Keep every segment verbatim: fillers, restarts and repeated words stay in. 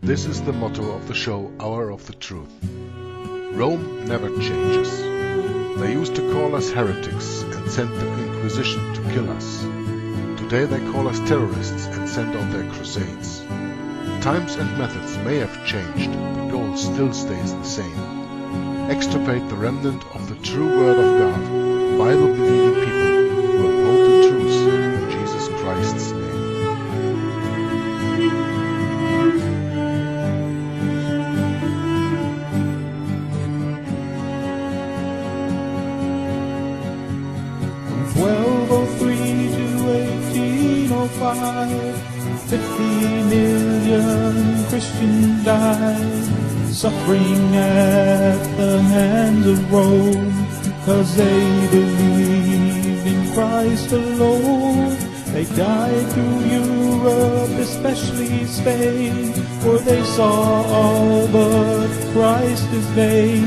This is the motto of the show Hour of the Truth. Rome never changes. They used to call us heretics and send the Inquisition to kill us. Today they call us terrorists and send on their crusades. Times and methods may have changed, the goal still stays the same. Extirpate the remnant of the true Word of God, Bible-believing people who uphold the truths in Jesus Christ's name. fifty million Christians died, suffering at the hands of Rome, cause they believed in Christ alone. They died through Europe, especially Spain, for they saw all but Christ as vain.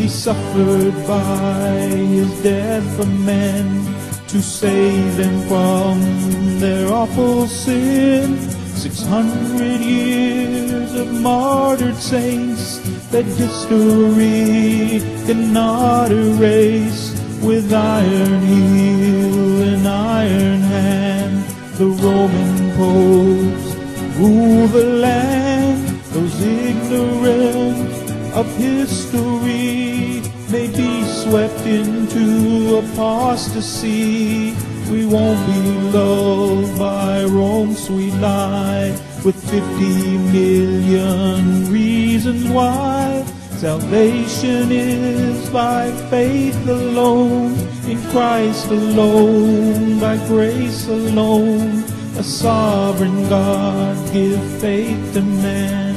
He suffered by his death for men, to save them from their awful sin. Six hundred years of martyred saints that history cannot erase. With iron heel and iron hand, the Roman popes rule the land. Those ignorant of history may be swept into apostasy. We won't be loved by Rome's sweet lie, with fifty million reasons why. Salvation is by faith alone, in Christ alone, by grace alone. A sovereign God give faith to man.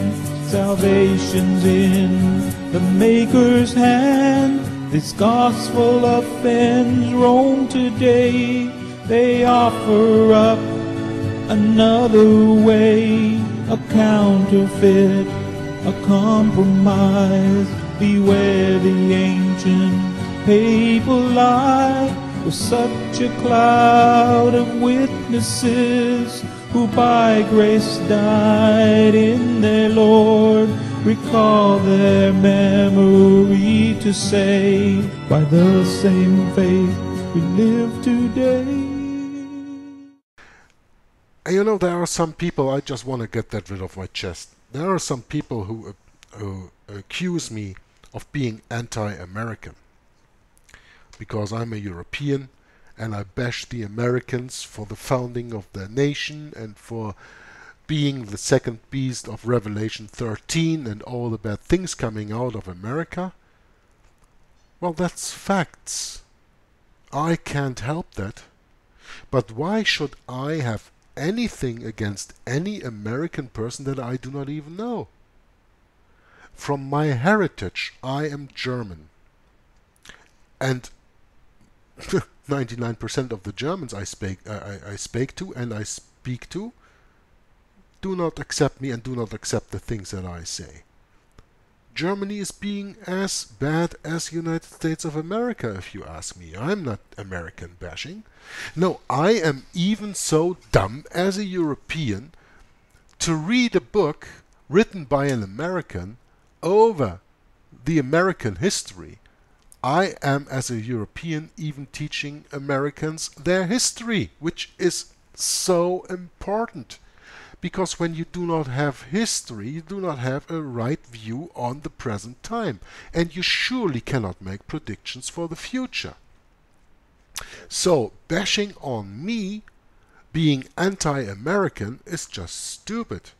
Salvation's in the Maker's hand. This gospel offends Rome today. They offer up another way, a counterfeit, a compromise. Beware the ancient papal lie, with such a cloud of witnesses who by grace died in their Lord. Recall their memory to say, by the same faith we live today. You know, there are some people, I just want to get that rid of my chest. There are some people who, uh, who accuse me of being anti-American, because I'm a European and I bash the Americans for the founding of their nation and for being the second beast of Revelation thirteen and all the bad things coming out of America. Well, that's facts. I can't help that. But why should I have anything against any American person that I do not even know? From my heritage, I am German. And ninety-nine percent of the Germans I speak, uh, I, I speak to and I speak to do not accept me and do not accept the things that I say. Germany is being as bad as United States of America, if you ask me. I'm not American bashing. No, I am even so dumb as a European to read a book written by an American over the American history. I am, as a European, even teaching Americans their history, which is so important. Because when you do not have history, you do not have a right view on the present time. And you surely cannot make predictions for the future. So, bashing on me, being anti-American, is just stupid.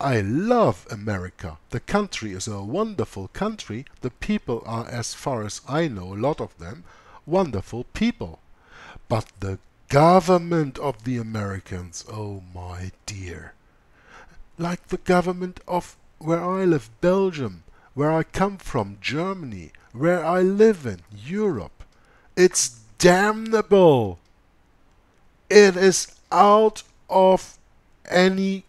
I love America. The country is a wonderful country. The people are, as far as I know, a lot of them, wonderful people. But the government of the Americans, oh my dear. Like the government of where I live, Belgium, where I come from, Germany, where I live in, Europe. It's damnable. It is out of any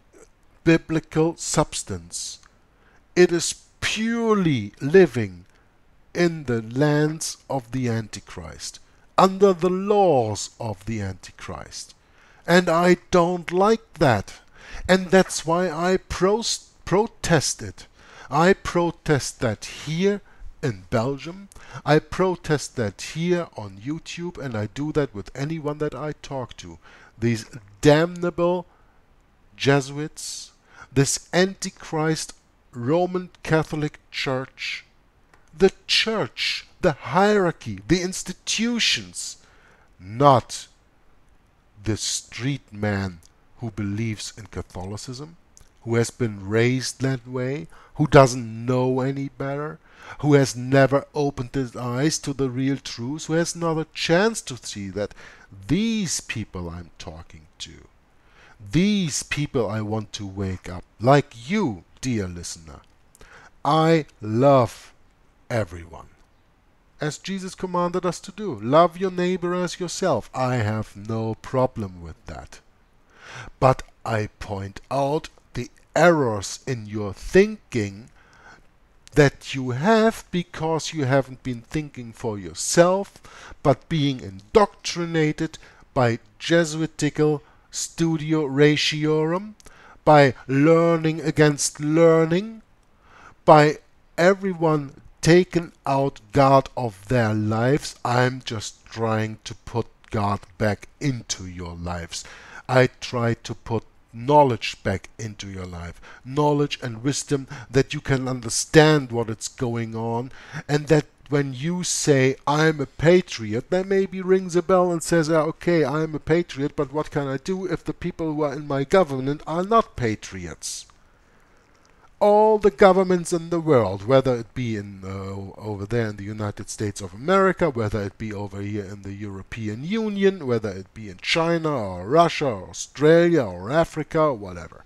biblical substance. It is purely living in the lands of the Antichrist, under the laws of the Antichrist. And I don't like that. And that's why I protest it. I protest that here in Belgium. I protest that here on YouTube, and I do that with anyone that I talk to. These damnable Jesuits, this Antichrist Roman Catholic Church, the church, the hierarchy, the institutions, not the street man who believes in Catholicism, who has been raised that way, who doesn't know any better, who has never opened his eyes to the real truth, who has not a chance to see that. These people I'm talking to, these people I want to wake up, like you, dear listener. I love everyone, as Jesus commanded us to do. Love your neighbor as yourself. I have no problem with that. But I point out the errors in your thinking that you have because you haven't been thinking for yourself, but being indoctrinated by Jesuitical Studio Ratiorum, by learning against learning, by everyone taken out God of their lives. I'm just trying to put God back into your lives. I try to put knowledge back into your life, knowledge and wisdom, that you can understand what is going on, and that when you say I'm a patriot, that maybe rings a bell and says, ah, okay, I'm a patriot, but what can I do if the people who are in my government are not patriots? All the governments in the world, whether it be in uh, over there in the United States of America, whether it be over here in the European Union, whether it be in China or Russia or Australia or Africa or whatever,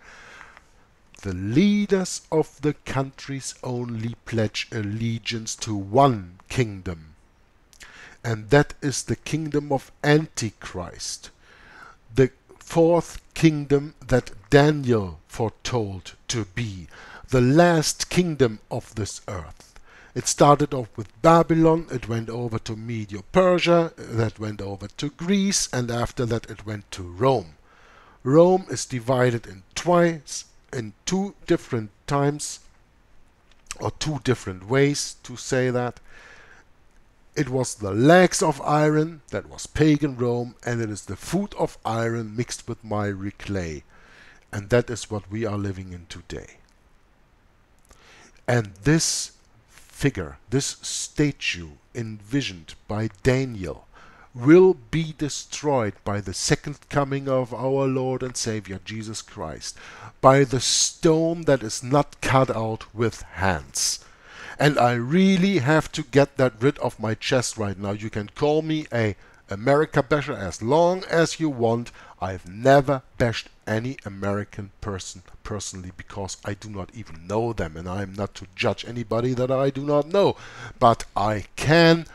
the leaders of the countries only pledge allegiance to one kingdom, and that is the kingdom of Antichrist, the fourth kingdom that Daniel foretold to be the last kingdom of this earth. It started off with Babylon, it went over to Medo-Persia, that went over to Greece, and after that it went to Rome. Rome is divided in twice, in two different times, or two different ways to say that. It was the legs of iron, that was pagan Rome, and it is the food of iron mixed with miry clay. And that is what we are living in today. And this figure, this statue envisioned by Daniel, will be destroyed by the second coming of our Lord and Savior Jesus Christ, by the stone that is not cut out with hands. And I really have to get that rid of my chest right now. You can call me a America basher as long as you want. I've never bashed any American person personally, because I do not even know them, and I'm not to judge anybody that I do not know. But I can,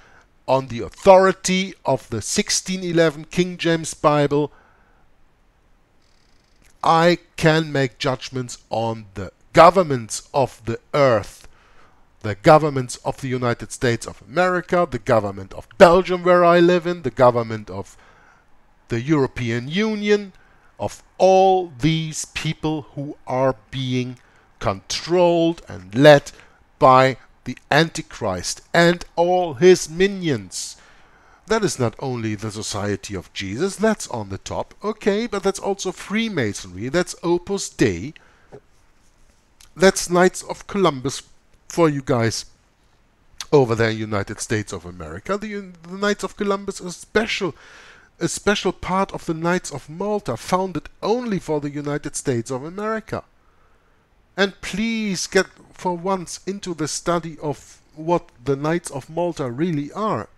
on the authority of the sixteen eleven King James Bible, I can make judgments on the governments of the earth. The governments of the United States of America, the government of Belgium where I live in, the government of the European Union, of all these people who are being controlled and led by the Antichrist and all his minions. That is not only the Society of Jesus, that's on the top, okay, but that's also Freemasonry, that's Opus Dei, that's Knights of Columbus. For you guys over there in the United States of America, the, the Knights of Columbus are special, a special part of the Knights of Malta, founded only for the United States of America. And please get for once into the study of what the Knights of Malta really are.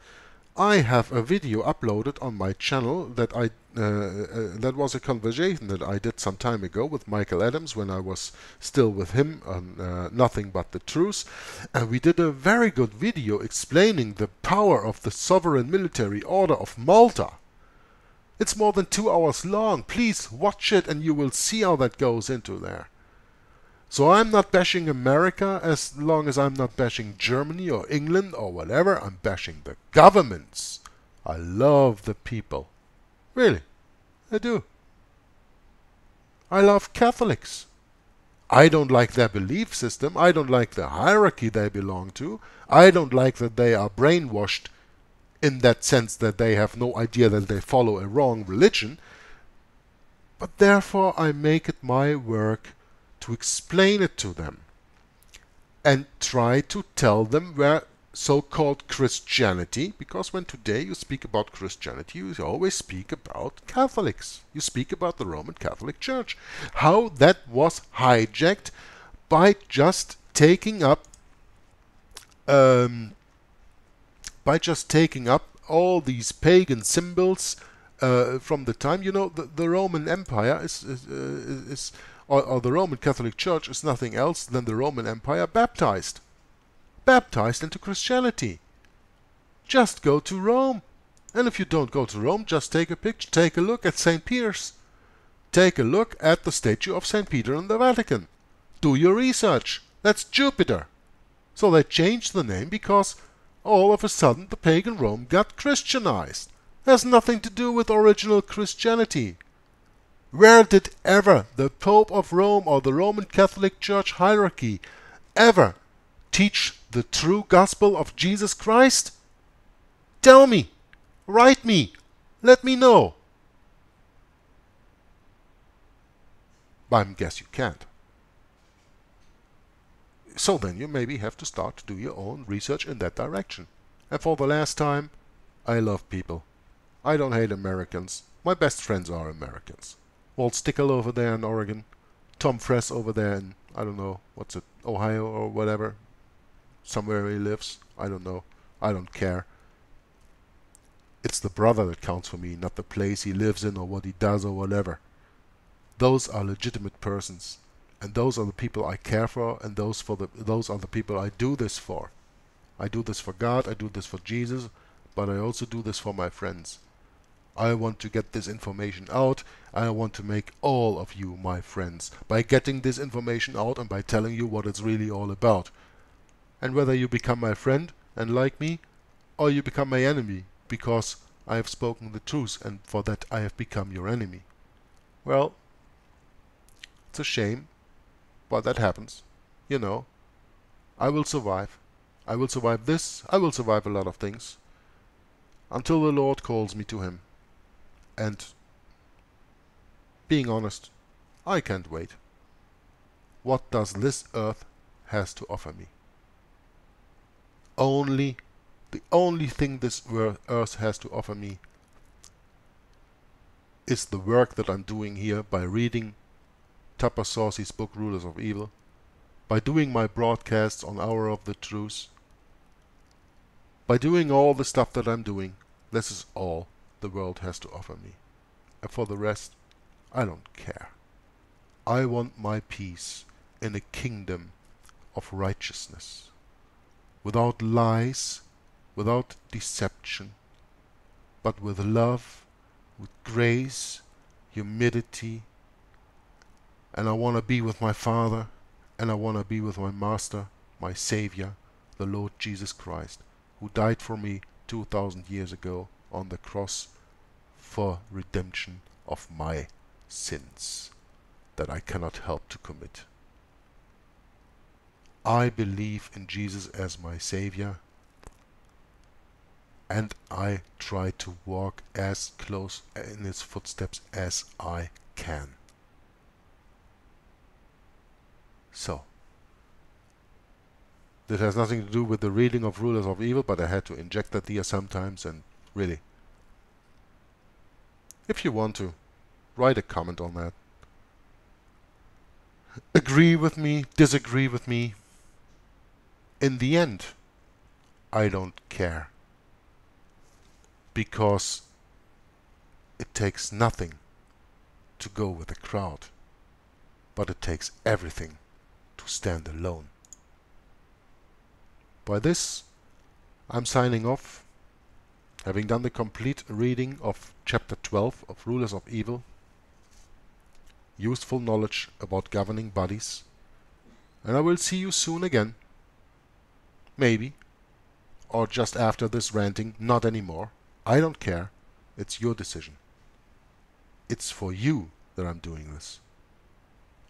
I have a video uploaded on my channel that I uh, uh, that was a conversation that I did some time ago with Michael Adams when I was still with him on uh, Nothing But the Truth, and we did a very good video explaining the power of the Sovereign Military Order of Malta. It's more than two hours long. Please watch it and you will see how that goes into there. So I'm not bashing America as long as I'm not bashing Germany or England or whatever. I'm bashing the governments. I love the people. Really, I do. I love Catholics. I don't like their belief system. I don't like the hierarchy they belong to. I don't like that they are brainwashed in that sense that they have no idea that they follow a wrong religion. But therefore I make it my work to explain it to them and try to tell them where so-called Christianity, because when today you speak about Christianity, you always speak about Catholics. You speak about the Roman Catholic Church. How that was hijacked by just taking up, um, by just taking up all these pagan symbols uh, from the time. You know, the, the Roman Empire is, is, uh, is or, or the Roman Catholic Church is nothing else than the Roman Empire baptized. Baptized into Christianity. Just go to Rome, and if you don't go to Rome, just take a picture, take a look at Saint Peter's, take a look at the statue of Saint Peter in the Vatican. Do your research. That's Jupiter. So they changed the name because all of a sudden the pagan Rome got Christianized. It has nothing to do with original Christianity. Where did ever the Pope of Rome or the Roman Catholic Church hierarchy ever teach the true gospel of Jesus Christ? Tell me, write me, let me know. But I guess you can't. So then you maybe have to start to do your own research in that direction. And for the last time, I love people. I don't hate Americans. My best friends are Americans. Walt Stickel over there in Oregon, Tom Fress over there in, I don't know, what's it, Ohio or whatever. Somewhere he lives, I don't know, I don't care. It's the brother that counts for me, not the place he lives in or what he does or whatever. Those are legitimate persons, and those are the people I care for, and those for the those are the people I do this for. I do this for God, I do this for Jesus, but I also do this for my friends. I want to get this information out. I want to make all of you my friends by getting this information out and by telling you what it's really all about. And whether you become my friend and like me, or you become my enemy, because I have spoken the truth and for that I have become your enemy. Well, it's a shame, but that happens. You know, I will survive. I will survive this, I will survive a lot of things, until the Lord calls me to Him. And, being honest, I can't wait. What does this earth has to offer me? Only, the only thing this earth has to offer me is the work that I'm doing here by reading Tupper Saucy's book Rulers of Evil, by doing my broadcasts on Hour of the Truth, by doing all the stuff that I'm doing. This is all the world has to offer me. And for the rest, I don't care. I want my peace in a kingdom of righteousness. Without lies, without deception, but with love, with grace, humility. And I want to be with my Father, and I want to be with my Master, my Savior, the Lord Jesus Christ, who died for me two thousand years ago on the cross for redemption of my sins that I cannot help to commit. I believe in Jesus as my Savior, and I try to walk as close in His footsteps as I can. So, this has nothing to do with the reading of Rulers of Evil, but I had to inject that here sometimes, and really, if you want to, write a comment on that. Agree with me, disagree with me. In the end, I don't care, because it takes nothing to go with the crowd, but it takes everything to stand alone. By this, I'm signing off, having done the complete reading of Chapter twelve of Rulers of Evil, useful knowledge about governing bodies, and I will see you soon again. Maybe, or just after this ranting, not anymore. I don't care. It's your decision. It's for you that I'm doing this.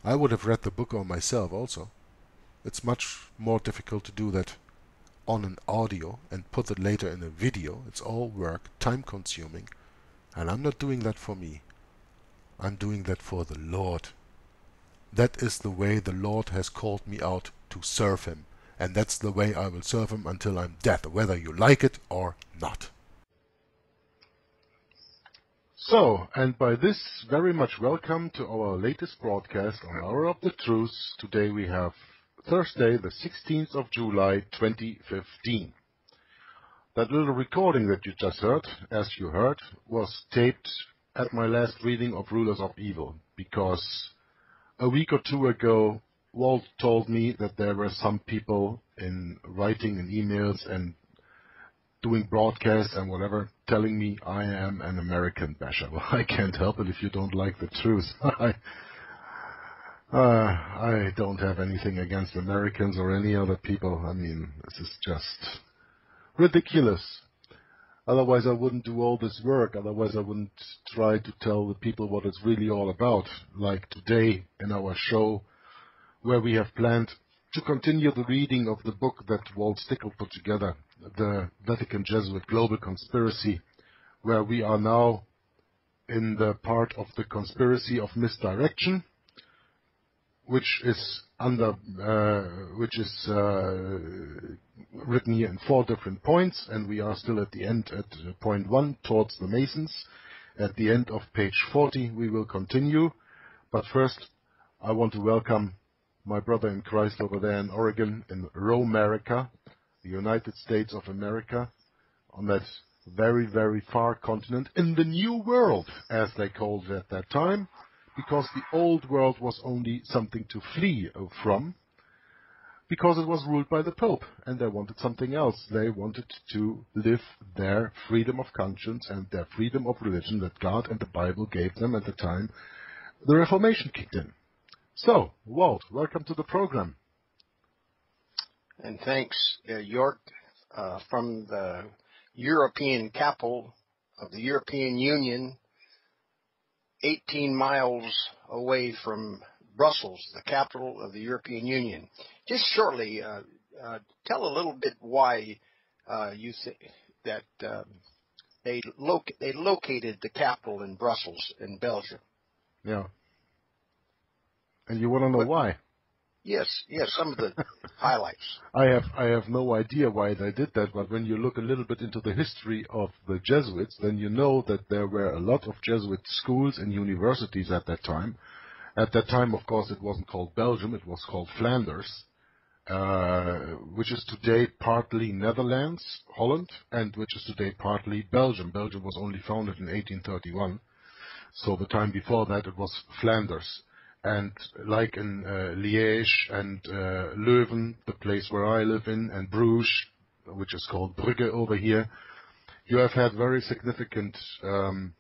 I would have read the book on myself also. It's much more difficult to do that on an audio and put it later in a video. It's all work, time consuming, and I'm not doing that for me. I'm doing that for the Lord. That is the way the Lord has called me out to serve him, and that's the way I will serve him until I'm dead, whether you like it or not. So, and by this, very much welcome to our latest broadcast on Hour of the Truth. Today we have Thursday, the sixteenth of July, twenty fifteen. That little recording that you just heard, as you heard, was taped at my last reading of Rulers of Evil, because a week or two ago, Walt told me that there were some people in writing and emails and doing broadcasts and whatever, telling me I am an American basher. Well, I can't help it if you don't like the truth. I, uh, I don't have anything against Americans or any other people. I mean, this is just ridiculous. Otherwise, I wouldn't do all this work. Otherwise, I wouldn't try to tell the people what it's really all about, like today in our show, where we have planned to continue the reading of the book that Walt Stickel put together, The Vatican-Jesuit Global Conspiracy, where we are now in the part of the conspiracy of misdirection, which is under, uh, which is uh, written here in four different points, and we are still at the end at point one, towards the Masons. At the end of page forty, we will continue. But first, I want to welcome my brother in Christ over there in Oregon, in Romerica, the United States of America, on that very, very far continent, in the New World, as they called it at that time, because the old world was only something to flee from, because it was ruled by the Pope, and they wanted something else. They wanted to live their freedom of conscience and their freedom of religion that God and the Bible gave them at the time the Reformation kicked in. So, Walt, welcome to the program. And thanks, uh, York, uh, from the European capital of the European Union, eighteen miles away from Brussels, the capital of the European Union. Just shortly, uh, uh, tell a little bit why uh, you th that uh, they lo they located the capital in Brussels, in Belgium. Yeah. And you want to know but, why? Yes, yes, some of the highlights. I have I have no idea why they did that, but when you look a little bit into the history of the Jesuits, then you know that there were a lot of Jesuit schools and universities at that time. At that time, of course, it wasn't called Belgium, it was called Flanders, uh, which is today partly Netherlands, Holland, and which is today partly Belgium. Belgium was only founded in eighteen thirty-one, so the time before that it was Flanders. And like in uh, Liège and uh, Leuven, the place where I live in, and Bruges, which is called Brugge over here, you have had very significant um,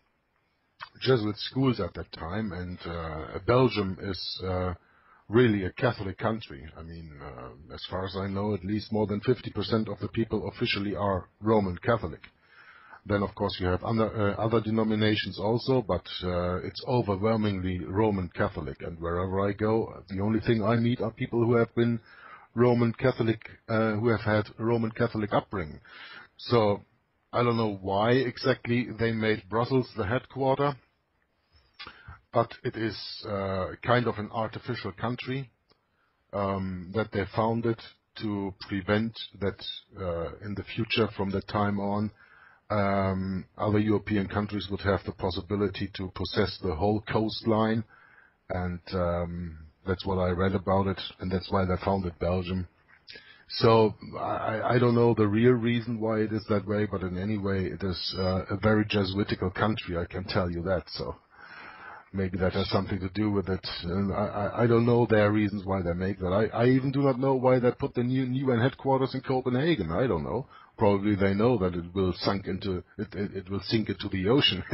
Jesuit schools at that time. And uh, Belgium is uh, really a Catholic country. I mean, uh, as far as I know, at least more than fifty percent of the people officially are Roman Catholic. Then, of course, you have other, uh, other denominations also, but uh, it's overwhelmingly Roman Catholic. And wherever I go, the only thing I meet are people who have been Roman Catholic, uh, who have had Roman Catholic upbringing. So I don't know why exactly they made Brussels the headquarter, but it is uh, kind of an artificial country um, that they founded to prevent that uh, in the future, from that time on, Um, other European countries would have the possibility to possess the whole coastline, and um, that's what I read about it, and that's why they founded Belgium. So I, I don't know the real reason why it is that way, but in any way it is uh, a very Jesuitical country, I can tell you that, so maybe that has something to do with it. And I, I don't know their reasons why they make that. I, I even do not know why they put the new U N headquarters in Copenhagen. I don't know. Probably they know that it will sink into it, it, it will sink into the ocean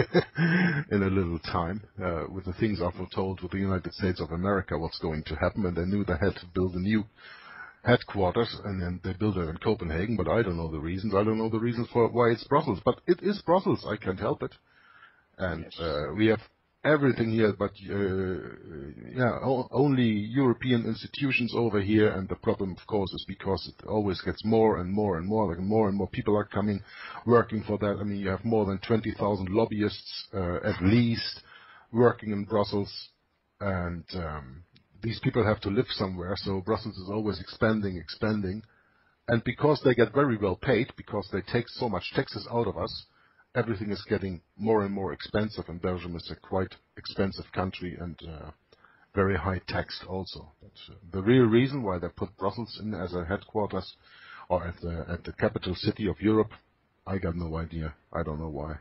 in a little time. Uh, with the things I've told with the United States of America, what's going to happen, and they knew they had to build a new headquarters, and then they built it in Copenhagen. But I don't know the reasons. I don't know the reasons for why it's Brussels, but it is Brussels. I can't help it. And uh, we have everything here, but uh, yeah, only European institutions over here. And the problem, of course, is because it always gets more and more and more. Like more and more people are coming, working for that. I mean, you have more than twenty thousand lobbyists uh, at least working in Brussels, and um, these people have to live somewhere. So Brussels is always expanding, expanding, and because they get very well paid, because they take so much taxes out of us. Everything is getting more and more expensive, and Belgium is a quite expensive country and uh, very high taxed also. But, uh, the real reason why they put Brussels in as a headquarters or at the, at the capital city of Europe, I got no idea. I don't know why.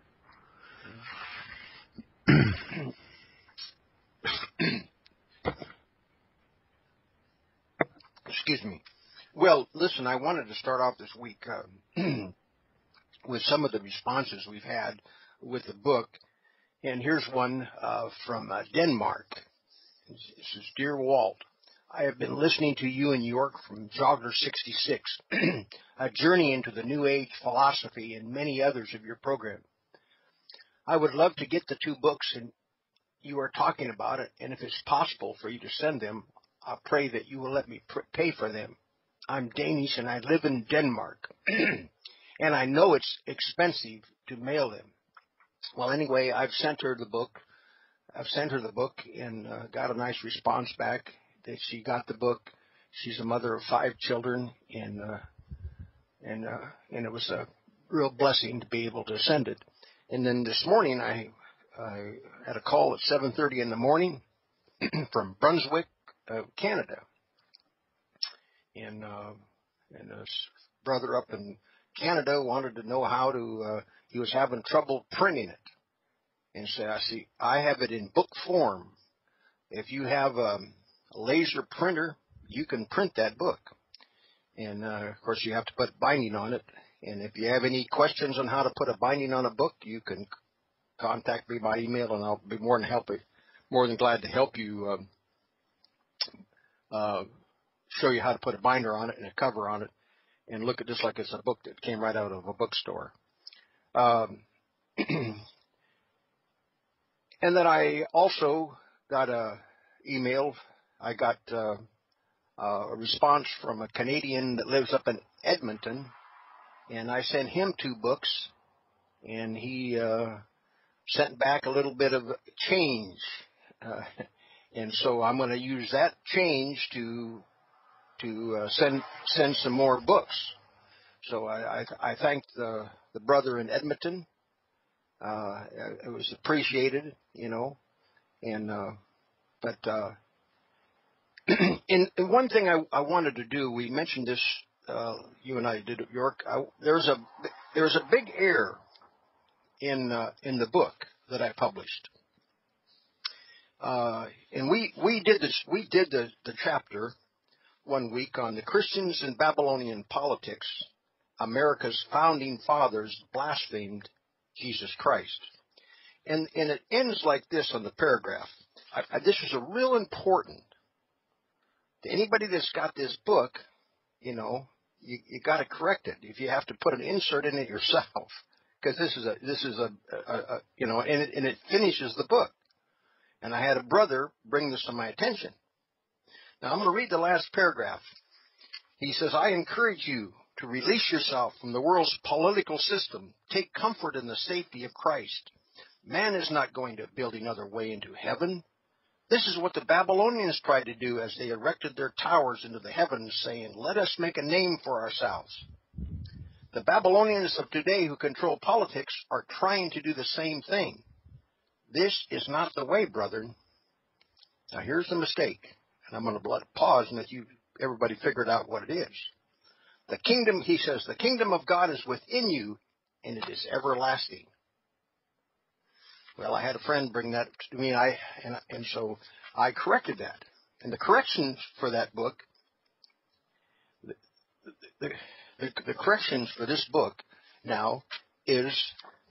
Excuse me. Well, listen, I wanted to start off this week uh, with some of the responses we've had with the book. And here's one uh, from uh, Denmark. This is, "Dear Walt, I have been listening to you in York from Zogler sixty-six, a journey into the New Age philosophy and many others of your program. I would love to get the two books and you are talking about it, and if it's possible for you to send them, I pray that you will let me pr- pay for them. I'm Danish and I live in Denmark. And I know it's expensive to mail them." Well, anyway, I've sent her the book. I've sent her the book and uh, got a nice response back that she got the book. She's a mother of five children, and uh, and uh, and it was a real blessing to be able to send it. And then this morning, I, I had a call at seven thirty in the morning from Brunswick, uh, Canada, and uh, and a brother up in Canada wanted to know how to, uh, he was having trouble printing it. And so I see, I have it in book form. If you have um, a laser printer, you can print that book. And, uh, of course, you have to put binding on it. And if you have any questions on how to put a binding on a book, you can contact me by email, and I'll be more than, help, more than glad to help you um, uh, show you how to put a binder on it and a cover on it. And look at this like it's a book that came right out of a bookstore. Um, and then I also got a email. I got uh, a response from a Canadian that lives up in Edmonton, and I sent him two books, and he uh, sent back a little bit of change. Uh, and so I'm going to use that change to to uh, send send some more books. So I, I, I thanked the, the brother in Edmonton. Uh, it was appreciated, you know. And uh, but uh, in, in one thing I, I wanted to do, we mentioned this, uh, you and I did at York. I, there's a there's a big error in uh, in the book that I published. Uh, and we we did this we did the, the chapter one week on the Christians in Babylonian politics, America's founding fathers blasphemed Jesus Christ. And and it ends like this on the paragraph. I, I, this is a real important. To anybody that's got this book, you know, you, you got to correct it. If you have to put an insert in it yourself, because this is a this is a, a, a you know, and it, and it finishes the book. And I had a brother bring this to my attention. Now, I'm going to read the last paragraph. He says, "I encourage you to release yourself from the world's political system. Take comfort in the safety of Christ. Man is not going to build another way into heaven. This is what the Babylonians tried to do as they erected their towers into the heavens, saying, 'Let us make a name for ourselves.' The Babylonians of today who control politics are trying to do the same thing. This is not the way, brethren." Now, here's the mistake. And I'm going to let it pause and let you, everybody, figure it out what it is. The kingdom, he says, the kingdom of God is within you, and it is everlasting. Well, I had a friend bring that to me, and, I, and, and so I corrected that. And the corrections for that book, the, the, the, the corrections for this book now is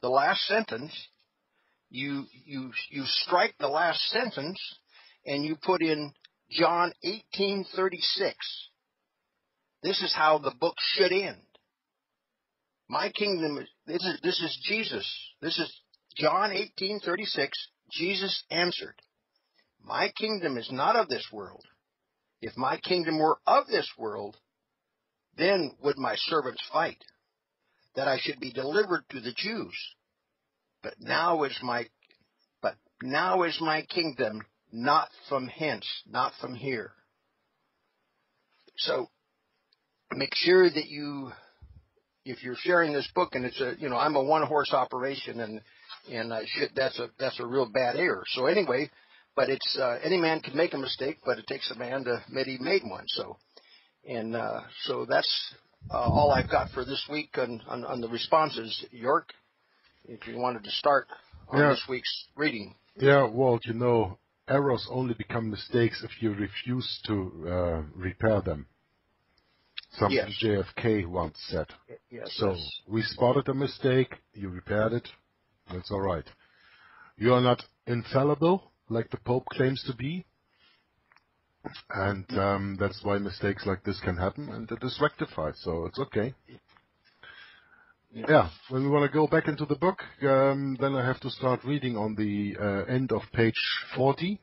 the last sentence. You, you, you strike the last sentence, and you put in John eighteen thirty-six. This is how the book should end. My kingdom is this is this is Jesus. This is John eighteen thirty-six. Jesus answered, "My kingdom is not of this world. If my kingdom were of this world, then would my servants fight, that I should be delivered to the Jews. But now is my, but now is my kingdom not from hence, not from here." So make sure that you, if you're sharing this book, and it's a, you know, I'm a one-horse operation, and and uh, shit, that's a that's a real bad error. So anyway, but it's uh, any man can make a mistake, but it takes a man to admit he made one. So, and uh, so that's uh, all I've got for this week on, on on the responses. York, if you wanted to start on yeah. this week's reading. Yeah, well, you know, errors only become mistakes if you refuse to uh, repair them. Something yes. J F K once said. Yes, so yes. we spotted a mistake, you repaired it, that's all right. You are not infallible, like the Pope claims to be, and um, that's why mistakes like this can happen, and it is rectified, so it's okay. Yeah, yeah. When we want to go back into the book, um, then I have to start reading on the uh, end of page forty.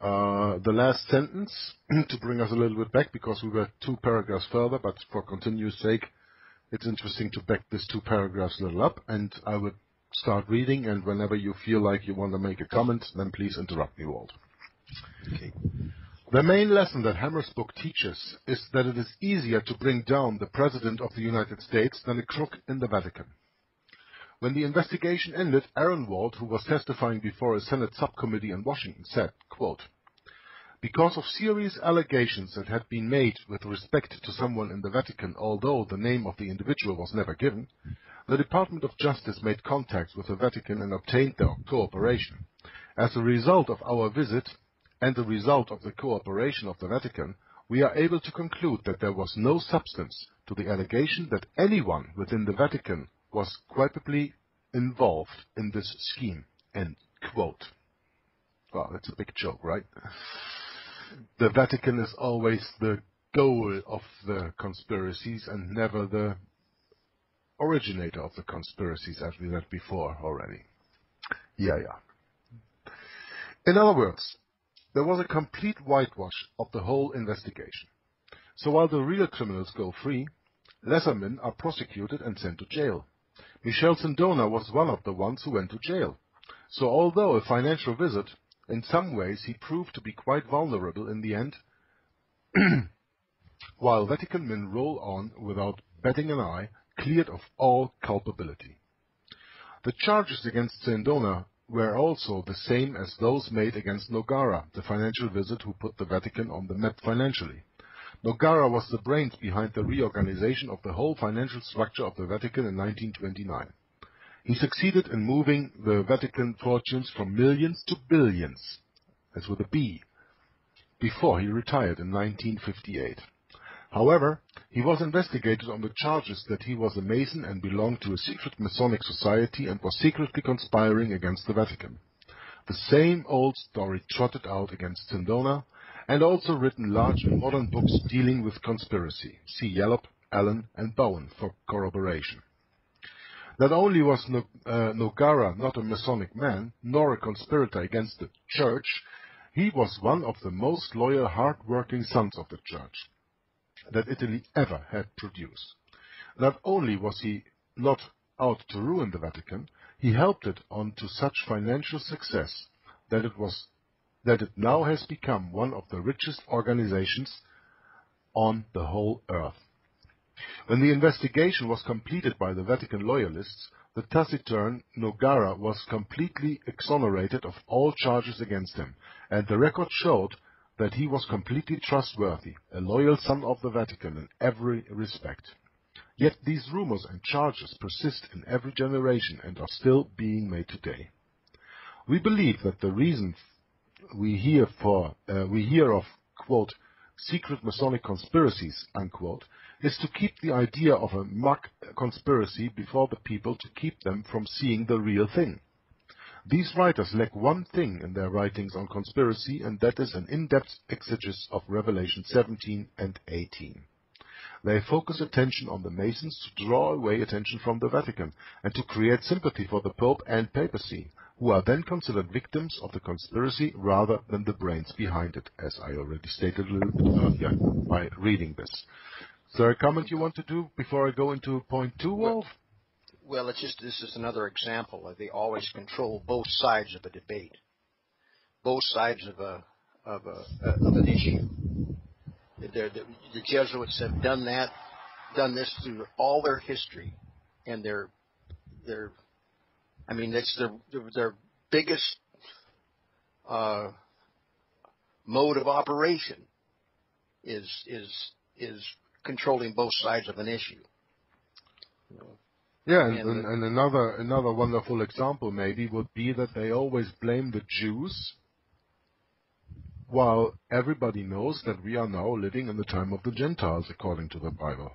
Uh, the last sentence to bring us a little bit back, because we were two paragraphs further, but for continuous sake, it's interesting to back this two paragraphs a little up, and I would start reading, and whenever you feel like you want to make a comment, then please interrupt me, Walt. Okay. The main lesson that Hammer's book teaches is that it is easier to bring down the President of the United States than a crook in the Vatican. When the investigation ended, Ehrenwald, who was testifying before a Senate subcommittee in Washington, said, quote, "Because of serious allegations that had been made with respect to someone in the Vatican, although the name of the individual was never given, the Department of Justice made contacts with the Vatican and obtained their cooperation. As a result of our visit and the result of the cooperation of the Vatican, we are able to conclude that there was no substance to the allegation that anyone within the Vatican was culpably involved in this scheme." End quote. Wow, that's a big joke, right? The Vatican is always the goal of the conspiracies and never the originator of the conspiracies, as we said before already. Yeah, yeah. In other words, there was a complete whitewash of the whole investigation. So while the real criminals go free, lesser men are prosecuted and sent to jail. Michele Sindona was one of the ones who went to jail. So although a financial visit, in some ways he proved to be quite vulnerable in the end, while Vatican men roll on without batting an eye, cleared of all culpability. The charges against Sindona were also the same as those made against Nogara, the financial visit who put the Vatican on the map financially. Nogara was the brains behind the reorganization of the whole financial structure of the Vatican in nineteen twenty-nine. He succeeded in moving the Vatican fortunes from millions to billions, as with a B, before he retired in nineteen fifty-eight. However, he was investigated on the charges that he was a Mason and belonged to a secret Masonic society and was secretly conspiring against the Vatican. The same old story trotted out against Sindona, and also written large modern books dealing with conspiracy. See Yallop, Allen, and Bowen for corroboration. Not only was no, uh, Nogara not a Masonic man, nor a conspirator against the Church, he was one of the most loyal, hard-working sons of the Church that Italy ever had produced. Not only was he not out to ruin the Vatican, he helped it on to such financial success that it was that it now has become one of the richest organizations on the whole earth. When the investigation was completed by the Vatican loyalists, the taciturn Nogara was completely exonerated of all charges against him, and the record showed that he was completely trustworthy, a loyal son of the Vatican in every respect. Yet these rumors and charges persist in every generation and are still being made today. We believe that the reason We hear, for, uh, we hear of, quote, secret Masonic conspiracies, unquote, is to keep the idea of a mock conspiracy before the people to keep them from seeing the real thing. These writers lack one thing in their writings on conspiracy, and that is an in-depth exegesis of Revelation seventeen and eighteen. They focus attention on the Masons to draw away attention from the Vatican and to create sympathy for the Pope and papacy, who are then considered victims of the conspiracy rather than the brains behind it, as I already stated a little bit earlier by reading this. Is there a comment you want to do before I go into point two, Wolf? Well, it's just this is another example of they always control both sides of a debate, both sides of a of a of an issue. They're, the, the Jesuits have done that, done this through all their history, and their their, I mean, that's their their biggest uh, mode of operation is is is controlling both sides of an issue. You know? Yeah, and, and, and another another wonderful example maybe would be that they always blame the Jews, while everybody knows that we are now living in the time of the Gentiles, according to the Bible.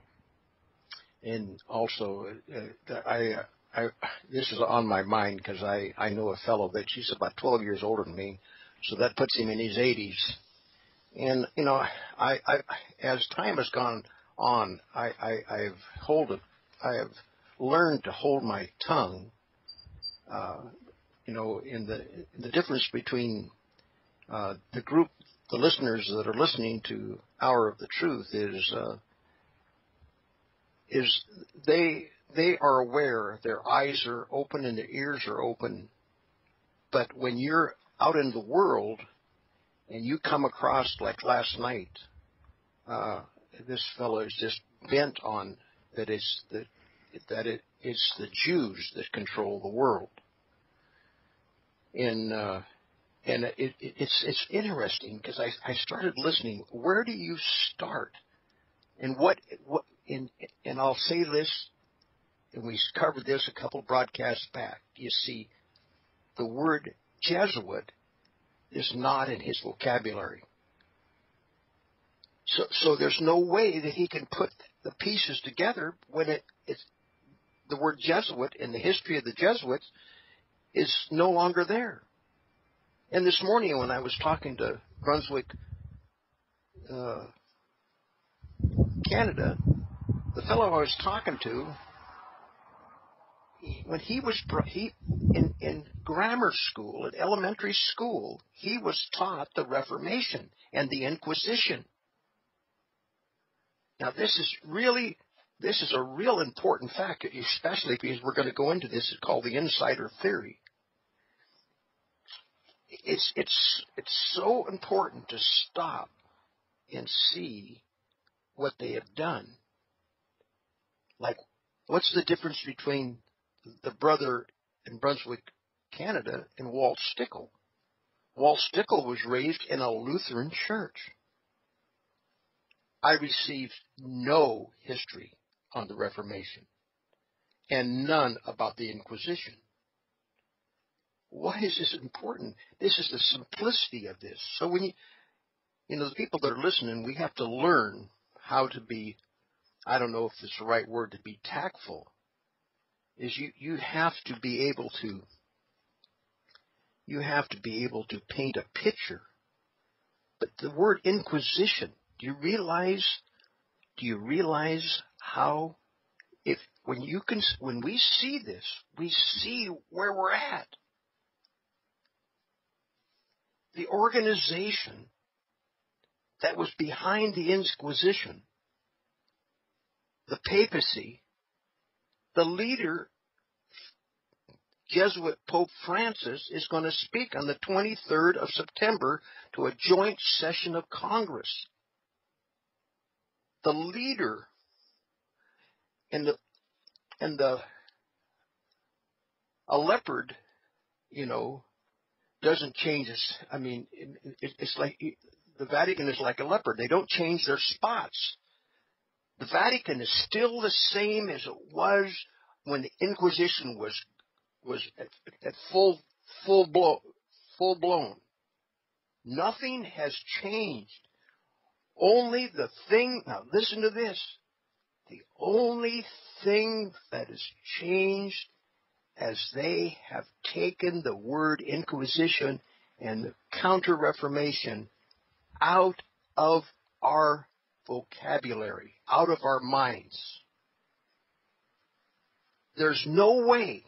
And also, uh, I, I this is on my mind because I, I know a fellow that she's about twelve years older than me, so that puts him in his eighties. And, you know, I, I as time has gone on, I, I, I've hold it, I have... learned to hold my tongue, uh, you know, in the the difference between uh, the group, the listeners that are listening to Hour of the Truth is uh, is they they are aware, their eyes are open and their ears are open, but when you're out in the world and you come across like last night, uh, this fellow is just bent on that it's that. that it, it's the Jews that control the world. And, uh, and it, it, it's, it's interesting because I, I started listening. Where do you start? And what, what and, and I'll say this, and we covered this a couple broadcasts back. You see, the word Jesuit is not in his vocabulary. So, so there's no way that he can put the pieces together when it, it's, the word Jesuit in the history of the Jesuits is no longer there. And this morning when I was talking to Brunswick, uh, Canada, the fellow I was talking to, he, when he was he, in, in grammar school, in elementary school, he was taught the Reformation and the Inquisition. Now this is really... This is a real important fact, especially because we're going to go into this. It's called the insider theory. It's, it's, it's so important to stop and see what they have done. Like, what's the difference between the brother in Brunswick, Canada, and Walt Stickel? Walt Stickel was raised in a Lutheran church. I received no history on the Reformation, and none about the Inquisition. Why is this important? This is the simplicity of this. So when you, you know, the people that are listening, we have to learn how to be, I don't know if it's the right word, to be tactful, is you, you have to be able to, you have to be able to paint a picture. But the word Inquisition, do you realize, do you realize how, if when you can, when we see this, we see where we're at. The organization that was behind the Inquisition, the papacy, the leader, Jesuit Pope Francis, is going to speak on the twenty-third of September to a joint session of Congress. The leader and the, and the, a leopard, you know, doesn't change its, I mean, it, it's like, the Vatican is like a leopard. They don't change their spots. The Vatican is still the same as it was when the Inquisition was, was at, at full, full blow, full blown. Nothing has changed. Only the thing, now listen to this, the only thing that has changed as they have taken the word Inquisition and the Counter Reformation out of our vocabulary, out of our minds. There's no way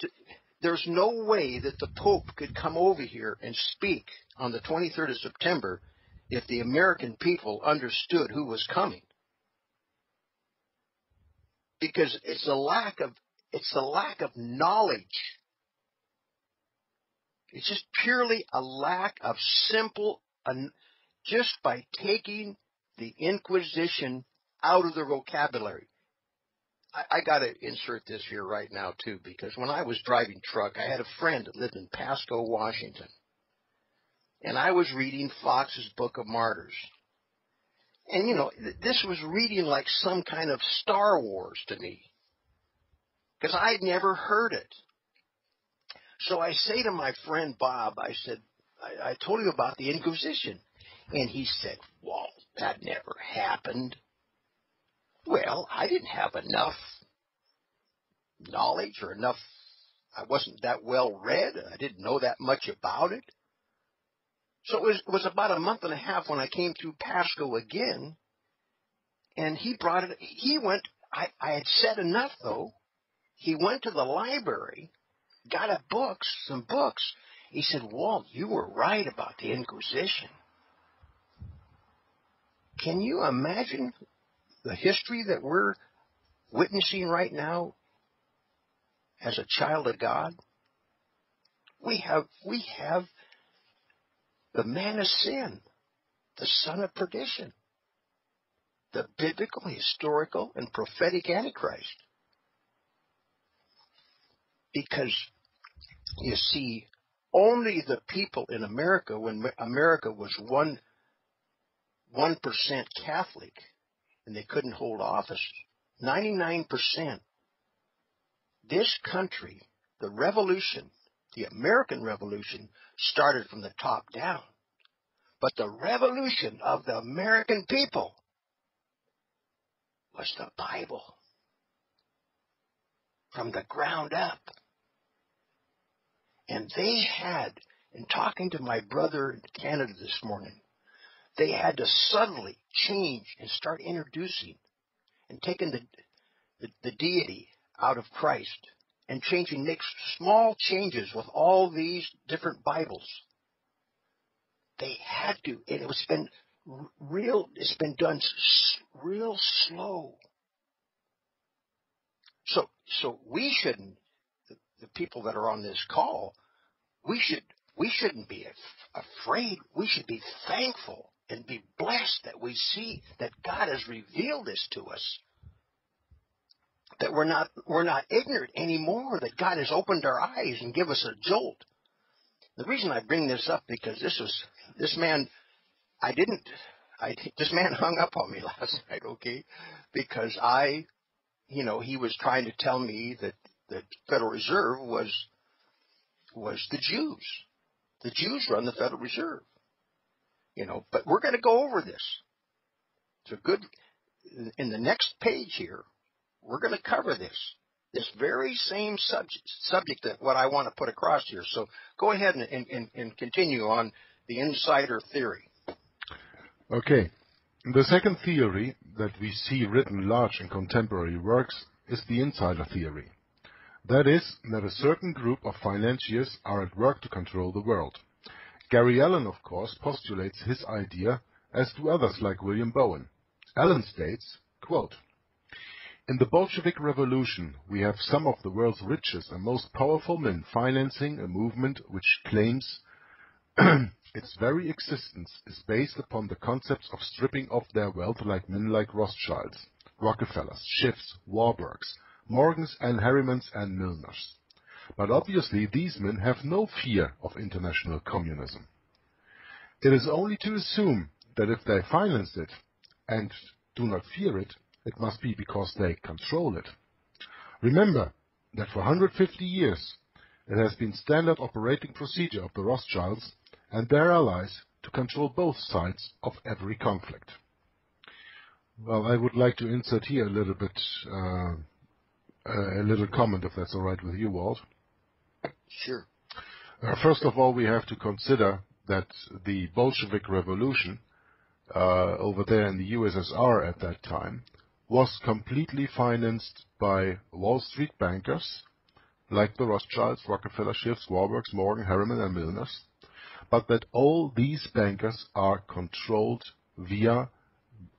to, There's no way that the Pope could come over here and speak on the twenty-third of September if the American people understood who was coming. Because it's a lack of, it's a lack of knowledge. It's just purely a lack of simple, just by taking the Inquisition out of the vocabulary. I, I got to insert this here right now, too, because when I was driving truck, I had a friend that lived in Pasco, Washington. And I was reading Fox's Book of Martyrs. And, you know, th this was reading like some kind of Star Wars to me, because I'd never heard it. So I say to my friend Bob, I said, I, I told you about the Inquisition. And he said, well, that never happened. Well, I didn't have enough knowledge or enough, I wasn't that well read. I didn't know that much about it. So it was, it was about a month and a half when I came through Pasco again, and he brought it, he went, I, I had said enough though. He went to the library, got a book, some books. He said, Walt, you were right about the Inquisition. Can you imagine the history that we're witnessing right now as a child of God? We have, we have the man of sin, the son of perdition, the biblical, historical, and prophetic Antichrist. Because, you see, only the people in America, when America was one, one percent Catholic, and they couldn't hold office, ninety-nine percent. This country, the revolution, the American Revolution, started from the top down. But the revolution of the American people was the Bible. From the ground up. And they had, in talking to my brother in Canada this morning, they had to suddenly change and start introducing and taking the, the, the deity out of Christ and changing, make small changes with all these different Bibles. They had to, and it was been real, it's been done real slow. So, so we shouldn't, the, the people that are on this call, we should, we shouldn't be af afraid. We should be thankful and be blessed that we see that God has revealed this to us. That we're not, we're not ignorant anymore. That God has opened our eyes and give us a jolt. The reason I bring this up because this was, this man, I didn't, I, this man hung up on me last night, okay? Because I, you know, he was trying to tell me that the Federal Reserve was, was the Jews. The Jews run the Federal Reserve, you know, but we're going to go over this. It's a good, in the next page here, we're going to cover this, this very same subject, subject that what I want to put across here. So go ahead and, and, and continue on the insider theory. Okay. The second theory that we see written large in contemporary works is the insider theory. That is, that a certain group of financiers are at work to control the world. Gary Allen, of course, postulates his idea, as do others like William Bowen. Allen states, quote, "In the Bolshevik Revolution, we have some of the world's richest and most powerful men financing a movement which claims its very existence is based upon the concepts of stripping off their wealth like men like Rothschilds, Rockefellers, Schiffs, Warburgs, Morgans and Harrimans and Milners. But obviously these men have no fear of international communism. It is only to assume that if they finance it and do not fear it, it must be because they control it. Remember that for one hundred fifty years it has been standard operating procedure of the Rothschilds and their allies to control both sides of every conflict." Well, I would like to insert here a little bit... Uh, Uh, a little comment, if that's all right with you, Walt. Sure. Uh, first of all, we have to consider that the Bolshevik Revolution uh, over there in the U S S R at that time was completely financed by Wall Street bankers, like the Rothschilds, Rockefeller, Schiffs, Warburgs, Morgan, Harriman, and Milners, but that all these bankers are controlled via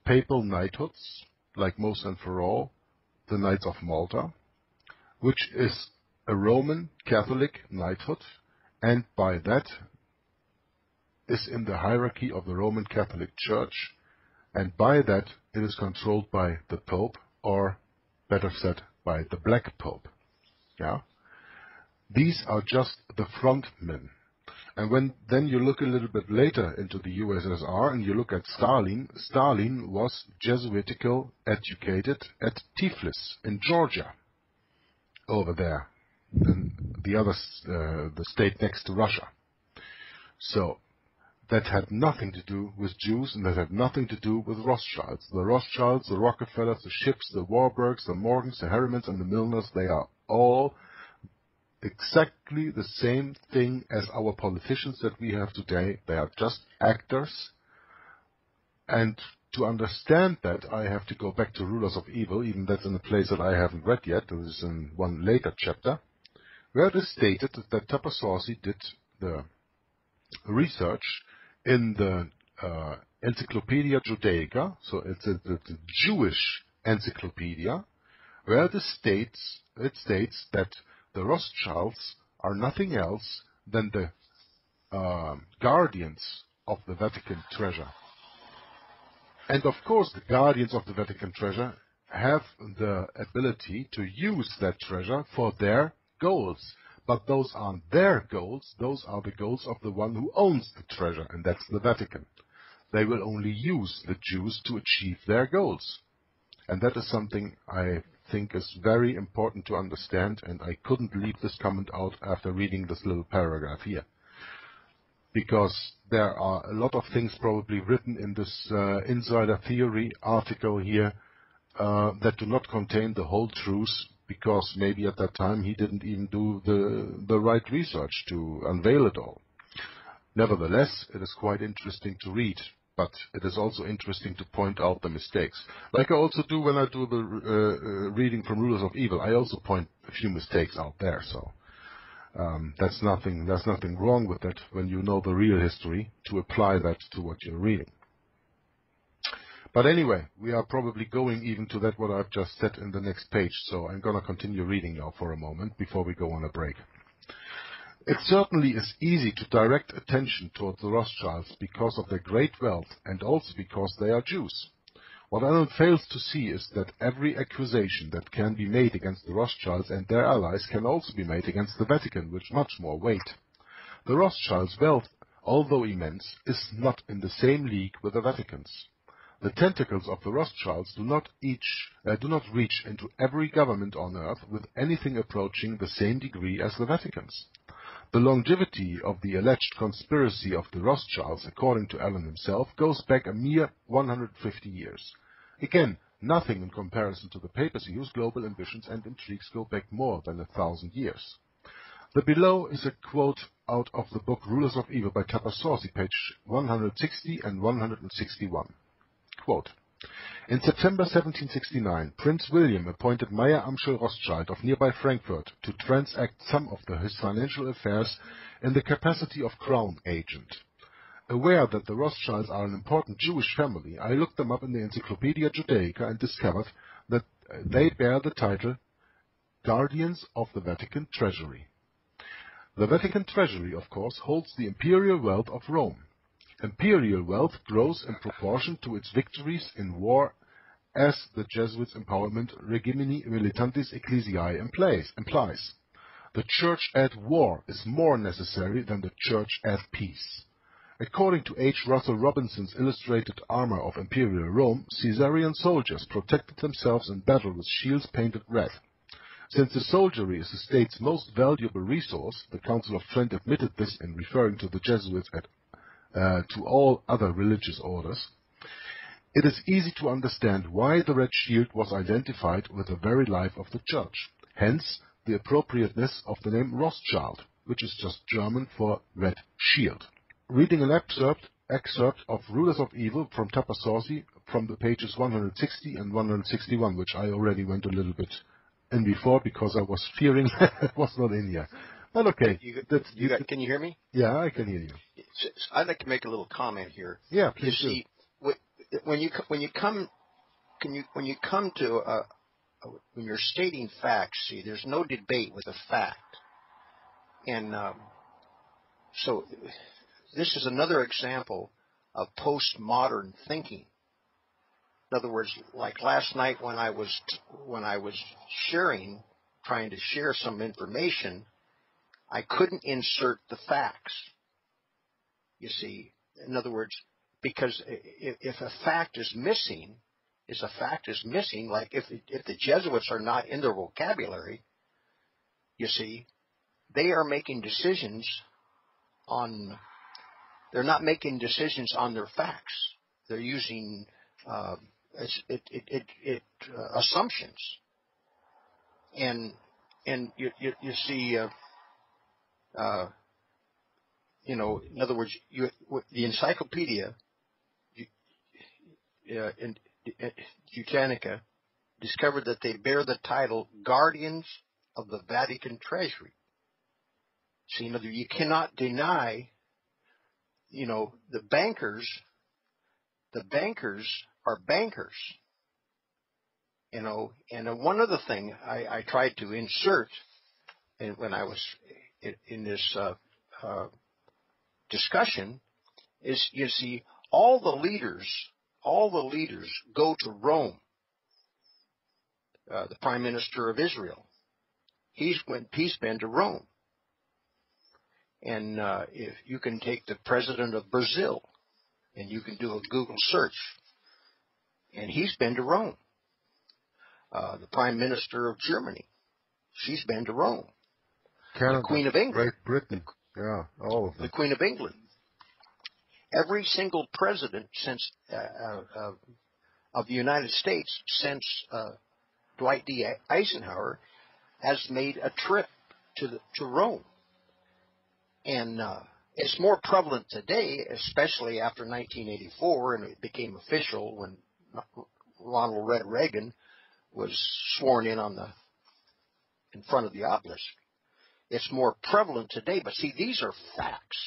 papal knighthoods, like Mos and Ferrol, the Knights of Malta, which is a Roman Catholic knighthood, and by that is in the hierarchy of the Roman Catholic Church, and by that it is controlled by the Pope, or better said, by the Black Pope. Yeah? These are just the front men. And when then you look a little bit later into the U S S R and you look at Stalin, Stalin was Jesuitical educated at Tiflis in Georgia, over there, and the other uh, the state next to Russia. So that had nothing to do with Jews, and that had nothing to do with Rothschilds. The Rothschilds, the Rockefellers, the Schiffs, the Warburgs, the Morgans, the Harrimans, and the Milners, they are all exactly the same thing as our politicians that we have today. They are just actors. And to understand that, I have to go back to Rulers of Evil, even that's in a place that I haven't read yet, this is in one later chapter, where it is stated that Tupper Saucy did the research in the uh, Encyclopedia Judaica, so it's a, it's a Jewish encyclopedia, where the states, it states that the Rothschilds are nothing else than the uh, guardians of the Vatican treasure. And of course, the guardians of the Vatican treasure have the ability to use that treasure for their goals. But those aren't their goals, those are the goals of the one who owns the treasure, and that's the Vatican. They will only use the Jews to achieve their goals. And that is something I think is very important to understand, and I couldn't leave this comment out after reading this little paragraph here. Because there are a lot of things probably written in this uh, Insider Theory article here uh, that do not contain the whole truth, because maybe at that time he didn't even do the, the right research to unveil it all. Nevertheless, it is quite interesting to read, but it is also interesting to point out the mistakes. Like I also do when I do the uh, reading from Rulers of Evil, I also point a few mistakes out there, so um, that's nothing, there's nothing wrong with it when you know the real history to apply that to what you're reading. But anyway, we are probably going even to that what I've just said in the next page, so I'm going to continue reading now for a moment before we go on a break. It certainly is easy to direct attention towards the Rothschilds because of their great wealth and also because they are Jews. What Alan fails to see is that every accusation that can be made against the Rothschilds and their allies can also be made against the Vatican with much more weight. The Rothschilds' wealth, although immense, is not in the same league with the Vatican's. The tentacles of the Rothschilds do not, each, uh, do not reach into every government on earth with anything approaching the same degree as the Vatican's. The longevity of the alleged conspiracy of the Rothschilds, according to Allen himself, goes back a mere one hundred fifty years. Again, nothing in comparison to the papacy, whose global ambitions and intrigues go back more than a thousand years. The below is a quote out of the book Rulers of Evil by Tupper Saucy, page one hundred sixty and one hundred sixty-one. Quote, in September seventeen sixty-nine, Prince William appointed Meyer Amschel Rothschild of nearby Frankfurt to transact some of the, his financial affairs in the capacity of crown agent. Aware that the Rothschilds are an important Jewish family, I looked them up in the Encyclopedia Judaica and discovered that they bear the title Guardians of the Vatican Treasury. The Vatican Treasury, of course, holds the imperial wealth of Rome. Imperial wealth grows in proportion to its victories in war, as the Jesuits' empowerment regimini militantis ecclesiae implies. The church at war is more necessary than the church at peace. According to H. Russell Robinson's illustrated Armor of Imperial Rome, Caesarian soldiers protected themselves in battle with shields painted red. Since the soldiery is the state's most valuable resource, the Council of Trent admitted this in referring to the Jesuits at Uh, to all other religious orders, it is easy to understand why the red shield was identified with the very life of the church, hence the appropriateness of the name Rothschild, which is just German for red shield. Reading an excerpt, excerpt of Rulers of Evil from Tupper Saucy from the pages one hundred sixty and one hundred sixty-one, which I already went a little bit in before because I was fearing that was not in here. But okay. You, you you got, can you hear me? Yeah, I can hear you. I'd like to make a little comment here. Yeah, please do. See, when you when you come can you when you come to a, when you're stating facts, see, there's no debate with a fact, and um, so this is another example of postmodern thinking. In other words, like last night when I was when I was sharing, trying to share some information, I couldn't insert the facts. You see, in other words, because if a fact is missing, if a fact is missing, like if if the Jesuits are not in their vocabulary, you see, they are making decisions on. They're not making decisions on their facts. They're using uh, it, it, it, it, uh, assumptions, and and you you, you see. Uh, Uh, you know, in other words, you, the Encyclopedia Judaica discovered that they bear the title Guardians of the Vatican Treasury. So, you know, you cannot deny, you know, the bankers, the bankers are bankers. You know, and one other thing I, I tried to insert and when I was... in this uh, uh, discussion is, you see, all the leaders, all the leaders go to Rome. Uh, the Prime Minister of Israel, he's went, he's been to Rome. And uh, if you can take the President of Brazil, and you can do a Google search, and he's been to Rome. Uh, the Prime Minister of Germany, she's been to Rome. Canada, the Queen of England, Great Britain, yeah, all of them. The Queen of England. Every single president since uh, uh, of the United States since uh, Dwight D. Eisenhower has made a trip to the, to Rome, and uh, it's more prevalent today, especially after nineteen eighty-four, and it became official when Ronald Red Reagan was sworn in on the in front of the obelisk. It's more prevalent today, but see, these are facts.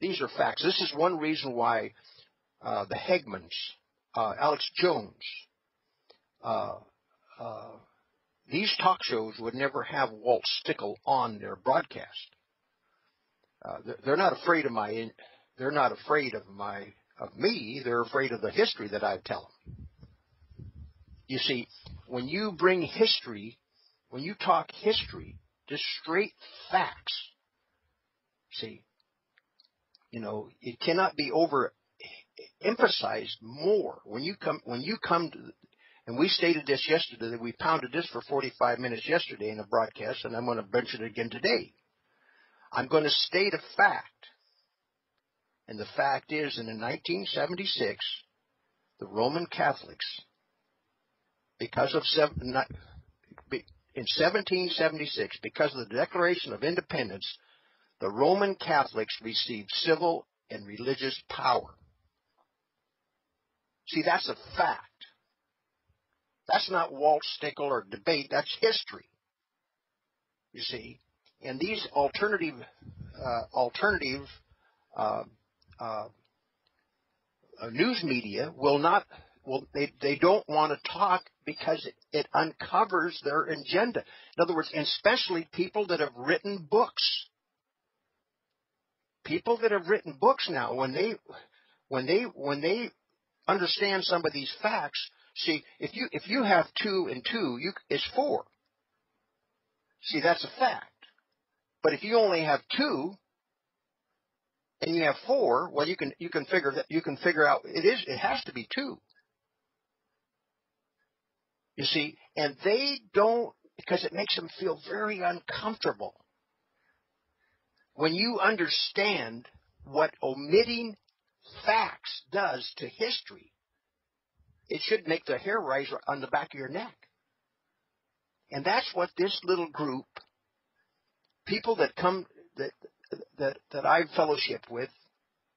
These are facts. This is one reason why uh, the Hegmans, uh, Alex Jones, uh, uh, these talk shows would never have Walt Stickel on their broadcast. Uh, they're not afraid of my. They're not afraid of my of me. They're afraid of the history that I tell them. You see, when you bring history, when you talk history. Just straight facts. See, you know, it cannot be overemphasized more. When you come, when you come to, and we stated this yesterday, we pounded this for forty-five minutes yesterday in a broadcast, and I'm going to mention it again today. I'm going to state a fact. And the fact is, in nineteen seventy-six, the Roman Catholics, because of seven, not, be, in seventeen seventy-six, because of the Declaration of Independence, the Roman Catholics received civil and religious power. See, that's a fact. That's not Walt Stickel or debate. That's history. You see, and these alternative, uh, alternative uh, uh, news media will not. Well, they, they don't want to talk because it, it uncovers their agenda. In other words, and especially people that have written books. People that have written books now, when they when they when they understand some of these facts, see, if you if you have two and two, you it's four. See, that's a fact. But if you only have two and you have four, well, you can you can figure that you can figure out it is it has to be two. You see, and they don't, because it makes them feel very uncomfortable. When you understand what omitting facts does to history, it should make the hair rise on the back of your neck. And that's what this little group, people that come, that that, that I fellowship with,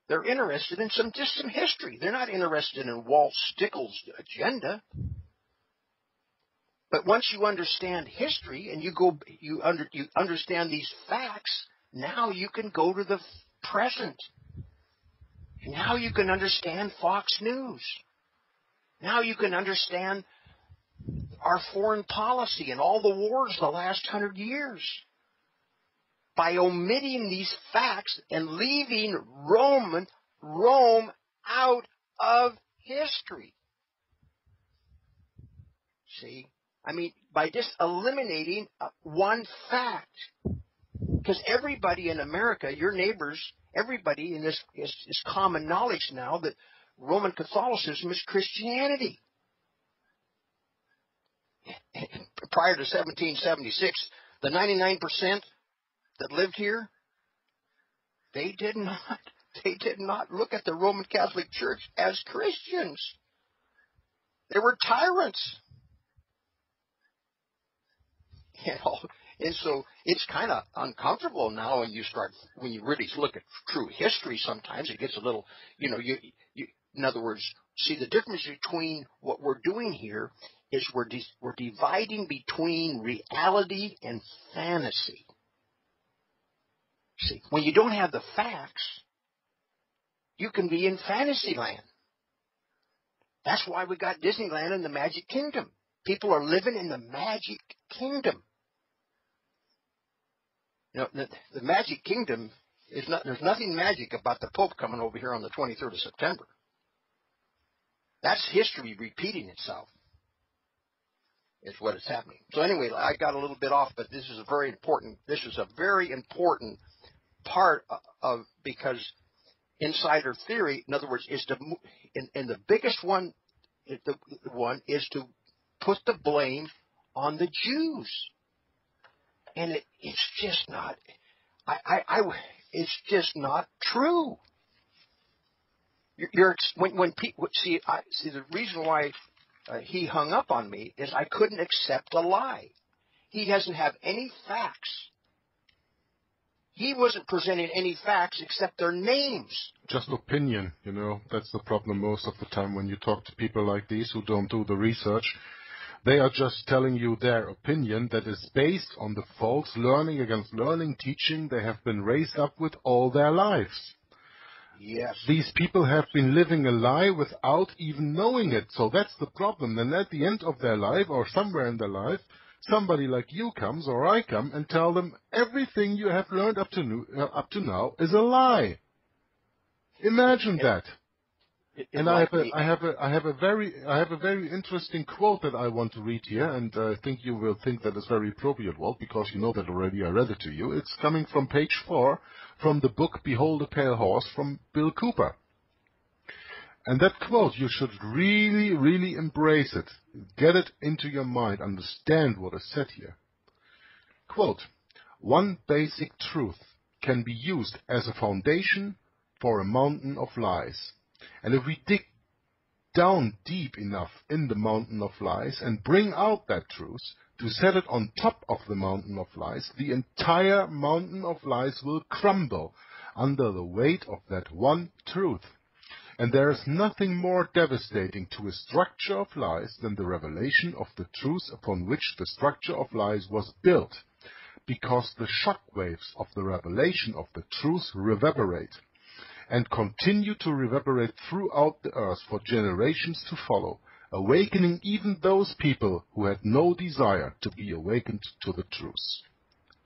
they're interested in some just some history. They're not interested in Walt Stickel's agenda. But once you understand history and you go, you under, you understand these facts, now you can go to the present. Now you can understand Fox News. Now you can understand our foreign policy and all the wars the last hundred years. By omitting these facts and leaving Roman, Rome out of history. See? I mean, by just eliminating one fact. Because everybody in America, your neighbors, everybody in this is, is common knowledge now that Roman Catholicism is Christianity. Prior to seventeen seventy-six, the ninety-nine percent that lived here, they did not, they did not look at the Roman Catholic Church as Christians. They were tyrants. You know, and so it's kind of uncomfortable now when you start, when you really look at true history sometimes, it gets a little, you know, you, you in other words, see the difference between what we're doing here is we're, de we're dividing between reality and fantasy. See, when you don't have the facts, you can be in fantasy land. That's why we got Disneyland and the Magic Kingdom. People are living in the Magic Kingdom. Now, the, the Magic Kingdom is not, there's nothing magic about the Pope coming over here on the twenty-third of September. That's history repeating itself, is what is happening. So anyway, I got a little bit off, but this is a very important, this is a very important part of, of because insider theory, in other words, is to, and, and the biggest one, the one is to put the blame on the Jews. And it, it's just not, I, I, I, it's just not true. You're, you're when, when people, see, I, see the reason why uh, he hung up on me is I couldn't accept a lie. He doesn't have any facts. He wasn't presenting any facts except their names. Just opinion, you know, that's the problem most of the time when you talk to people like these who don't do the research. They are just telling you their opinion that is based on the false learning against learning teaching they have been raised up with all their lives. Yes. These people have been living a lie without even knowing it. So that's the problem. And at the end of their life or somewhere in their life, somebody like you comes or I come and tell them everything you have learned up to, new, uh, up to now is a lie. Imagine that. It, it and I have, a, I, have a, I, have a very, I have a very interesting quote that I want to read here, and I think you will think that is very appropriate, Walt, because you know that already. I read it to you. It's coming from page four from the book Behold a Pale Horse from Bill Cooper. And that quote, you should really, really embrace it. Get it into your mind. Understand what is said here. Quote, "One basic truth can be used as a foundation for a mountain of lies. And if we dig down deep enough in the mountain of lies and bring out that truth to set it on top of the mountain of lies, the entire mountain of lies will crumble under the weight of that one truth. And there is nothing more devastating to a structure of lies than the revelation of the truth upon which the structure of lies was built, because the shock waves of the revelation of the truth reverberate and continue to reverberate throughout the earth for generations to follow, awakening even those people who had no desire to be awakened to the truth."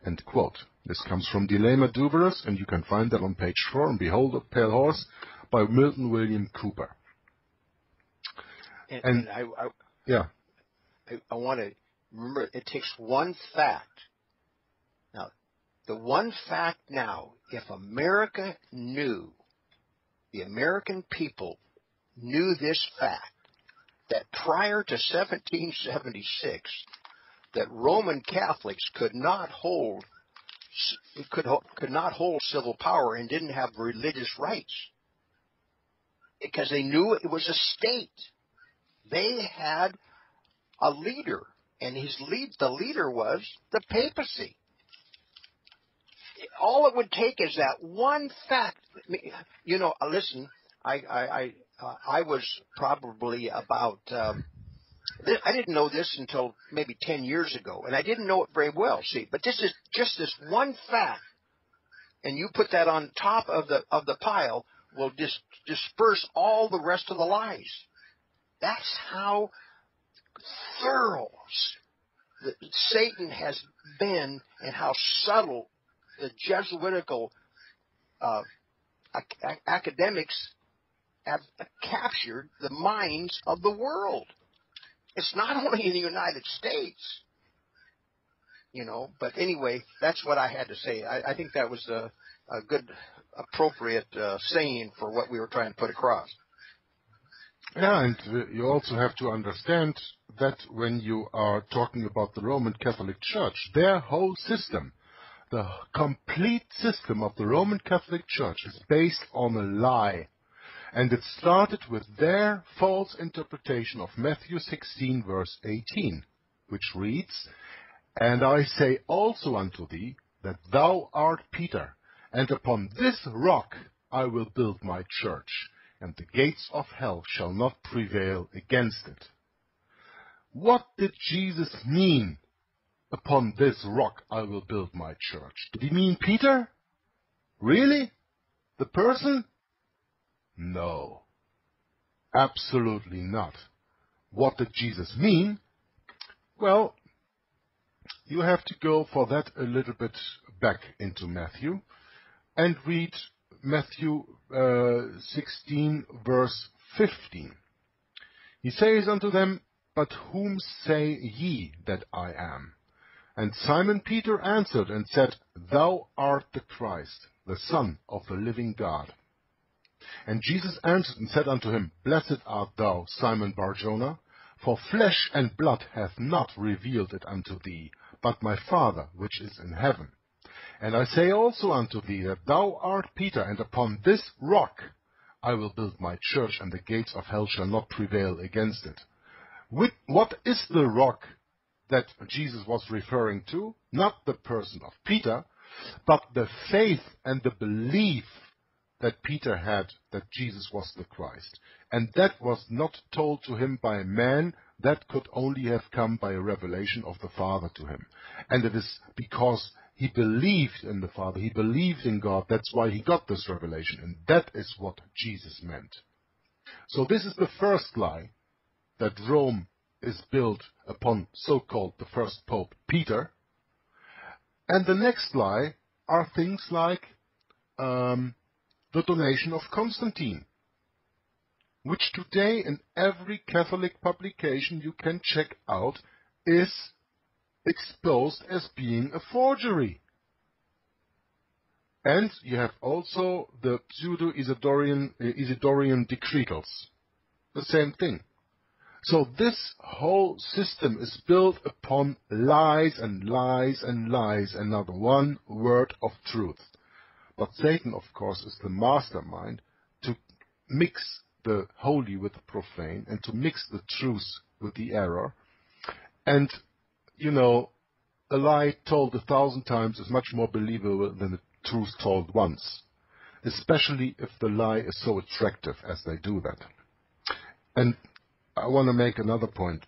End quote. This comes from Dilema Duverus, and you can find that on page four in Behold a Pale Horse by Milton William Cooper. And, and, and I, I, yeah. I, I want to remember, it takes one fact. Now, the one fact now, if America knew, the American people knew this fact, that prior to seventeen seventy-six, that Roman Catholics could not hold could, could not hold civil power and didn't have religious rights, because they knew it was a state. They had a leader, and his lead the leader was the papacy. All it would take is that one fact. You know, listen, I I I, uh, I was probably about um, I didn't know this until maybe ten years ago, and I didn't know it very well, see. But this is just this one fact, and you put that on top of the of the pile will dis disperse all the rest of the lies. That's how thorough the, Satan has been, and how subtle the Jesuitical uh, ac academics have captured the minds of the world. It's not only in the United States, you know. But anyway, that's what I had to say. I, I think that was a, a good, appropriate uh, saying for what we were trying to put across. Yeah, and you also have to understand that when you are talking about the Roman Catholic Church, their whole system, the complete system of the Roman Catholic Church is based on a lie. And it started with their false interpretation of Matthew sixteen, verse eighteen, which reads, "And I say also unto thee, that thou art Peter, and upon this rock I will build my church, and the gates of hell shall not prevail against it." What did Jesus mean, "upon this rock I will build my church"? Did he mean Peter? Really? The person? No, absolutely not. What did Jesus mean? Well, you have to go for that a little bit back into Matthew and read Matthew uh, sixteen, verse fifteen. He says unto them, "But whom say ye that I am?" And Simon Peter answered and said, "Thou art the Christ, the Son of the living God." And Jesus answered and said unto him, "Blessed art thou, Simon Bar-Jonah, for flesh and blood hath not revealed it unto thee, but my Father which is in heaven. And I say also unto thee, that thou art Peter, and upon this rock I will build my church, and the gates of hell shall not prevail against it." With, what is the rock that Jesus was referring to? Not the person of Peter, but the faith and the belief that Peter had that Jesus was the Christ. And that was not told to him by man. That could only have come by a revelation of the Father to him. And it is because he believed in the Father, he believed in God, that's why he got this revelation. And that is what Jesus meant. So this is the first lie, that Rome is built upon so-called the first Pope, Peter. And the next lie are things like um, the donation of Constantine, which today in every Catholic publication you can check out is exposed as being a forgery. And you have also the pseudo-Isidorian uh, Isidorian decretals, the same thing. So this whole system is built upon lies and lies and lies, and not one word of truth. But Satan, of course, is the mastermind to mix the holy with the profane, and to mix the truth with the error. And, you know, a lie told a thousand times is much more believable than the truth told once, especially if the lie is so attractive as they do that. And I want to make another point,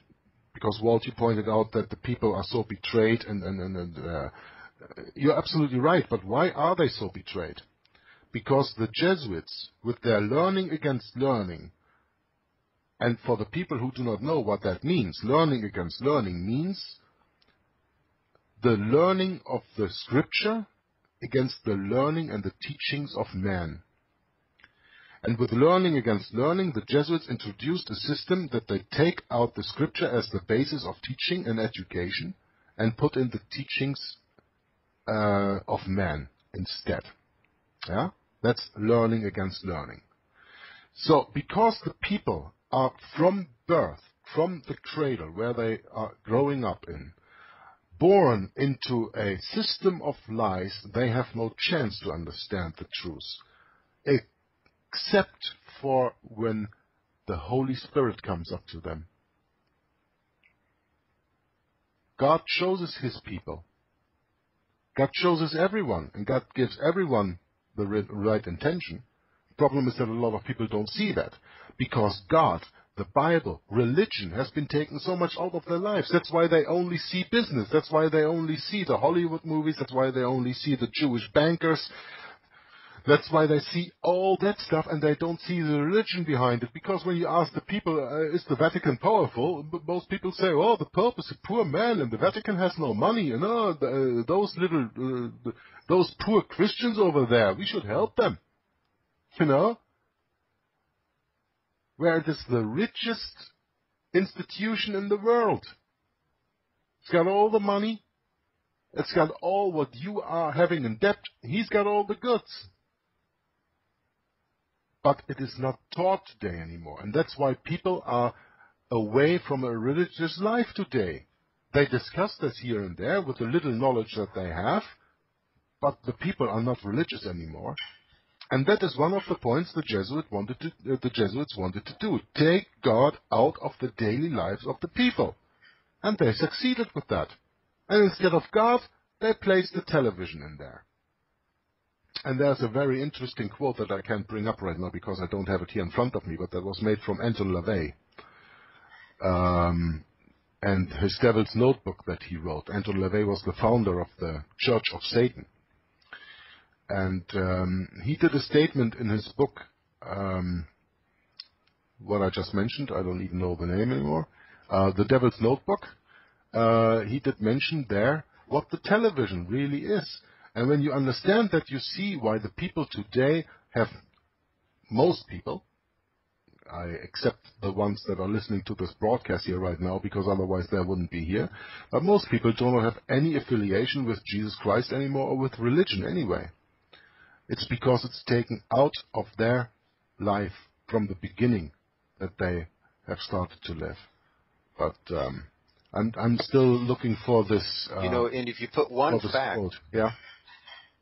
because, Walt, you pointed out that the people are so betrayed, and... and, and, and uh, you're absolutely right, but why are they so betrayed? Because the Jesuits, with their learning against learning, and for the people who do not know what that means, learning against learning means the learning of the Scripture against the learning and the teachings of man. And with learning against learning, the Jesuits introduced a system that they take out the Scripture as the basis of teaching and education and put in the teachings Uh, of man instead. Yeah, that's learning against learning. So because the people are from birth, from the cradle where they are growing up in, born into a system of lies, they have no chance to understand the truth, except for when the Holy Spirit comes up to them. God chooses his people. God chooses everyone, and God gives everyone the right intention. The problem is that a lot of people don't see that, because God, the Bible, religion has been taken so much out of their lives. That's why they only see business. That's why they only see the Hollywood movies. That's why they only see the Jewish bankers. That's why they see all that stuff and they don't see the religion behind it. Because when you ask the people, uh, is the Vatican powerful? But most people say, oh, the Pope is a poor man and the Vatican has no money. And oh, the, uh, those little, uh, those poor Christians over there, we should help them. You know? Where it is the richest institution in the world. It's got all the money. It's got all what you are having in debt. He's got all the goods. But it is not taught today anymore. And that's why people are away from a religious life today. They discuss this here and there with the little knowledge that they have, but the people are not religious anymore. And that is one of the points the, Jesuit wanted to, uh, the Jesuits wanted to do. Take God out of the daily lives of the people. And they succeeded with that. And instead of God, they placed the television in there. And there's a very interesting quote that I can't bring up right now because I don't have it here in front of me, but that was made from Anton LaVey um, and his Devil's Notebook that he wrote. Anton LaVey was the founder of the Church of Satan. And um, he did a statement in his book, um, what I just mentioned, I don't even know the name anymore, uh, The Devil's Notebook. Uh, he did mention there what the television really is. And when you understand that, you see why the people today have, most people, I accept the ones that are listening to this broadcast here right now, because otherwise they wouldn't be here, but most people do not have any affiliation with Jesus Christ anymore or with religion anyway. It's because it's taken out of their life from the beginning that they have started to live. But um, I'm, I'm still looking for this. Uh, you know, and if you put one fact... Quote, yeah.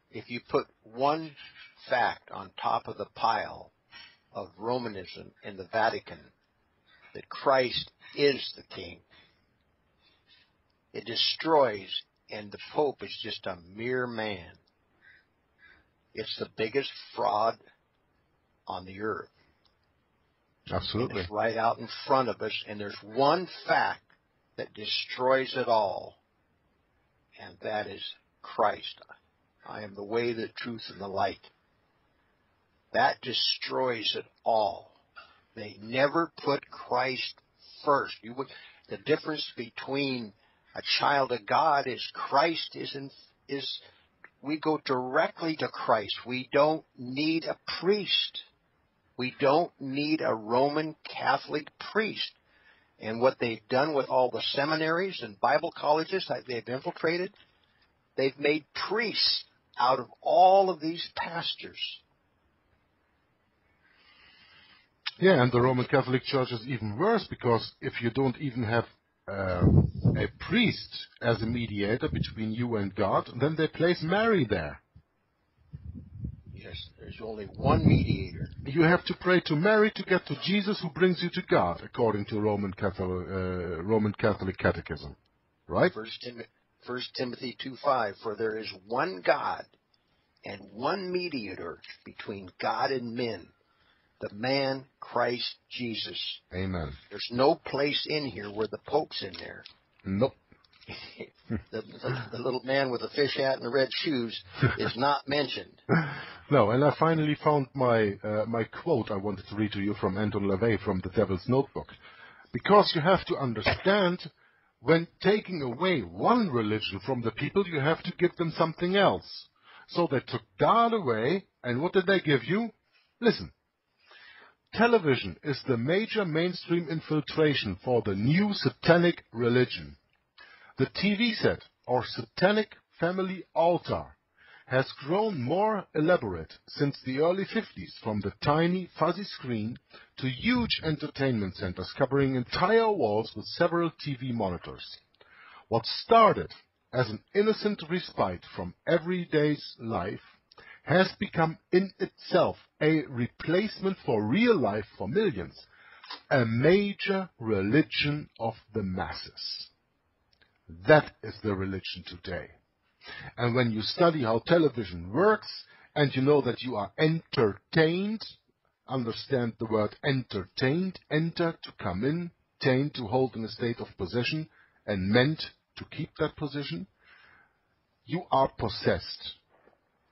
If you put one fact on top of the pile of Romanism in the Vatican, that Christ is the king, it destroys, and the Pope is just a mere man. It's the biggest fraud on the earth. Absolutely. And it's right out in front of us, and there's one fact that destroys it all, and that is Christ. I am the way, the truth, and the light. That destroys it all. They never put Christ first. You would, the difference between a child of God is Christ is, in, is we go directly to Christ. We don't need a priest. We don't need a Roman Catholic priest. And what they've done with all the seminaries and Bible colleges that they've infiltrated, they've made priests out of all of these pastors. Yeah, and the Roman Catholic Church is even worse, because if you don't even have uh, a priest as a mediator between you and God, then they place Mary there. Yes, there's only one mediator. You have to pray to Mary to get to Jesus, who brings you to God, according to Roman Catholic, uh, Roman Catholic Catechism, right? First Tim- First Timothy two five, for there is one God and one mediator between God and men, the man Christ Jesus. Amen. There's no place in here where the Pope's in there. Nope. the, the, the little man with the fish hat and the red shoes is not mentioned. No, and I finally found my uh, my quote I wanted to read to you from Anton LaVey from The Devil's Notebook. Because you have to understand, when taking away one religion from the people, you have to give them something else. So they took God away, and what did they give you? Listen. Television is the major mainstream infiltration for the new satanic religion. The T V set, or satanic family altar, has grown more elaborate since the early fifties, from the tiny, fuzzy screen to huge entertainment centers covering entire walls with several T V monitors. What started as an innocent respite from everyday life has become in itself a replacement for real life for millions, a major religion of the masses. That is the religion today. And when you study how television works, and you know that you are entertained understand the word enter, taint, enter to come in, taint to hold in a state of possession, and meant to keep that position. You are possessed.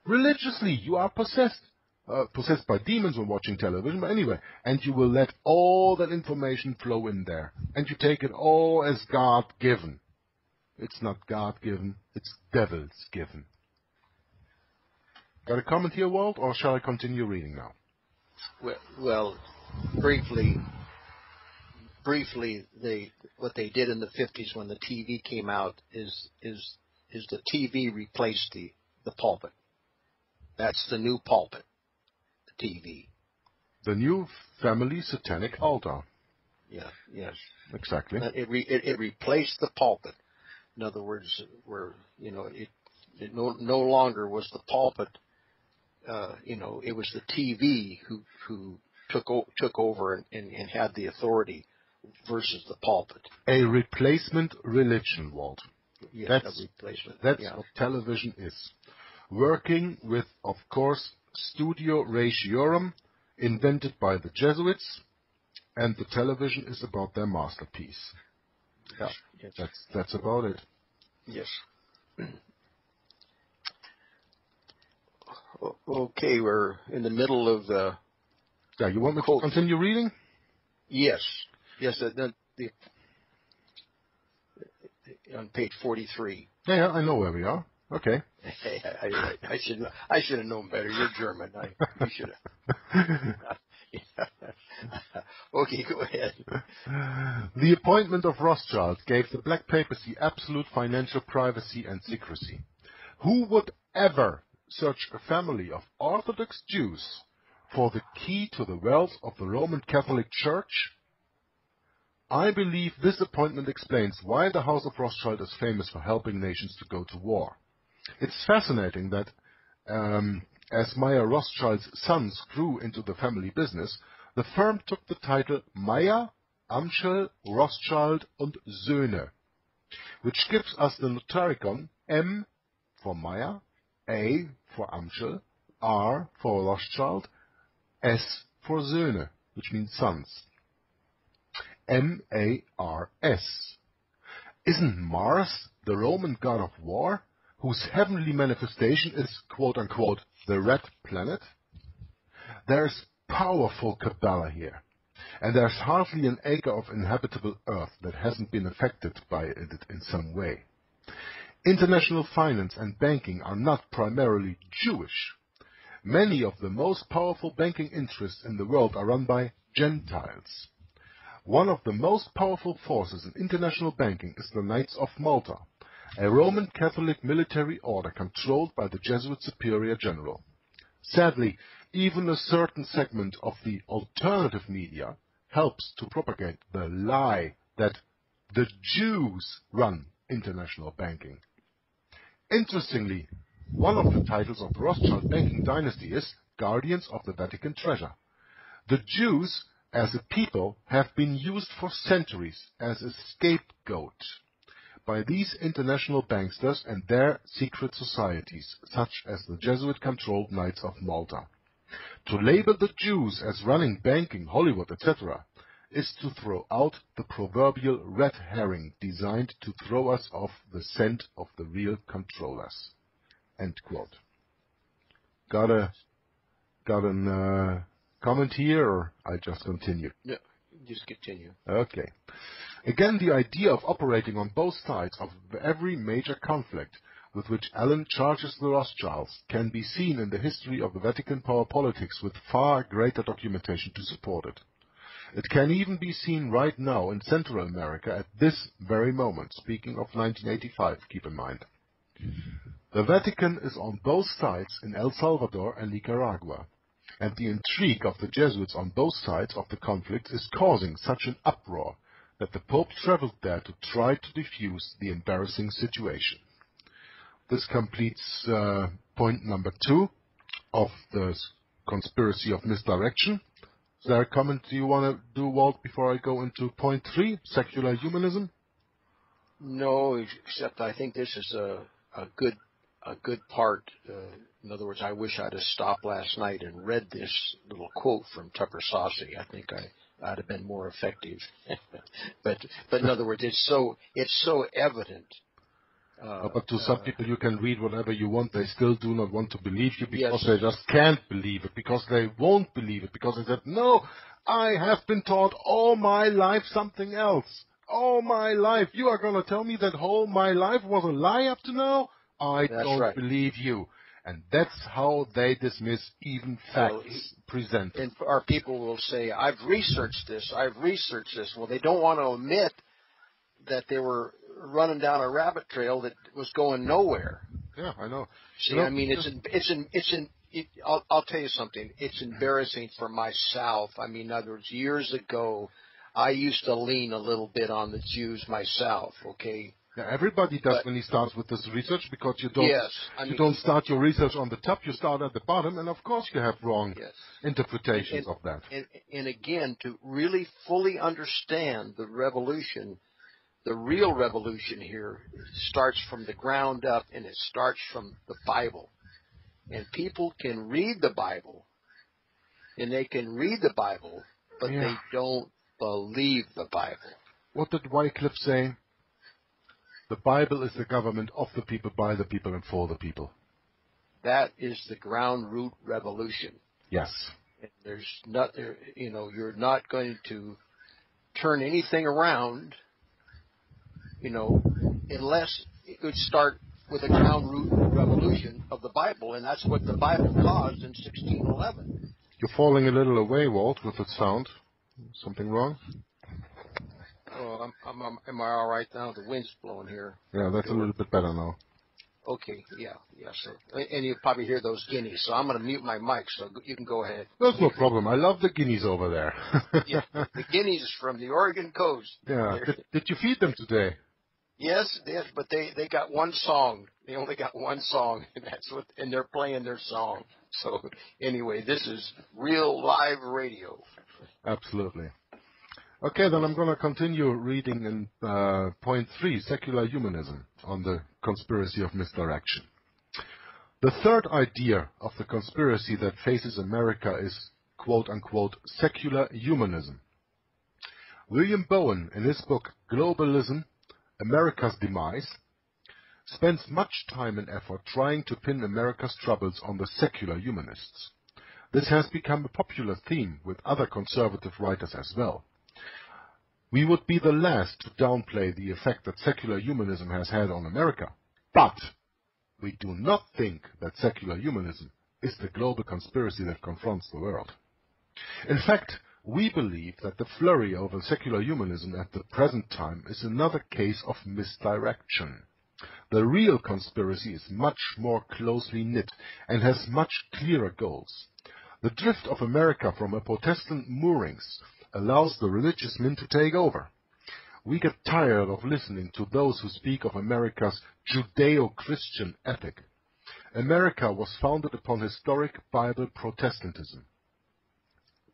Religiously, you are possessed. Uh, possessed by demons when watching television, but anyway. And you will let all that information flow in there. And you take it all as God-given. It's not God-given, it's devil's-given. Got a comment here, Walt, or shall I continue reading now? Well, well briefly, briefly, they, what they did in the fifties when the T V came out is is is the T V replaced the, the pulpit. That's the new pulpit, the T V. The new family satanic altar. Yeah, yes. Exactly. It, re, it, it replaced the pulpit. In other words, where, you know, it, it no, no longer was the pulpit. Uh, you know, it was the T V who who took o took over and, and, and had the authority versus the pulpit. A replacement religion, Walt. Yeah, that's a replacement. That's yeah. what television is. Working with, of course, Studio Ratiorum, invented by the Jesuits, and the television is about their masterpiece. Yeah, yes. that's that's about it. Yes. Okay, we're in the middle of the... Yeah, you want me to continue reading? Yes. Yes, uh, the, the, on page forty-three. Yeah, yeah, I know where we are. Okay. Hey, I, I, I should I should have known better. You're German. I you should have. Okay, go ahead. The appointment of Rothschild gave the Black Papacy absolute financial privacy and secrecy. Who would ever search a family of Orthodox Jews for the key to the wealth of the Roman Catholic Church? I believe this appointment explains why the House of Rothschild is famous for helping nations to go to war. It's fascinating that um, as Meyer Rothschild's sons grew into the family business, the firm took the title Meyer, Amschel, Rothschild und Söhne, which gives us the notaricon M for Meyer, A for Amschel, R for Rothschild, S for Söhne, which means sons. M A R S. Isn't Mars the Roman god of war, whose heavenly manifestation is, quote-unquote, the red planet? There's powerful Kabbalah here, and there's hardly an acre of inhabitable earth that hasn't been affected by it in some way. International finance and banking are not primarily Jewish. Many of the most powerful banking interests in the world are run by Gentiles. One of the most powerful forces in international banking is the Knights of Malta, a Roman Catholic military order controlled by the Jesuit Superior General. Sadly, even a certain segment of the alternative media helps to propagate the lie that the Jews run international banking. Interestingly, one of the titles of the Rothschild banking dynasty is Guardians of the Vatican Treasure. The Jews, as a people, have been used for centuries as a scapegoat by these international banksters and their secret societies, such as the Jesuit-controlled Knights of Malta. To label the Jews as running banking, Hollywood, et cetera, is to throw out the proverbial red herring designed to throw us off the scent of the real controllers. End quote. Got a, got an... Uh, Comment here, or I just continue? No, just continue. Okay. Again, the idea of operating on both sides of every major conflict with which Allen charges the Rothschilds can be seen in the history of the Vatican power politics with far greater documentation to support it. It can even be seen right now in Central America at this very moment, speaking of nineteen eighty-five, keep in mind. The Vatican is on both sides in El Salvador and Nicaragua, and the intrigue of the Jesuits on both sides of the conflict is causing such an uproar that the Pope traveled there to try to defuse the embarrassing situation. This completes uh, point number two of the conspiracy of misdirection. Is there a comment you want to do, Walt, before I go into point three, secular humanism? No, except I think this is a, a good a good part. Uh, in other words, I wish I'd have stopped last night and read this little quote from Tupper Saucy. I think I. I'd have been more effective, but but in other words, it's so it's so evident. Uh, but to some uh, people, you can read whatever you want. They still do not want to believe you because yes. they just can't believe it, because they won't believe it, because they said, "No, I have been taught all my life something else. All my life, you are going to tell me that all my life was a lie up to now? I that's don't right. believe you." And that's how they dismiss even facts presented. And our people will say, I've researched this, I've researched this. Well, they don't want to admit that they were running down a rabbit trail that was going nowhere. Yeah, I know. See, you know, I mean, it's, in, it's, in, it's in, it, I'll, I'll tell you something. It's embarrassing for myself. I mean, in other words, years ago, I used to lean a little bit on the Jews myself, okay? Yeah, everybody does but, when he starts with this research, because you don't yes, I mean, you don't start your research on the top, you start at the bottom, and of course you have wrong yes. interpretations and, of that. And, and again, to really fully understand the revolution, the real revolution here starts from the ground up, and it starts from the Bible. And people can read the Bible, and they can read the Bible, but yeah. they don't believe the Bible. What did Wycliffe say? The Bible is the government of the people, by the people, and for the people. That is the ground root revolution. Yes. And there's not, you know, you're not going to turn anything around, you know, unless it would start with a ground root revolution of the Bible, and that's what the Bible caused in sixteen eleven. You're falling a little away, Walt, with that sound. Something wrong? Oh, I'm, I'm, I'm, am I all right now? The wind's blowing here. Yeah, that's a little bit better now. Okay, yeah, yeah, sure. And you probably hear those guineas, so I'm going to mute my mic, so you can go ahead. That's no problem. I love the guineas over there. Yeah, the guineas from the Oregon coast. Yeah. Did, did you feed them today? Yes, yes, but they, they got one song. They only got one song, and that's what, and they're playing their song. So anyway, this is real live radio. Absolutely. Okay, then I'm going to continue reading in uh, point three, secular humanism, on the conspiracy of misdirection. The third idea of the conspiracy that faces America is, quote unquote, secular humanism. William Bowen, in his book Globalism, America's Demise, spends much time and effort trying to pin America's troubles on the secular humanists. This has become a popular theme with other conservative writers as well. We would be the last to downplay the effect that secular humanism has had on America, but we do not think that secular humanism is the global conspiracy that confronts the world. In fact, we believe that the flurry over secular humanism at the present time is another case of misdirection. The real conspiracy is much more closely knit and has much clearer goals. The drift of America from a Protestant moorings allows the religious men to take over. We get tired of listening to those who speak of America's Judeo-Christian ethic. America was founded upon historic Bible Protestantism.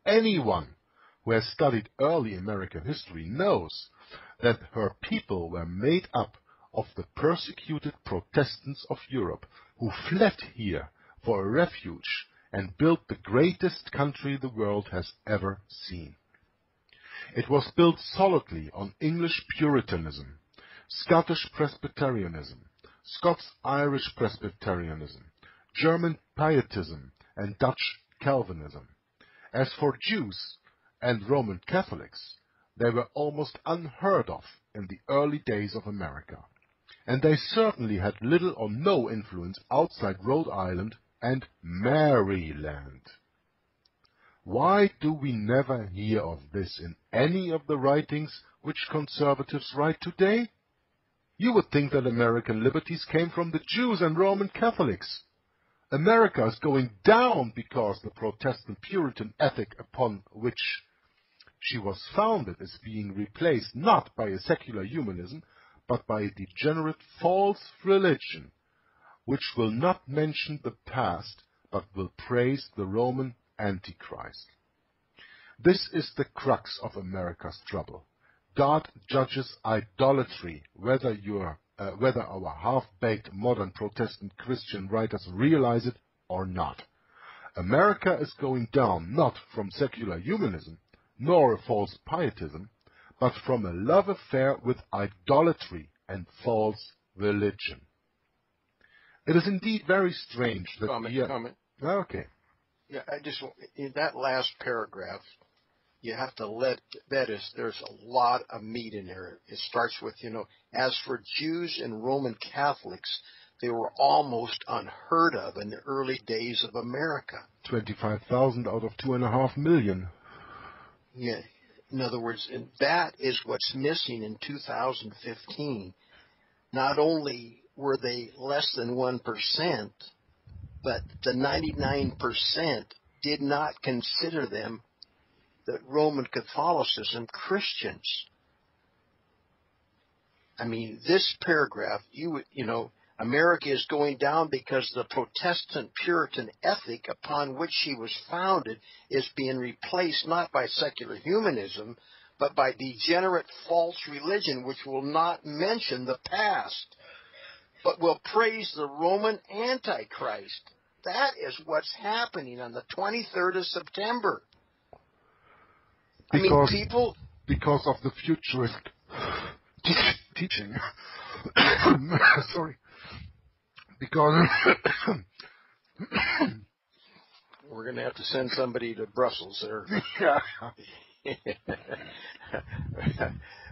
Anyone who has studied early American history knows that her people were made up of the persecuted Protestants of Europe who fled here for a refuge and built the greatest country the world has ever seen. It was built solidly on English Puritanism, Scottish Presbyterianism, Scots-Irish Presbyterianism, German Pietism, and Dutch Calvinism. As for Jews and Roman Catholics, they were almost unheard of in the early days of America, and they certainly had little or no influence outside Rhode Island and Maryland. Why do we never hear of this in any of the writings which conservatives write today? You would think that American liberties came from the Jews and Roman Catholics. America is going down because the Protestant Puritan ethic upon which she was founded is being replaced not by a secular humanism, but by a degenerate false religion, which will not mention the past, but will praise the Roman Antichrist. This is the crux of America's trouble. God judges idolatry, whether you're uh, whether our half-baked modern Protestant Christian writers realize it or not. America is going down not from secular humanism, nor a false pietism, but from a love affair with idolatry and false religion. It is indeed very strange that comment, we... Uh, comment. Okay. Yeah, I just, in that last paragraph, you have to let, that is, there's a lot of meat in there. It starts with, you know, as for Jews and Roman Catholics, they were almost unheard of in the early days of America. twenty-five thousand out of two and a half million. Yeah. In other words, and that is what's missing in two thousand fifteen. Not only were they less than one percent, but the ninety-nine percent did not consider them, the Roman Catholicism, Christians. I mean, this paragraph, you you know, America is going down because the Protestant Puritan ethic upon which she was founded is being replaced not by secular humanism, but by degenerate false religion, which will not mention the past, but will praise the Roman Antichrist. That is what's happening on the twenty-third of September. Because, I mean, people... Because of the futurist te teaching. Sorry. Because we're going to have to send somebody to Brussels there.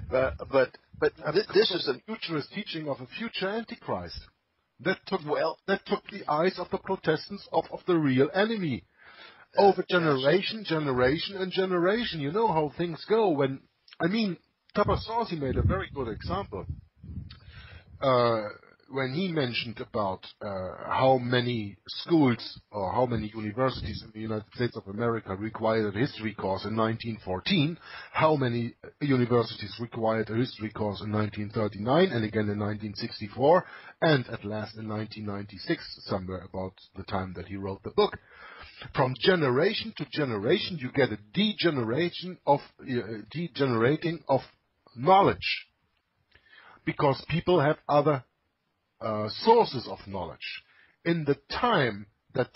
but but but th this is a futurist teaching of a future Antichrist that took well that took the eyes of the Protestants off of the real enemy over generation, generation, and generation. You know how things go when I mean Tupper Saucy made a very good example. Uh, When he mentioned about uh, how many schools or how many universities in the United States of America required a history course in nineteen fourteen, how many universities required a history course in nineteen thirty-nine and again in nineteen sixty-four and at last in nineteen ninety-six, somewhere about the time that he wrote the book. From generation to generation, you get a degeneration of uh, degenerating of knowledge because people have other Uh, sources of knowledge. In the time that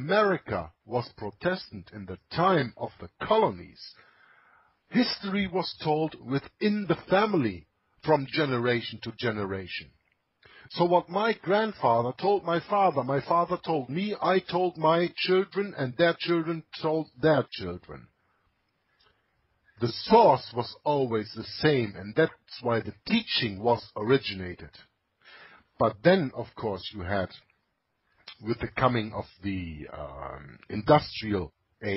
America was Protestant, in the time of the colonies, history was told within the family from generation to generation. So what my grandfather told my father, my father told me, I told my children, and their children told their children. The source was always the same, and that's why the teaching was originated. But then, of course, you had, with the coming of the um, industrial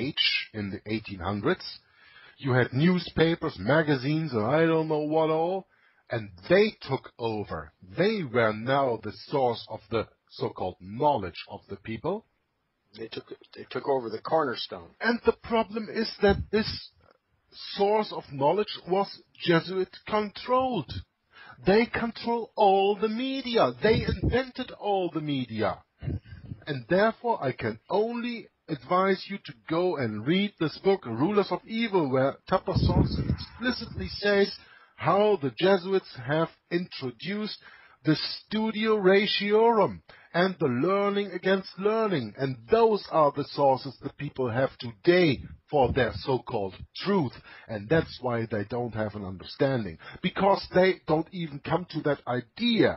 age in the eighteen hundreds, you had newspapers, magazines, and I don't know what all, and they took over. They were now the source of the so-called knowledge of the people. They took, they took over the cornerstone. And the problem is that this source of knowledge was Jesuit-controlled. They control all the media. They invented all the media. And therefore, I can only advise you to go and read this book, Rulers of Evil, where Tupper Saucy explicitly says how the Jesuits have introduced the Studio Ratiorum and the learning against learning. And those are the sources that people have today for their so-called truth. And that's why they don't have an understanding. Because they don't even come to that idea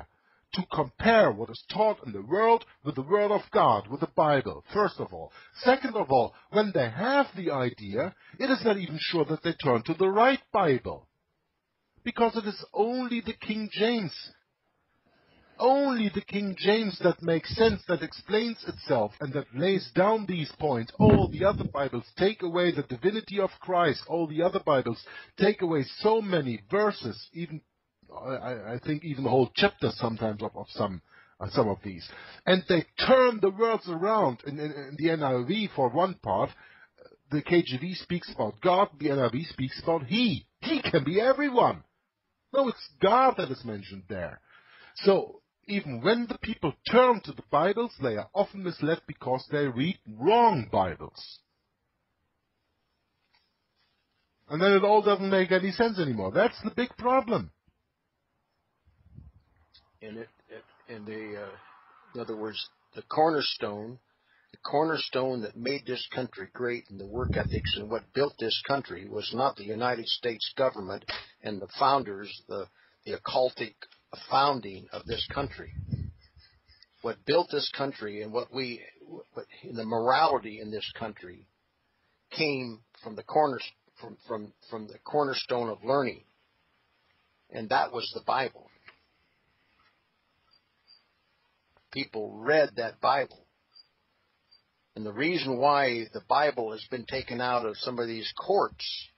to compare what is taught in the world with the Word of God, with the Bible, first of all. Second of all, when they have the idea, it is not even sure that they turn to the right Bible. Because it is only the King James Only the King James that makes sense, that explains itself, and that lays down these points. All the other Bibles take away the divinity of Christ. All the other Bibles take away so many verses, even I, I think even whole chapters sometimes of, of some uh, some of these. And they turn the words around. In, in, in the N I V, for one part, the K J V speaks about God, the N I V speaks about He. He can be everyone. No, it's God that is mentioned there. So even when the people turn to the Bibles, they are often misled because they read wrong Bibles. And then it all doesn't make any sense anymore. That's the big problem. and it, it and they, uh, in other words, the cornerstone, the cornerstone that made this country great and the work ethics and what built this country was not the United States government and the founders, the the occultic founding of this country. What built this country and what we, what, the morality in this country, came from the corner, from, from from the cornerstone of learning, and that was the Bible. People read that Bible, and the reason why the Bible has been taken out of some of these courts,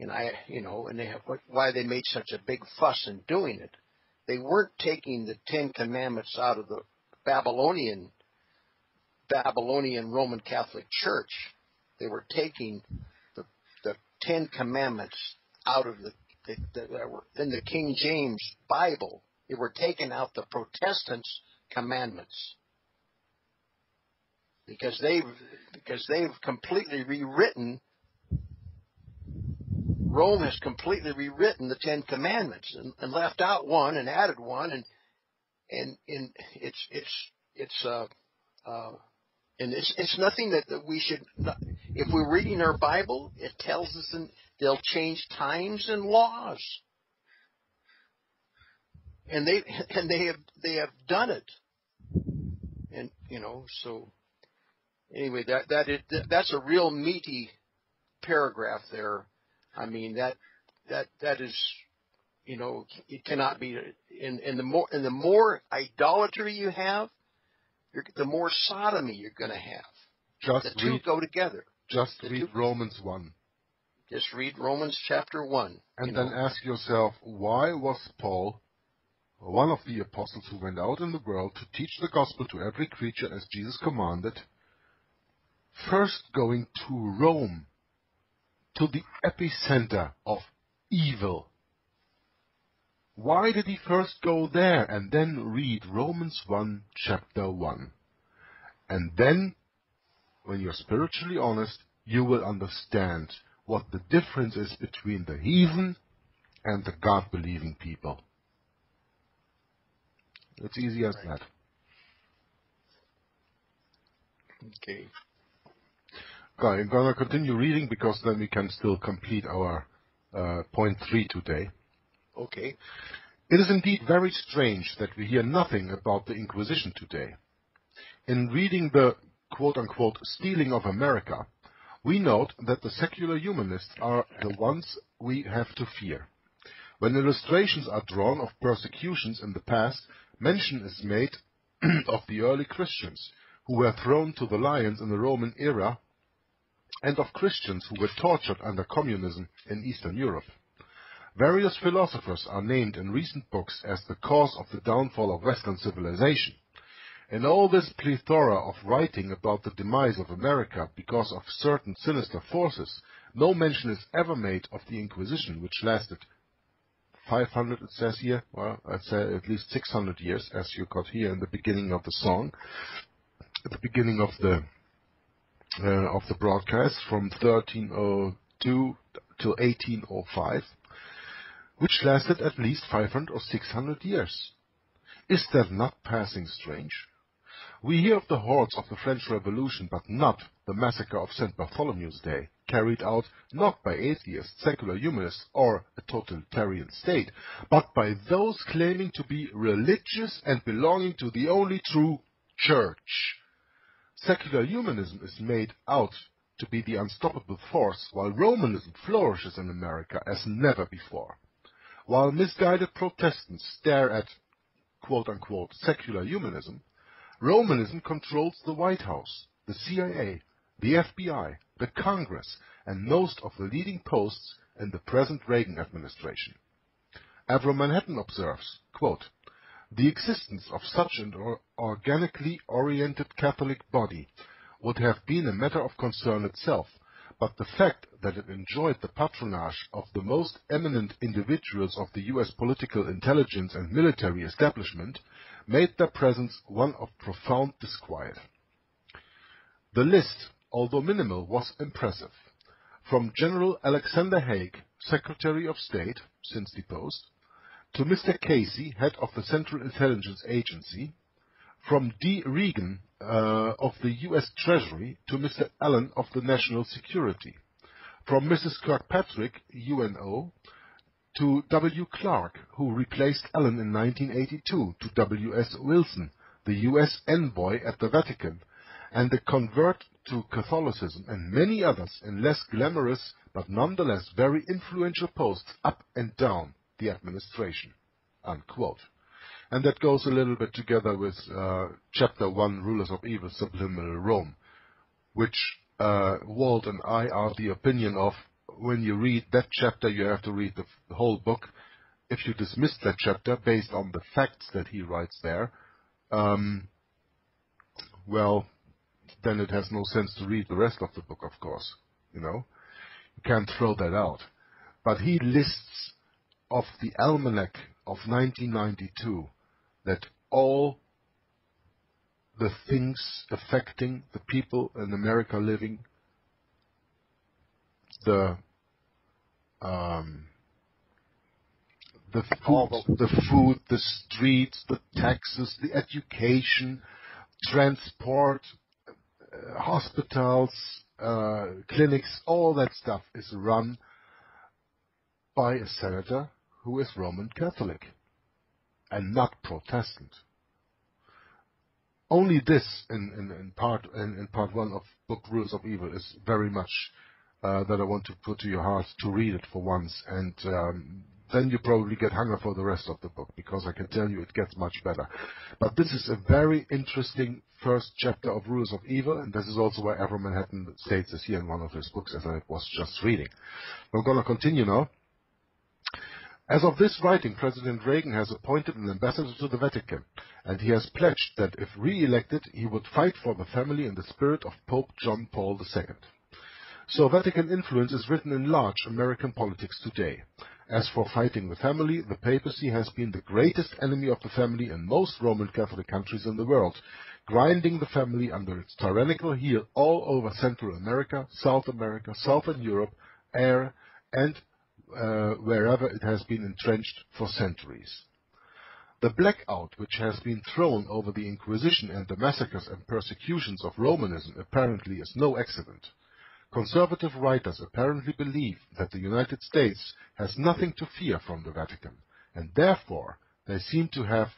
and I, you know, and they have, why they made such a big fuss in doing it, they weren't taking the Ten Commandments out of the Babylonian, Babylonian Roman Catholic Church. They were taking the, the Ten Commandments out of the, the, the, that were in the King James Bible. They were taking out the Protestants' commandments because they've because they've completely rewritten. Rome has completely rewritten the Ten Commandments and, and left out one and added one, and and, and it's it's it's uh, uh, and it's it's nothing that, that we should not, if we're reading our Bible, it tells us, and they'll change times and laws, and they and they have they have done it, and you know so anyway that that is that's a real meaty paragraph there. I mean that that that is, you know, it cannot be. And, and the more and the more idolatry you have, you're, the more sodomy you're going to have. Just the read, two go together. Just the read two, Romans one. Just read Romans chapter one, and then know. ask yourself, why was Paul one of the apostles who went out in the world to teach the gospel to every creature as Jesus commanded, first going to Rome? To the epicenter of evil. Why did he first go there and then read Romans one, chapter one? And then, when you're spiritually honest, you will understand what the difference is between the heathen and the God-believing people. It's easy as that. Okay. Okay, I'm going to continue reading because then we can still complete our uh, point three today. Okay. It is indeed very strange that we hear nothing about the Inquisition today. In reading the quote-unquote stealing of America, we note that the secular humanists are the ones we have to fear. When illustrations are drawn of persecutions in the past, mention is made of the early Christians who were thrown to the lions in the Roman era, and of Christians who were tortured under communism in Eastern Europe. Various philosophers are named in recent books as the cause of the downfall of Western civilization. In all this plethora of writing about the demise of America because of certain sinister forces, no mention is ever made of the Inquisition, which lasted five hundred, it says here, well, I'd say at least six hundred years, as you got here in the beginning of the song, at the beginning of the Uh, of the broadcast, from thirteen oh two to eighteen oh five, which lasted at least five hundred or six hundred years. Is that not passing strange? We hear of the hordes of the French Revolution, but not the massacre of Saint Bartholomew's Day, carried out not by atheists, secular humanists, or a totalitarian state, but by those claiming to be religious and belonging to the only true church. Secular humanism is made out to be the unstoppable force, while Romanism flourishes in America as never before. While misguided Protestants stare at quote-unquote secular humanism, Romanism controls the White House, the C I A, the F B I, the Congress, and most of the leading posts in the present Reagan administration. Avram Manhattan observes, quote, "The existence of such an or organically oriented Catholic body would have been a matter of concern itself, but the fact that it enjoyed the patronage of the most eminent individuals of the U S political intelligence and military establishment made their presence one of profound disquiet. The list, although minimal, was impressive. From General Alexander Haig, Secretary of State, since deposed, to Mister Casey, head of the Central Intelligence Agency, from D. Regan uh, of the U S Treasury to Mister Allen of the National Security, from Missus Kirkpatrick, U N O, to W. Clark, who replaced Allen in nineteen eighty-two, to W S. Wilson, the U S envoy at the Vatican, and the convert to Catholicism, and many others in less glamorous but nonetheless very influential posts up and down the administration, unquote. And that goes a little bit together with uh, Chapter one, Rulers of Evil, Subliminal Rome, which uh, Walt and I are the opinion of, when you read that chapter, you have to read the, the whole book. If you dismiss that chapter based on the facts that he writes there, um, well, then it has no sense to read the rest of the book, of course. You know, you can't throw that out. But he lists of the Almanac of nineteen ninety-two that all the things affecting the people in America living, the um, the food, the food, the streets, the taxes, the education, transport, uh, hospitals, uh, clinics, all that stuff is run by a senator who is Roman Catholic and not Protestant. Only this, in, in, in part in, in part one of book Rules of Evil, is very much Uh, that I want to put to your heart to read it for once, and um, then you probably get hunger for the rest of the book, because I can tell you it gets much better. But this is a very interesting first chapter of Rulers of Evil, and this is also why Avram Manhattan states this here in one of his books, as I was just reading. We're going to continue now. As of this writing, President Reagan has appointed an ambassador to the Vatican, and he has pledged that if re-elected, he would fight for the family in the spirit of Pope John Paul the Second. So Vatican influence is written in large American politics today. As for fighting the family, the papacy has been the greatest enemy of the family in most Roman Catholic countries in the world, grinding the family under its tyrannical heel all over Central America, South America, Southern Europe, air, and uh, wherever it has been entrenched for centuries. The blackout which has been thrown over the Inquisition and the massacres and persecutions of Romanism apparently is no accident. Conservative writers apparently believe that the United States has nothing to fear from the Vatican, and therefore they seem to have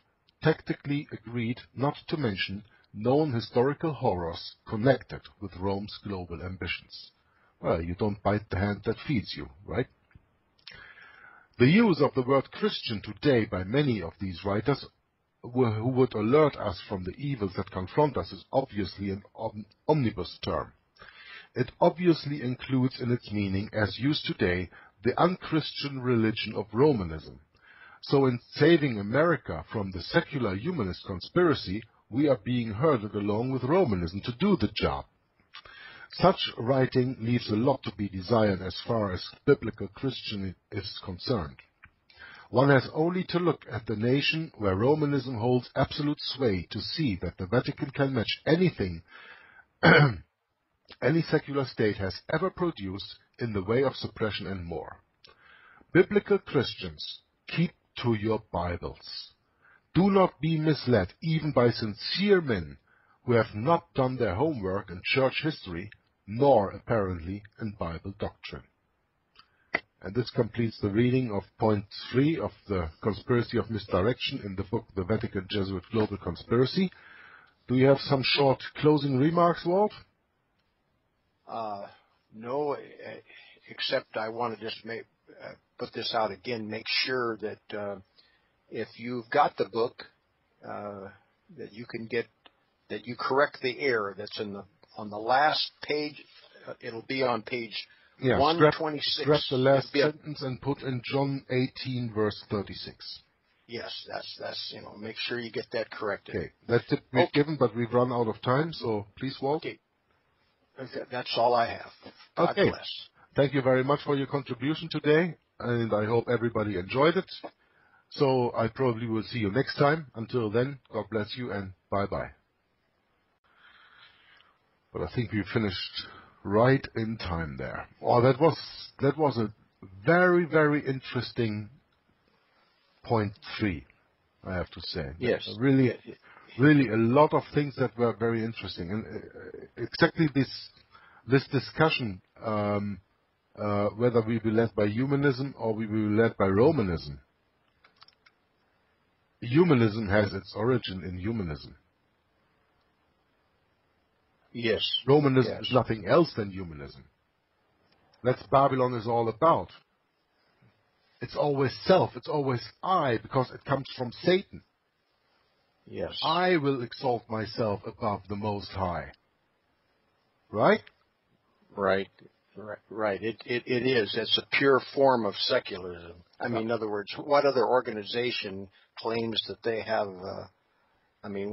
tacitly agreed not to mention known historical horrors connected with Rome's global ambitions. Well, you don't bite the hand that feeds you, right? The use of the word Christian today by many of these writers who would alert us from the evils that confront us is obviously an omnibus term. It obviously includes in its meaning, as used today, the unchristian religion of Romanism. So in saving America from the secular humanist conspiracy, we are being herded along with Romanism to do the job. Such writing leaves a lot to be desired as far as biblical Christianity is concerned. One has only to look at the nation where Romanism holds absolute sway to see that the Vatican can match anything any secular state has ever produced in the way of suppression and more. Biblical Christians, keep to your Bibles. Do not be misled even by sincere men who have not done their homework in church history, nor apparently in Bible doctrine. And this completes the reading of point three of the Conspiracy of Misdirection in the book The Vatican-Jesuit Global Conspiracy. Do you have some short closing remarks, Walt? Uh, no, except I want to just make, uh, put this out again, make sure that uh, if you've got the book, uh, that you can get, that you correct the error that's in the, on the last page, uh, it'll be on page yeah, one twenty-six. Scrap the last sentence and put in John eighteen, verse thirty-six. Yes, that's, that's, you know, make sure you get that corrected. Okay, that's it we've okay. given, but we've run out of time, so please, Walt. Okay. That's all I have. God okay. Bless. Thank you very much for your contribution today, and I hope everybody enjoyed it. So I probably will see you next time. Until then, God bless you, and bye-bye. But I think we finished right in time there. Oh, that was, that was a very, very interesting point three, I have to say. Yes. Really, really a lot of things that were very interesting. And exactly this, this discussion, um, uh, whether we be led by humanism or we will be led by Romanism. Humanism has its origin in humanism. Yes. Romanism yes. is nothing else than humanism. That's what Babylon is all about. It's always self, it's always I, because it comes from Satan. Yes. I will exalt myself above the Most High. Right? Right. Right, right. It, it it is. It's a pure form of secularism. I mean, in other words, what other organization claims that they have? Uh, I mean,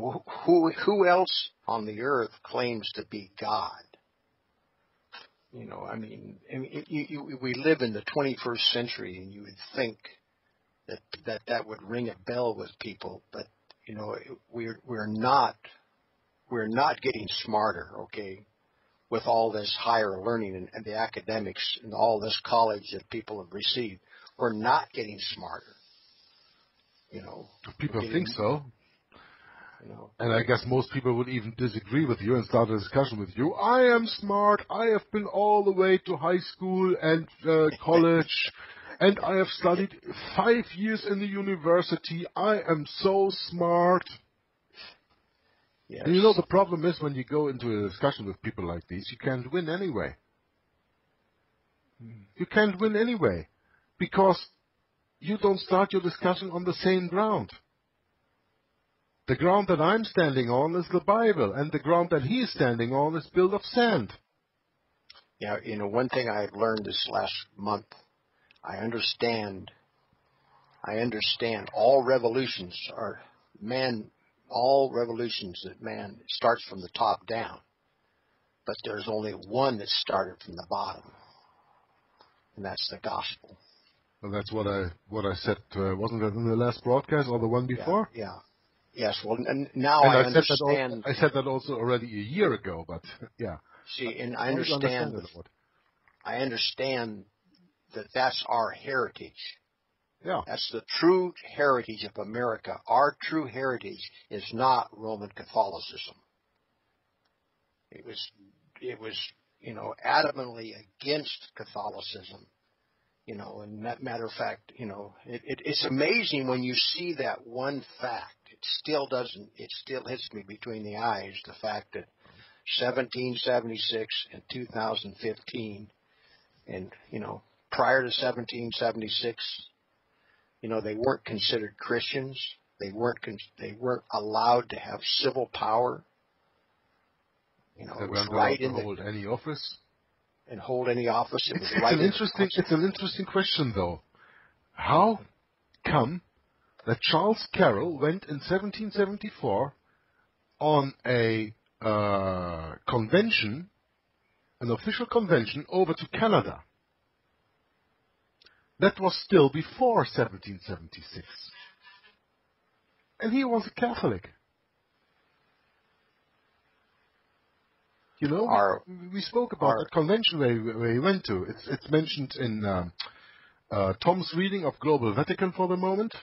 who who else on the earth claims to be God? You know, I mean, I mean it, you, you, we live in the twenty-first century, and you would think that that that would ring a bell with people, but you know, we're we're not we're not getting smarter. Okay. With all this higher learning and, and the academics and all this college that people have received, we're not getting smarter. You know, people getting, think so. You know, and I guess most people would even disagree with you and start a discussion with you. I am smart. I have been all the way to high school and uh, college, and I have studied five years in the university. I am so smart. Yes. You know, the problem is when you go into a discussion with people like these, you can't win anyway. Mm. You can't win anyway, because you don't start your discussion on the same ground. The ground that I'm standing on is the Bible, and the ground that he's standing on is built of sand. Yeah, you know, one thing I've learned this last month, I understand, I understand all revolutions are man. All revolutions that man starts from the top down, but there's only one that started from the bottom, and that's the gospel. Well, that's what I what I said. Uh, wasn't that in the last broadcast or the one before? Yeah. yeah. Yes. Well, and now and I, I understand. Said that, I said that also already a year ago, but yeah. See, and I, I understand. understand that, I understand that that's our heritage. Yeah. That's the true heritage of America. Our true heritage is not Roman Catholicism. It was, it was, you know, adamantly against Catholicism, you know, and that matter of fact, you know, it, it, it's amazing when you see that one fact. It still doesn't, it still hits me between the eyes, the fact that seventeen seventy-six and two thousand fifteen, and, you know, prior to seventeen seventy-six, you know, they weren't considered Christians. They weren't. Con they weren't allowed to have civil power. You know, they weren't allowed to hold any office. And hold any office. It it's, was right it's an in interesting. It's an interesting question, though. How come that Charles Carroll went in seventeen seventy-four on a uh, convention, an official convention, over to Canada? That was still before seventeen seventy-six. And he was a Catholic. You know, our, we spoke about our, that convention where he, where he went to. It's, it's mentioned in um, uh, Tom's reading of Global Vatican for the moment.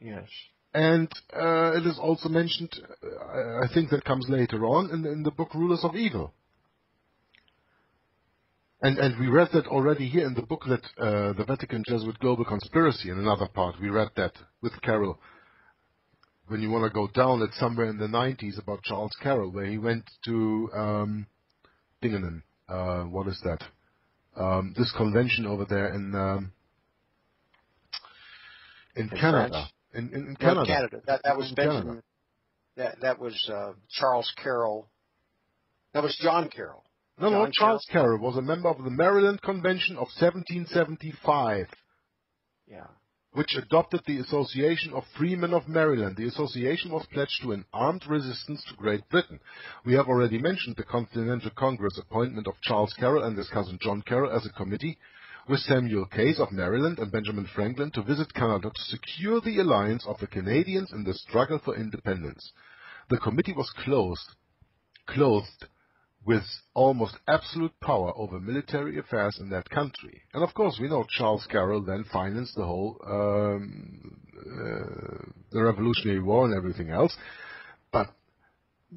Yes. And uh, it is also mentioned, uh, I think that comes later on, in, in the book Rulers of Evil. And, and we read that already here in the booklet, uh, The Vatican-Jesuit Global Conspiracy, in another part. We read that with Carroll. When you want to go down, it's somewhere in the nineties about Charles Carroll, where he went to um, Dingenen. Uh, what is that? Um, this convention over there in um, in, in Canada. In, in, in Canada. In Canada. That, that was Benjamin. That, that was uh, Charles Carroll. That was John Carroll. No, no, Charles Carroll was a member of the Maryland Convention of seventeen seventy-five, yeah, which adopted the Association of Freemen of Maryland. The association was pledged to an armed resistance to Great Britain. We have already mentioned the Continental Congress appointment of Charles Carroll and his cousin John Carroll as a committee with Samuel Case of Maryland and Benjamin Franklin to visit Canada to secure the alliance of the Canadians in the struggle for independence. The committee was closed, clothed with almost absolute power over military affairs in that country. And of course, we know Charles Carroll then financed the whole um, the Revolutionary War and everything else. But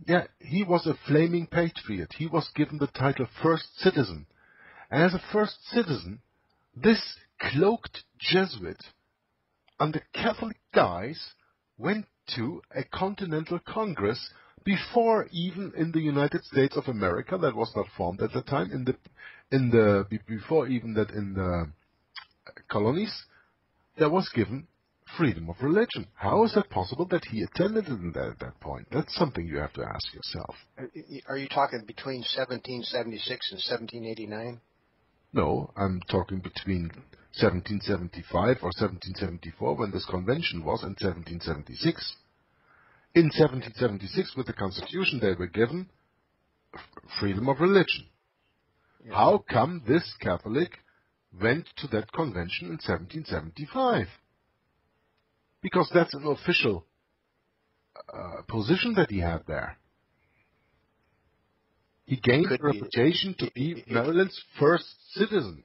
yeah, he was a flaming patriot. He was given the title First Citizen. And as a First Citizen, this cloaked Jesuit under Catholic guise went to a Continental Congress before even in the United States of America, that was not formed at the time, in the in the before even that in the colonies, there was given freedom of religion. How is that possible that he attended it at that point? That's something you have to ask yourself. Are you talking between seventeen seventy-six and seventeen eighty-nine? No, I'm talking between seventeen seventy-five or seventeen seventy-four, when this convention was, and seventeen seventy-six. In seventeen seventy-six, with the Constitution, they were given freedom of religion. Yeah. How come this Catholic went to that convention in seventeen seventy-five? Because that's an official uh, position that he had there. He gained the reputation to be Maryland's first citizen.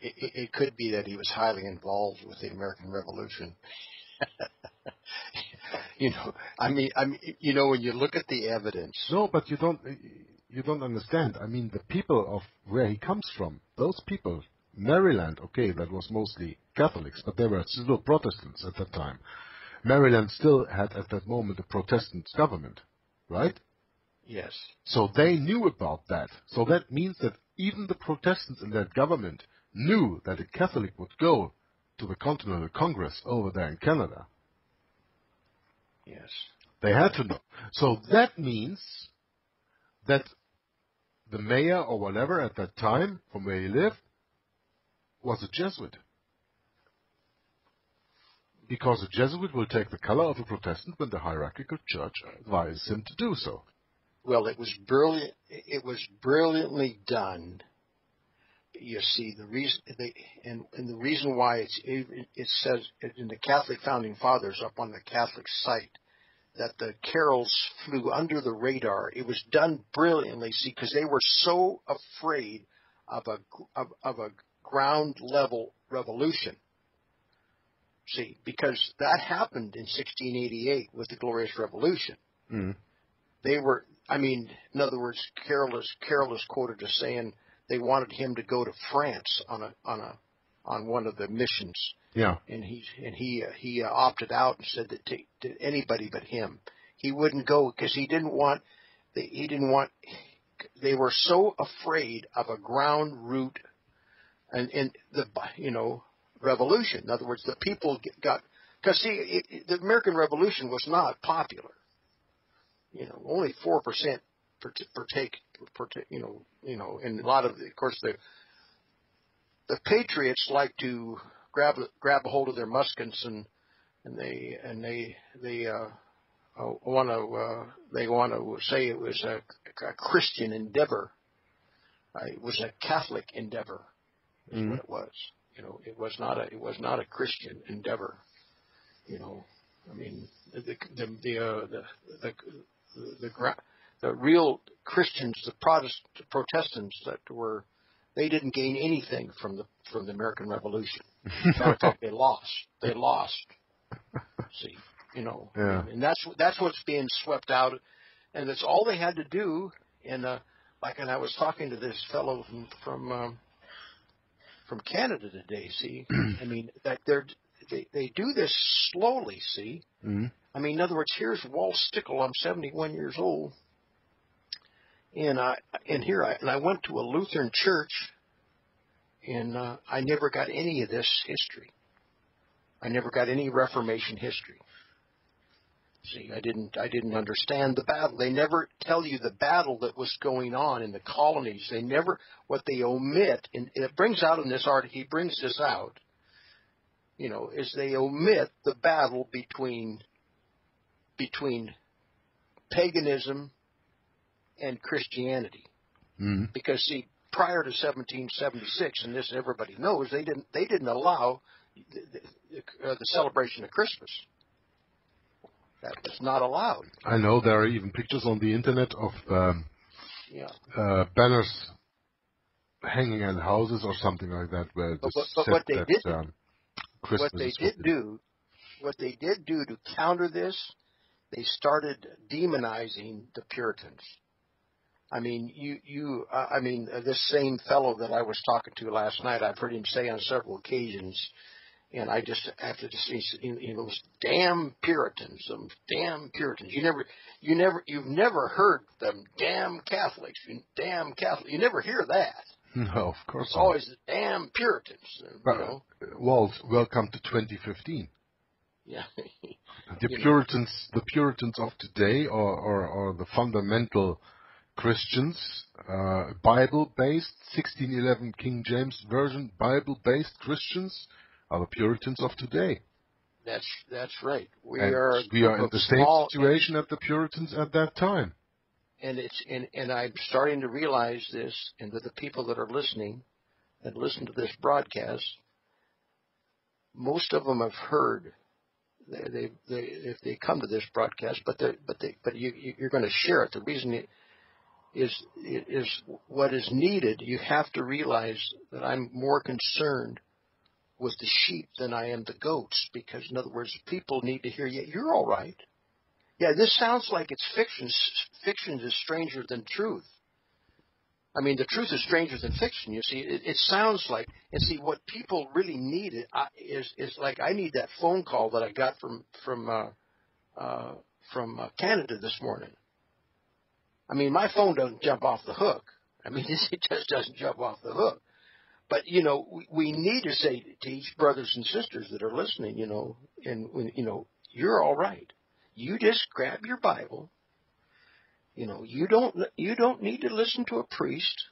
It, it could be that he was highly involved with the American Revolution. You know, I mean, I mean, you know, when you look at the evidence. No, but you don't, you don't understand. I mean, the people of where he comes from, those people, Maryland, okay, that was mostly Catholics, but there were still Protestants at that time. Maryland still had at that moment a Protestant government, right? Yes. So they knew about that. So that means that even the Protestants in that government knew that a Catholic would go to the Continental Congress over there in Canada. Yes. They had to know. So that means that the mayor or whatever at that time, from where he lived, was a Jesuit. Because a Jesuit will take the color of a Protestant when the hierarchical church advises him to do so. Well, it was brilliant. It was brilliantly done. You see, the reason, they, and, and the reason why it's, it says in the Catholic Founding Fathers up on the Catholic site that the Carrolls flew under the radar. It was done brilliantly, see, because they were so afraid of a of, of a ground level revolution. See, because that happened in sixteen eighty-eight with the Glorious Revolution. Mm. They were, I mean, in other words, Carroll is, Carroll is quoted as saying, they wanted him to go to France on a on a on one of the missions. Yeah. And he and he uh, he uh, opted out and said that to, to anybody but him. He wouldn't go because he didn't want they, he didn't want they were so afraid of a ground root and and the you know revolution. In other words, the people got because see it, it, the American Revolution was not popular. You know, only four percent partake. You know, you know, and a lot of, of course, the the patriots like to grab grab a hold of their muskets and and they and they they uh, want to uh, they want to say it was a, a Christian endeavor. Uh, it was a Catholic endeavor, is mm-hmm. what it was. You know, it was not a it was not a Christian endeavor. You know, I mean, the the the uh, the the, the, the gra The real Christians, the Protest, the Protestants that were, they didn't gain anything from the from the American Revolution. In fact, they lost. They lost. See, you know, yeah. and, and that's that's what's being swept out, and that's all they had to do. And uh, like, and I was talking to this fellow from from, um, from Canada today. See, I mean, that they're they they do this slowly. See, mm-hmm. I mean, in other words, here's Walt Stickel. I'm seventy-one years old. And I and here I and I went to a Lutheran church, and uh, I never got any of this history. I never got any Reformation history. See, I didn't I didn't understand the battle. They never tell you the battle that was going on in the colonies. They never what they omit, and it brings out in this article. He brings this out. You know, is they omit the battle between between paganism and Christianity, mm-hmm. because see, prior to seventeen seventy-six, and this everybody knows, they didn't they didn't allow the, the, uh, the celebration of Christmas. That was not allowed. I know there are even pictures on the internet of um, yeah. uh, banners hanging at houses or something like that, where but, but, but what they that, did um, Christmas what they did do what they did do to counter this, they started demonizing the Puritans. I mean, you, you, uh, I mean, uh, this same fellow that I was talking to last night, I've heard him say on several occasions, and I just have to just, you know, those damn Puritans, them damn Puritans. You never, you never, you've never heard them damn Catholics, you damn Catholics. You never hear that. No, of course it's not. Always the damn Puritans, you but, know. Well, welcome to twenty fifteen. Yeah. the Puritans, know. the Puritans of today, or or, or the fundamental Christians, uh, Bible-based, sixteen eleven King James Version, Bible-based Christians are the Puritans of today. That's that's right. We and are we are in the same situation as the Puritans at that time. And it's and, and I'm starting to realize this, and that the people that are listening, that listen to this broadcast, most of them have heard. They, they, they if they come to this broadcast, but they but they but you you're going to share it. The reason it, is is what is needed. You have to realize that I'm more concerned with the sheep than I am the goats, because, in other words, people need to hear, yeah, you're all right. Yeah, this sounds like it's fiction. Fiction is stranger than truth. I mean, the truth is stranger than fiction, you see. It, it sounds like, and see, what people really need is, is like, I need that phone call that I got from, from, uh, uh, from uh, Canada this morning. I mean, my phone doesn't jump off the hook. I mean, it just doesn't jump off the hook. But, you know, we, we need to say to each brothers and sisters that are listening, you know, and, you know, you're all right. You just grab your Bible. You know, you don't you don't need to listen to a priest.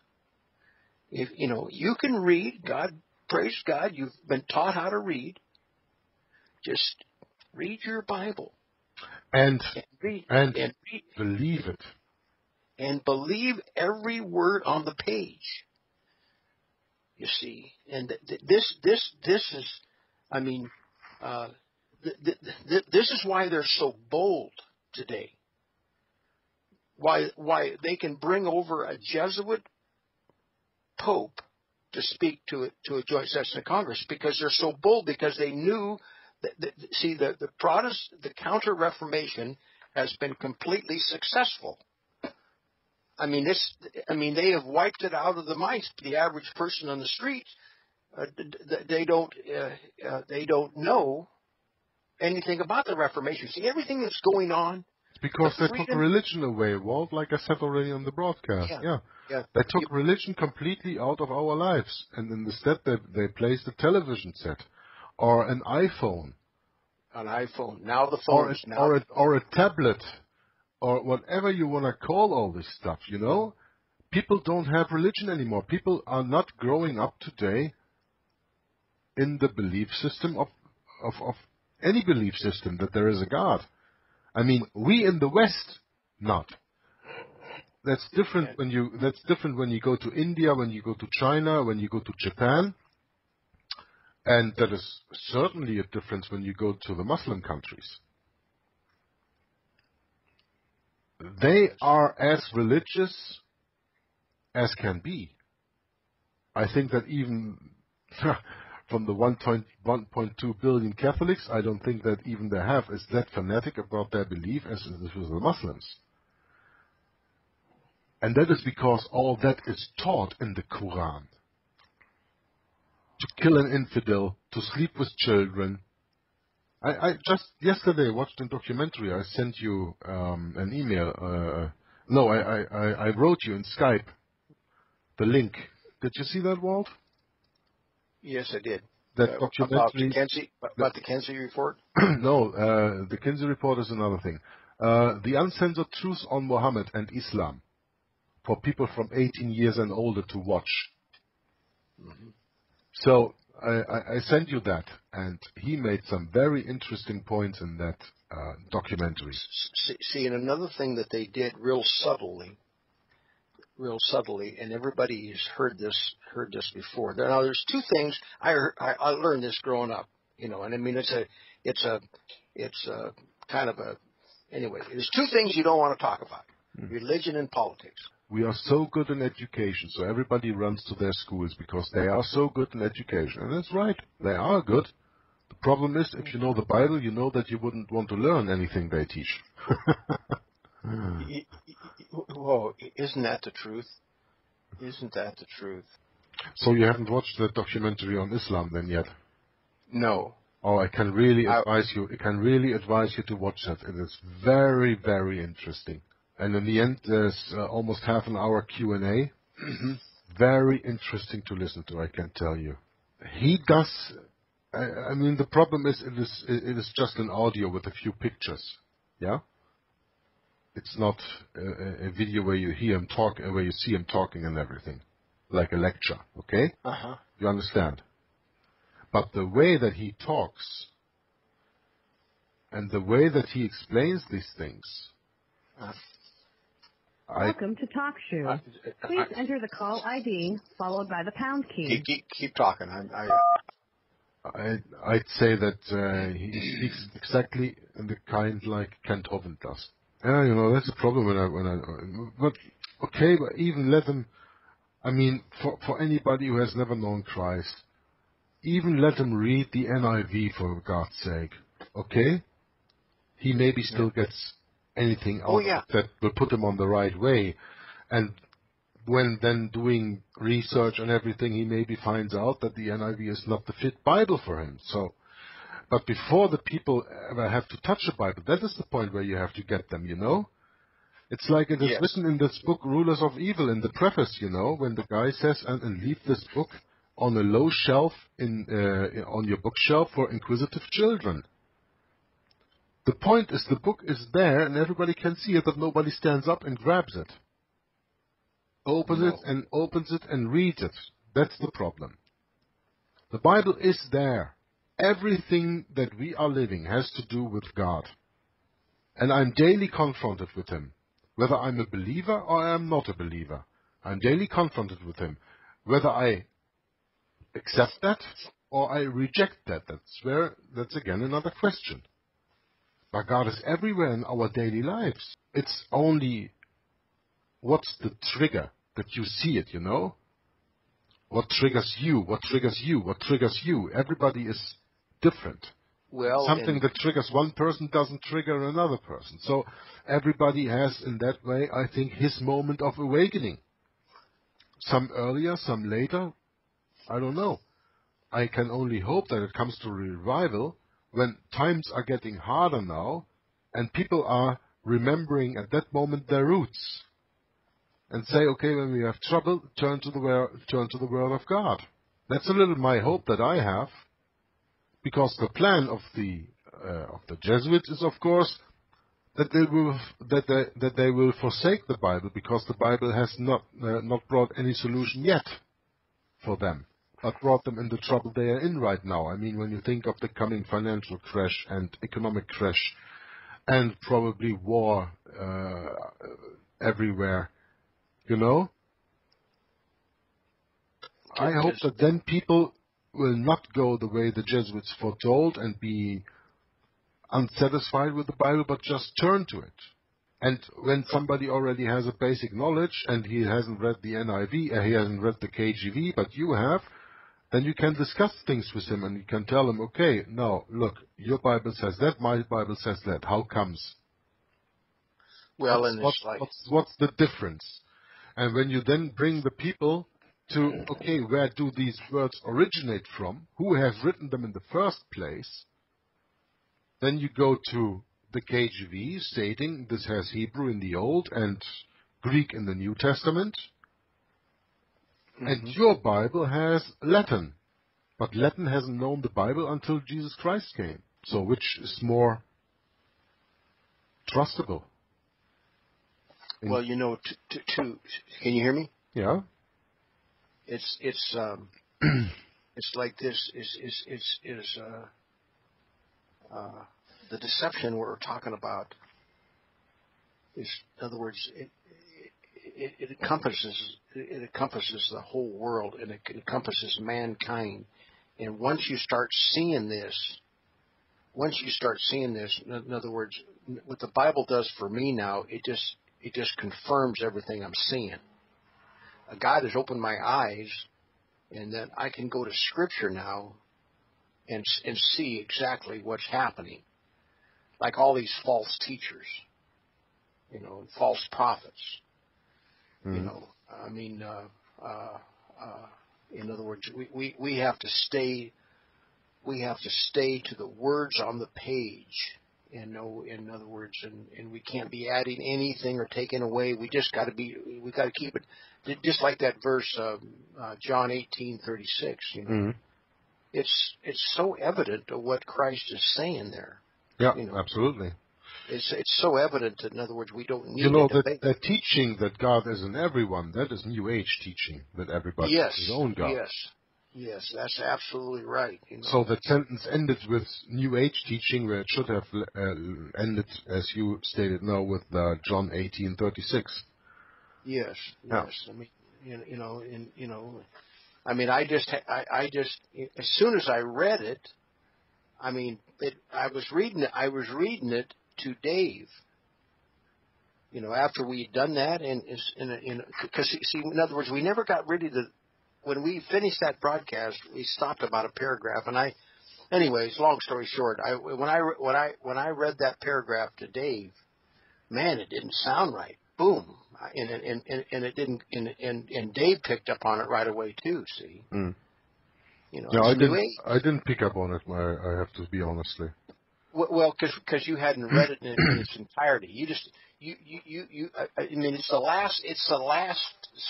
If you know, you can read. God, praise God, you've been taught how to read. Just read your Bible. And and, read, and, and read, believe it. And believe every word on the page, you see. And th this, this, this is, I mean, uh, th th th this is why they're so bold today. Why, why they can bring over a Jesuit pope to speak to a, to a joint session of Congress, because they're so bold, because they knew. That, that, see, the the Protestant, the Counter Reformation has been completely successful. I mean, this. I mean, they have wiped it out of the minds. The average person on the street, uh, they don't, uh, uh, they don't know anything about the Reformation. See, everything that's going on. It's because the they took religion away, Walt. Like I said already on the broadcast, yeah, yeah. yeah. They took you, religion completely out of our lives, and instead they they placed a television set, or an iPhone, an iPhone. Now the phone, or a, now or, a, or a tablet. Or whatever you want to call all this stuff, you know? People don't have religion anymore. People are not growing up today in the belief system of, of, of any belief system that there is a God. I mean, we in the West, not. That's different when you, that's different when you go to India, when you go to China, when you go to Japan. And that is certainly a difference when you go to the Muslim countries. They are as religious as can be. I think that even from the one point two billion Catholics, I don't think that even they have is that fanatic about their belief as this was the Muslims. And that is because all that is taught in the Quran. To kill an infidel, to sleep with children. I, I just yesterday watched a documentary. I sent you um, an email. Uh, no, I, I, I wrote you in Skype the link. Did you see that, Walt? Yes, I did. That uh, documentary. About the Kinsey, about the Kinsey Report? No, uh, the Kinsey Report is another thing. Uh, the Uncensored Truth on Mohammed and Islam for people from eighteen years and older to watch. Mm-hmm. So... I, I sent you that, and he made some very interesting points in that uh, documentary. See, see, and another thing that they did real subtly, real subtly, and everybody's heard this heard this before. Now, there's two things I heard, I, I learned this growing up, you know, and I mean it's a it's a it's a kind of a anyway. There's two things you don't want to talk about: mm. religion and politics. We are so good in education, so everybody runs to their schools because they are so good in education. And that's right. They are good. The problem is, if you know the Bible, you know that you wouldn't want to learn anything they teach. Whoa, isn't that the truth? Isn't that the truth? So you haven't watched the documentary on Islam then yet? No. Oh, I can really advise I, you. I can really advise you to watch that. It is very, very interesting. And in the end, there's uh, almost half an hour Q and A. Very interesting to listen to, I can tell you. He does. I, I mean, the problem is, it is it is just an audio with a few pictures. Yeah. It's not a, a video where you hear him talk, where you see him talking and everything, like a lecture. Okay. Uh huh. You understand. But the way that he talks and the way that he explains these things. Uh, Welcome I, to Talk Show. I, I, Please I, enter the call I D followed by the pound key. Keep, keep, keep talking. I, I, I, I'd say that uh, he speaks exactly in the kind like Kent Hovind does. Yeah, you know, that's the problem when I when I. But okay, but even let him. I mean, for for anybody who has never known Christ, even let him read the N I V for God's sake. Okay, he maybe still yeah. gets. Anything out oh, yeah. that will put him on the right way, and when then doing research on everything, he maybe finds out that the N I V is not the fit Bible for him. So, but before the people ever have to touch a Bible, that is the point where you have to get them. You know, it's like it is yes. written in this book, Rulers of Evil, in the preface. You know, when the guy says, "And, and leave this book on a low shelf in uh, on your bookshelf for inquisitive children." The point is, the book is there and everybody can see it, but nobody stands up and grabs it. Opens no. it and opens it and reads it. That's the problem. The Bible is there. Everything that we are living has to do with God. And I'm daily confronted with Him. Whether I'm a believer or I'm not a believer, I'm daily confronted with Him. Whether I accept that or I reject that, that's where, that's again another question. But God is everywhere in our daily lives. It's only what's the trigger that you see it, you know? What triggers you? What triggers you? What triggers you? Everybody is different. Well, something that triggers one person doesn't trigger another person. So everybody has, in that way, I think, his moment of awakening. Some earlier, some later. I don't know. I can only hope that it comes to revival. When times are getting harder now, and people are remembering at that moment their roots, and say, okay, when we have trouble, turn to the turn to the Word of God. That's a little my hope that I have, because the plan of the uh, of the Jesuits is, of course, that they will that they, that they will forsake the Bible, because the Bible has not uh, not brought any solution yet for them. But brought them in the trouble they are in right now. I mean, when you think of the coming financial crash and economic crash and probably war uh, everywhere, you know? I hope that then people will not go the way the Jesuits foretold and be unsatisfied with the Bible, but just turn to it. And when somebody already has a basic knowledge and he hasn't read the N I V, uh, he hasn't read the K J V, but you have, then you can discuss things with him and you can tell him, okay, now, look, your Bible says that, my Bible says that. How comes? Well, what's, and what's, like... what's, what's the difference? And when you then bring the people to, okay, where do these words originate from? Who has written them in the first place? Then you go to the K J V, stating this has Hebrew in the Old and Greek in the New Testament. Mm-hmm. And your Bible has Latin, but Latin hasn't known the Bible until Jesus Christ came. So which is more trustable? In well, you know, t t to, can you hear me? Yeah. It's it's um, it's like this is is is is uh, uh, the deception we're talking about. Is, in other words, it, it, it encompasses. It encompasses the whole world, and it encompasses mankind. And once you start seeing this, once you start seeing this, in other words, what the Bible does for me now, it just it just confirms everything I'm seeing. God has opened my eyes, and then I can go to Scripture now and, and see exactly what's happening. Like all these false teachers, you know, and false prophets. Mm-hmm. You know, I mean, uh, uh, uh, in other words, we, we, we have to stay, we have to stay to the words on the page. And no, in other words, and, and we can't be adding anything or taking away. We just got to be, we got to keep it, just like that verse, uh, uh, John eighteen thirty six. You know, mm-hmm. it's it's so evident of what Christ is saying there. Yeah, you know, absolutely. It's it's so evident. That, in other words, we don't need. You know, the, the teaching that God is in everyone. That is New Age teaching that everybody yes, is his own God. Yes. Yes, that's absolutely right. You know. So the sentence ended with New Age teaching, where it should have uh, ended, as you stated now, with uh, John eighteen thirty six. Yes, yeah. yes. I mean, you know, in, you know, I mean, I just, I, I just, as soon as I read it, I mean, it, I was reading it, I was reading it to Dave. You know, after we had done that, and in, in, because see, in other words, we never got rid of the. When we finished that broadcast, we stopped about a paragraph, and I, anyways, long story short, I when I when I when I read that paragraph to Dave, man, it didn't sound right. Boom, and and and, and it didn't, and, and and Dave picked up on it right away too. See, mm. you know, no, I didn't. Age. I didn't pick up on it. I, I have to be honestly. Well, because because you hadn't read it in, in its entirety, you just. You, you, you, you, I mean, it's the last, it's the last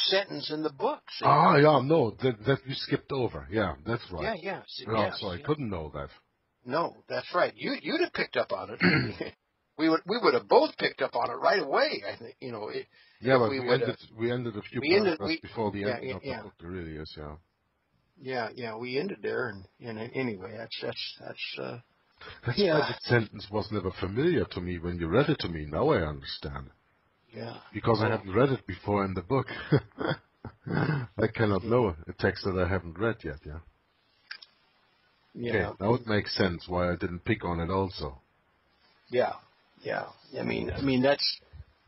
sentence in the book. So ah, yeah, no, that, that you skipped over. Yeah, that's right. Yeah, yeah. See, no, yeah so I yeah. couldn't know that. No, that's right. You, you'd have picked up on it. we would, we would have both picked up on it right away. I think, you know. It, yeah, but we, we ended, we ended a few paragraphs before the yeah, end yeah, of yeah. the book. There really is, yeah. Yeah, yeah, we ended there, and, and anyway, that's that's that's. Uh, That's yeah. why the sentence was never familiar to me when you read it to me. Now I understand. Yeah. Because well, I haven't read it before in the book. I cannot yeah. know a text that I haven't read yet, yeah. Yeah. Okay, now it makes sense why I didn't pick on it also. Yeah, yeah. I mean, I mean that's,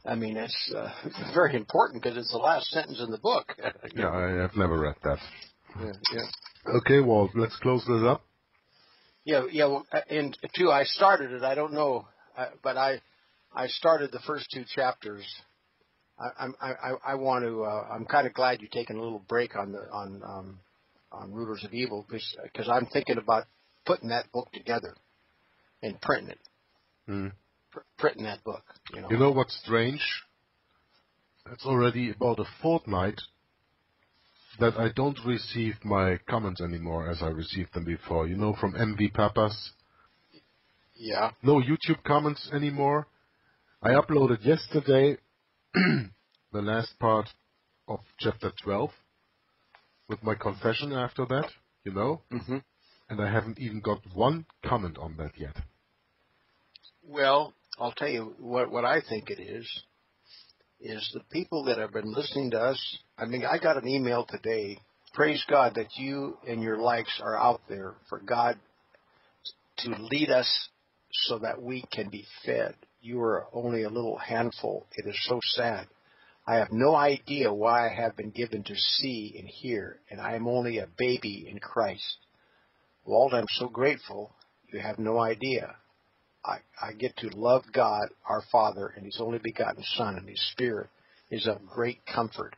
I mean that's uh, very important because it's the last sentence in the book. yeah, I, I've never read that. Yeah, yeah. Okay, Walt, let's close this up. Yeah, yeah, well, and too, I started it. I don't know, uh, but I, I started the first two chapters. I, I, I, I want to. Uh, I'm kind of glad you're taking a little break on the on um, on Rulers of Evil because I'm thinking about putting that book together and printing it, mm. Pr printing that book. You know? You know what's strange? It's already about a fortnight that I don't receive my comments anymore as I received them before. You know, from M V Papas? Yeah. No YouTube comments anymore. I uploaded yesterday the last part of chapter twelve with my confession after that, you know? Mm-hmm. And I haven't even got one comment on that yet. Well, I'll tell you what, what I think it is. Is the people that have been listening to us. I mean, I got an email today. Praise God that you and your likes are out there for God to lead us so that we can be fed. You are only a little handful. It is so sad. I have no idea why I have been given to see and hear, and I am only a baby in Christ. Walt, I'm so grateful. You have no idea. I, I get to love God, our Father, and His only begotten Son, and His Spirit is of great comfort.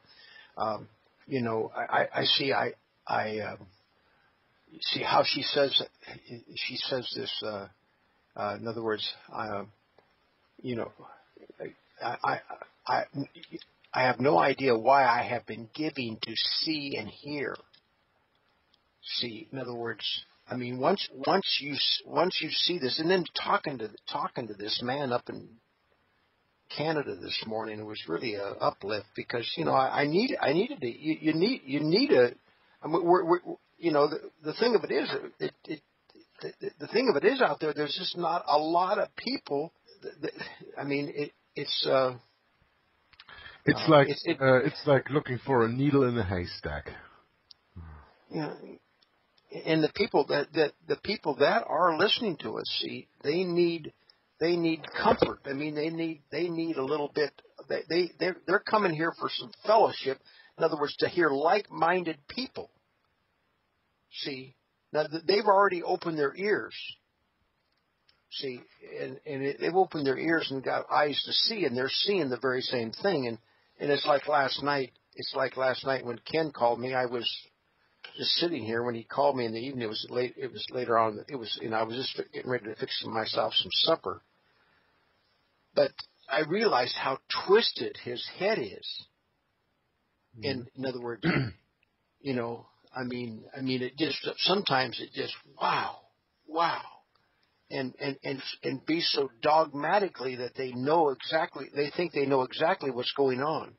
Um, you know, I, I see. I, I um, see how she says. She says this. Uh, uh, in other words, uh, you know, I, I, I, I have no idea why I have been given to see and hear. See, in other words. I mean, once once you once you see this, and then talking to talking to this man up in Canada this morning, it was really a uplift because you know I, I need I needed to you, you need you need a I mean, we're, we're, you know the, the thing of it is it, it, it the, the thing of it is out there there's just not a lot of people that, that, I mean it it's uh, it's uh, like it, it, uh, it's like looking for a needle in a haystack. You know, and the people that, that the people that are listening to us, see, they need they need comfort. I mean, they need they need a little bit. They they they're, they're coming here for some fellowship. In other words, to hear like-minded people. See, Now, they've already opened their ears. See, and, and it, they've opened their ears and got eyes to see, and they're seeing the very same thing. And, and it's like last night, it's like last night when Ken called me, I was just sitting here when he called me in the evening. It was late, it was later on, it was, you know, I was just getting ready to fix myself some supper. But I realized how twisted his head is. Mm-hmm. And in other words, you know, I mean, I mean, it just, sometimes it just, wow, wow. And, and, and, and be so dogmatically that they know exactly, they think they know exactly what's going on.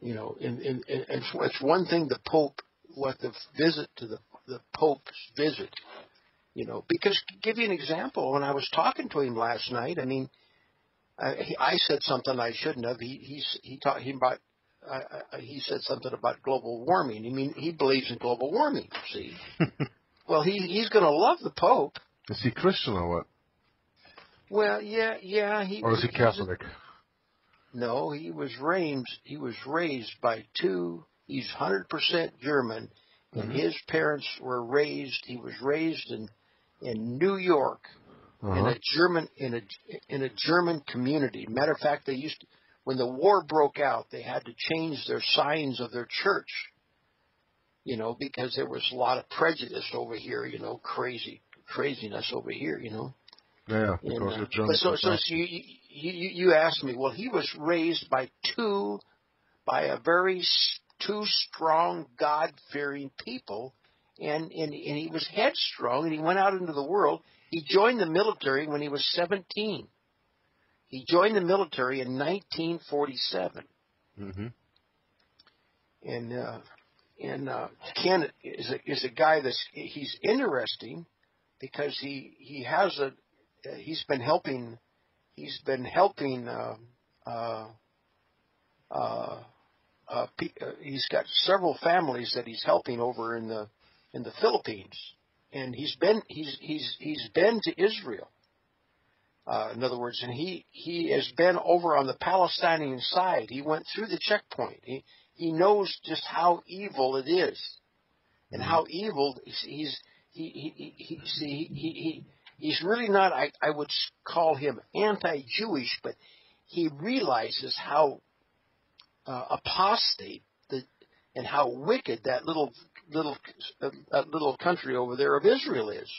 You know, and, and, and it's one thing the Pope, what the visit to the, the Pope's visit, you know, because to give you an example, when I was talking to him last night, I mean, I, I said something I shouldn't have. He, he's, he talked, he about, uh, he said something about global warming. I mean, he believes in global warming, see. Well, he, he's going to love the Pope. Is he Christian or what? Well, yeah, yeah. He, or is he Catholic? No, he was raised. He was raised by two. He's one hundred percent German, and mm-hmm. his parents were raised. He was raised in in New York, uh-huh. in a German in a in a German community. Matter of fact, they used to, when the war broke out, they had to change their signs of their church. You know, because there was a lot of prejudice over here. You know, crazy. Craziness over here, you know. Yeah, because and, uh, you're but so, so, so you, you you asked me. Well, he was raised by two, by a very two strong God-fearing people, and and and he was headstrong, and he went out into the world. He joined the military when he was seventeen. He joined the military in nineteen forty-seven. Mm-hmm. And uh, and uh, Ken is a, is a guy that's he's interesting. Because he he has a uh, he's been helping he's been helping uh, uh, uh, uh, pe uh, he's got several families that he's helping over in the in the Philippines, and he's been he's he's he's been to Israel, uh, in other words, and he he has been over on the Palestinian side. He went through the checkpoint. He he knows just how evil it is, and how evil he's. He, he, he, see, he, he, he's really not, I, I would call him anti-Jewish, but he realizes how uh, apostate the, and how wicked that little little uh, that little country over there of Israel is.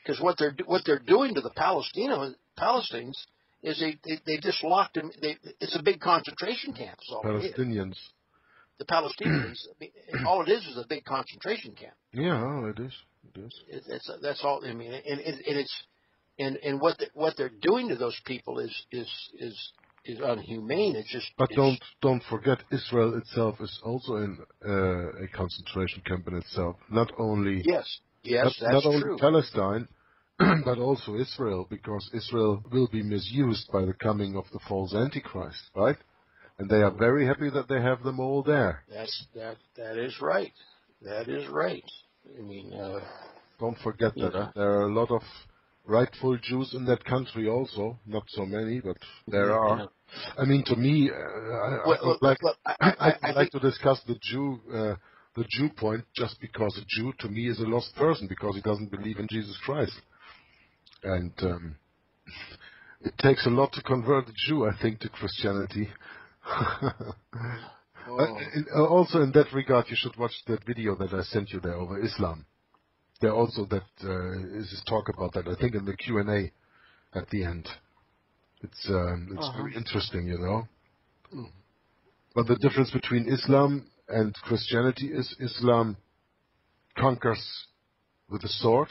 Because what they're what they're doing to the Palestinians, Palestinians is they, they they just locked them. They, it's a big concentration camp. Is all Palestinians. It is. The Palestinians, I mean, all it is is a big concentration camp. Yeah, all it is. It is. It, it's, that's all. I mean, and, and, and it's and and what the, what they're doing to those people is is is is unhumane. It's just. But it's, don't don't forget, Israel itself is also in uh, a concentration camp in itself. Not only yes, yes, not, that's not only true. Palestine, but also Israel, because Israel will be misused by the coming of the false Antichrist, right? And they are very happy that they have them all there. That's that. That is right. That is right. I mean, uh, don't forget that yeah. uh, there are a lot of rightful Jews in that country also. Not so many, but there yeah, are. Yeah. I mean, to me, uh, I, well, I would well, like, well, I, I, I, I'd like to discuss the Jew, uh, the Jew point, just because a Jew to me is a lost person because he doesn't believe in Jesus Christ, and um, it takes a lot to convert a Jew, I think, to Christianity. Oh. Also, in that regard, you should watch that video that I sent you there over Islam. There also that uh, is talk about that. I think in the Q and A at the end, it's um, it's uh-huh. very interesting, you know. Mm. But the difference between Islam and Christianity is Islam conquers with a sword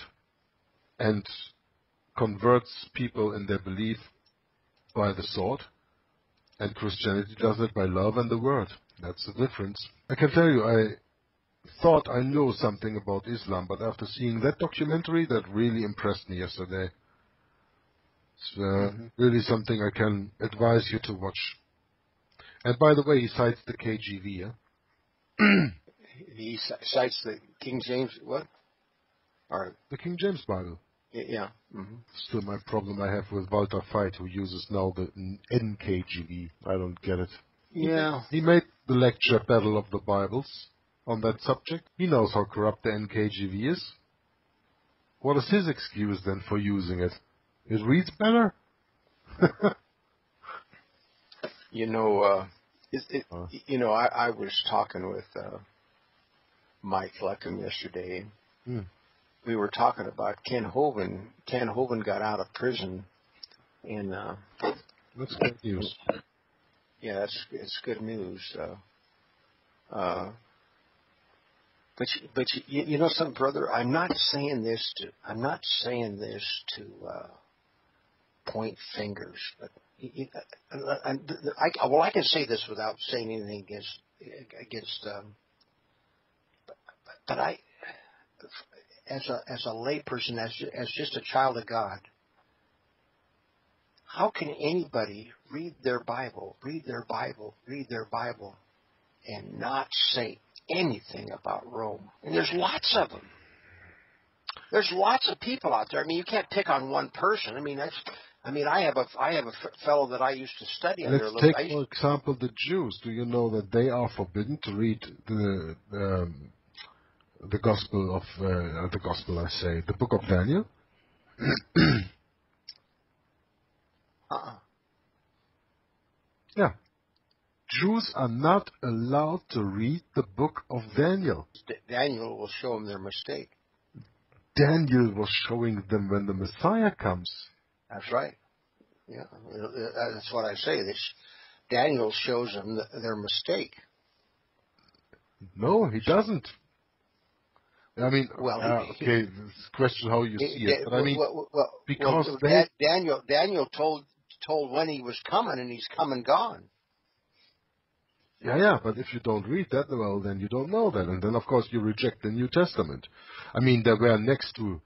and converts people in their belief by the sword. And Christianity does it by love and the word. That's the difference. I can tell you, I thought I know something about Islam, but after seeing that documentary, that really impressed me yesterday. It's uh, mm-hmm. really something I can advise you to watch. And by the way, he cites the K J V. Huh? He cites the King James, what? Or the King James Bible. Yeah. Mm-hmm. Still, my problem I have with Walter Veit, who uses now the N K J V. I don't get it. Yeah. He made the lecture Battle of the Bibles on that subject. He knows how corrupt the N K J V is. What is his excuse then for using it? It reads better? You know, uh, is it, huh? you know, I, I was talking with uh, Mike Leckham yesterday. Hmm. We were talking about Ken Hovind. Ken Hovind got out of prison. And, uh, that's good news. Yeah, that's it's good news. Uh, uh, but you, but you, you know something, brother. I'm not saying this to I'm not saying this to uh, point fingers. But you, I, I, well, I can say this without saying anything against against. Um, but, but I, as a as a layperson, as as just a child of God. How can anybody read their Bible, read their Bible, read their Bible, and not say anything about Rome? And there's lots of them. There's lots of people out there. I mean, you can't pick on one person. I mean, that's. I mean, I have a I have a fellow that I used to study under. Let's take for example the Jews. Do you know that they are forbidden to read the um, the Gospel of uh, the Gospel? I say the Book of Daniel. Uh-uh. Yeah. Jews are not allowed to read the book of Daniel. D Daniel will show them their mistake. Daniel was showing them when the Messiah comes. That's right. Yeah, that's what I say. This Daniel shows them th their mistake. No, he doesn't. I mean, well, uh, he, okay, this question how you he, see it. But well, I mean, well, well, because well, they, Daniel Daniel told told when he was coming, and he's come and gone. Yeah, yeah, but if you don't read that, well, then you don't know that, and then of course you reject the New Testament. I mean, there were next to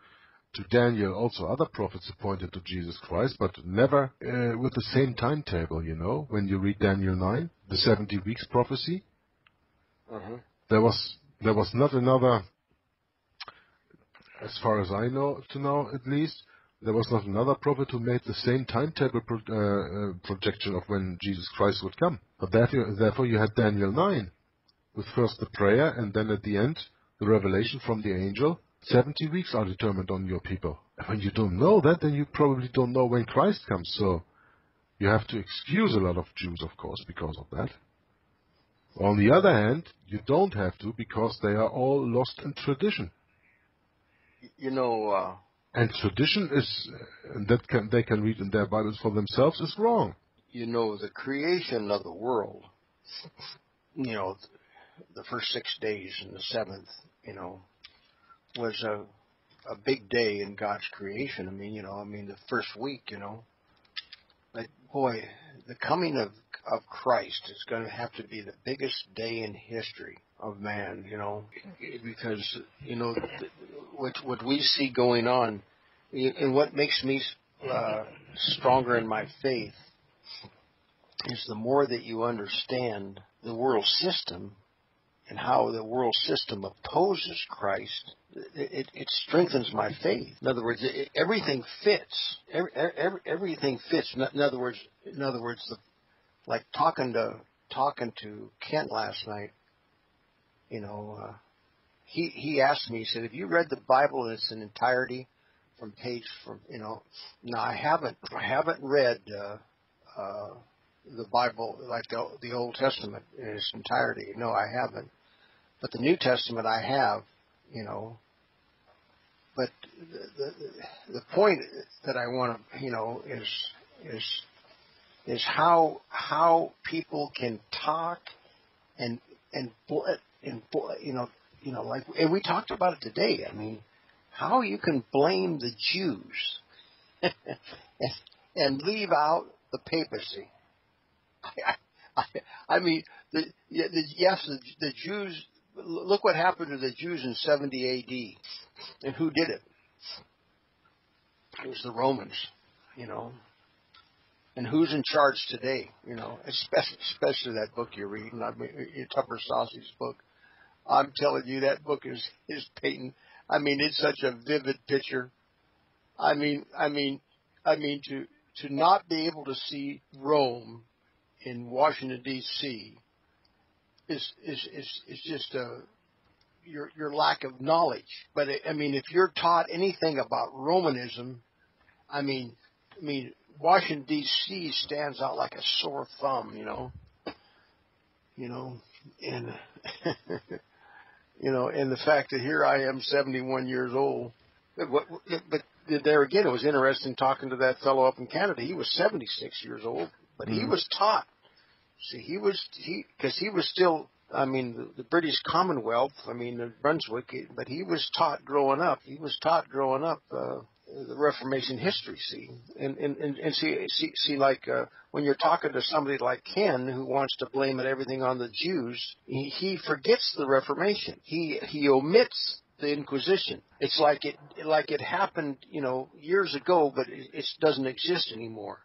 to Daniel also other prophets appointed to Jesus Christ, but never uh, with the same timetable. You know, when you read Daniel nine, the seventy weeks prophecy, uh-huh. there was there was not another. As far as I know, to now at least, there was not another prophet who made the same timetable pro uh, uh, projection of when Jesus Christ would come. But therefore, therefore, you had Daniel nine, with first the prayer and then at the end the revelation from the angel. Seventy weeks are determined on your people. And when you don't know that, then you probably don't know when Christ comes. So you have to excuse a lot of Jews, of course, because of that. On the other hand, you don't have to because they are all lost in tradition. You know, uh, and tradition is uh, that can they can read in their Bibles for themselves is wrong. You know, the creation of the world. You know, the first six days and the seventh. You know, was a a big day in God's creation. I mean, you know, I mean the first week. You know, but boy, the coming of of Christ is going to have to be the biggest day in history of man, you know, because, you know, what what we see going on, and what makes me uh, stronger in my faith is the more that you understand the world system and how the world system opposes Christ, it, it strengthens my faith. In other words, it, everything fits. Every, every, everything fits. In other words, in other words, the Like talking to talking to Kent last night, you know, uh, he he asked me. He said, "Have you read the Bible in its entirety, from page from you know?" No, I haven't. I haven't read uh, uh, the Bible like the the Old Testament in its entirety. No, I haven't. But the New Testament, I have. You know. But the the, the point that I want to you know is is. is how how people can talk and and and you know you know like and we talked about it today. I mean, how you can blame the Jews and, and leave out the papacy. I, I, I mean, the, the, yes, the, the Jews. Look what happened to the Jews in seventy A D and who did it? It was the Romans, you know. And who's in charge today? You know, especially, especially that book you're reading, I mean, Tupper Saucy's book. I'm telling you, that book is is patent. I mean, it's such a vivid picture. I mean, I mean, I mean to to not be able to see Rome in Washington D C is is is, is just a your, your lack of knowledge. But, it, I mean, if you're taught anything about Romanism, I mean, I mean, Washington, D C stands out like a sore thumb, you know, you know, and, you know, and the fact that here I am seventy-one years old. But, but there again, it was interesting talking to that fellow up in Canada. He was seventy-six years old, but he was taught. See, he was, he, because he was still, I mean, the, the British Commonwealth, I mean, the Brunswick, but he was taught growing up, he was taught growing up uh, the Reformation history, see. And, and, and, and see, see, see, like, uh, when you're talking to somebody like Ken, who wants to blame it everything on the Jews, he, he forgets the Reformation. He, he omits the Inquisition. It's like it, like it happened, you know, years ago, but it, it doesn't exist anymore.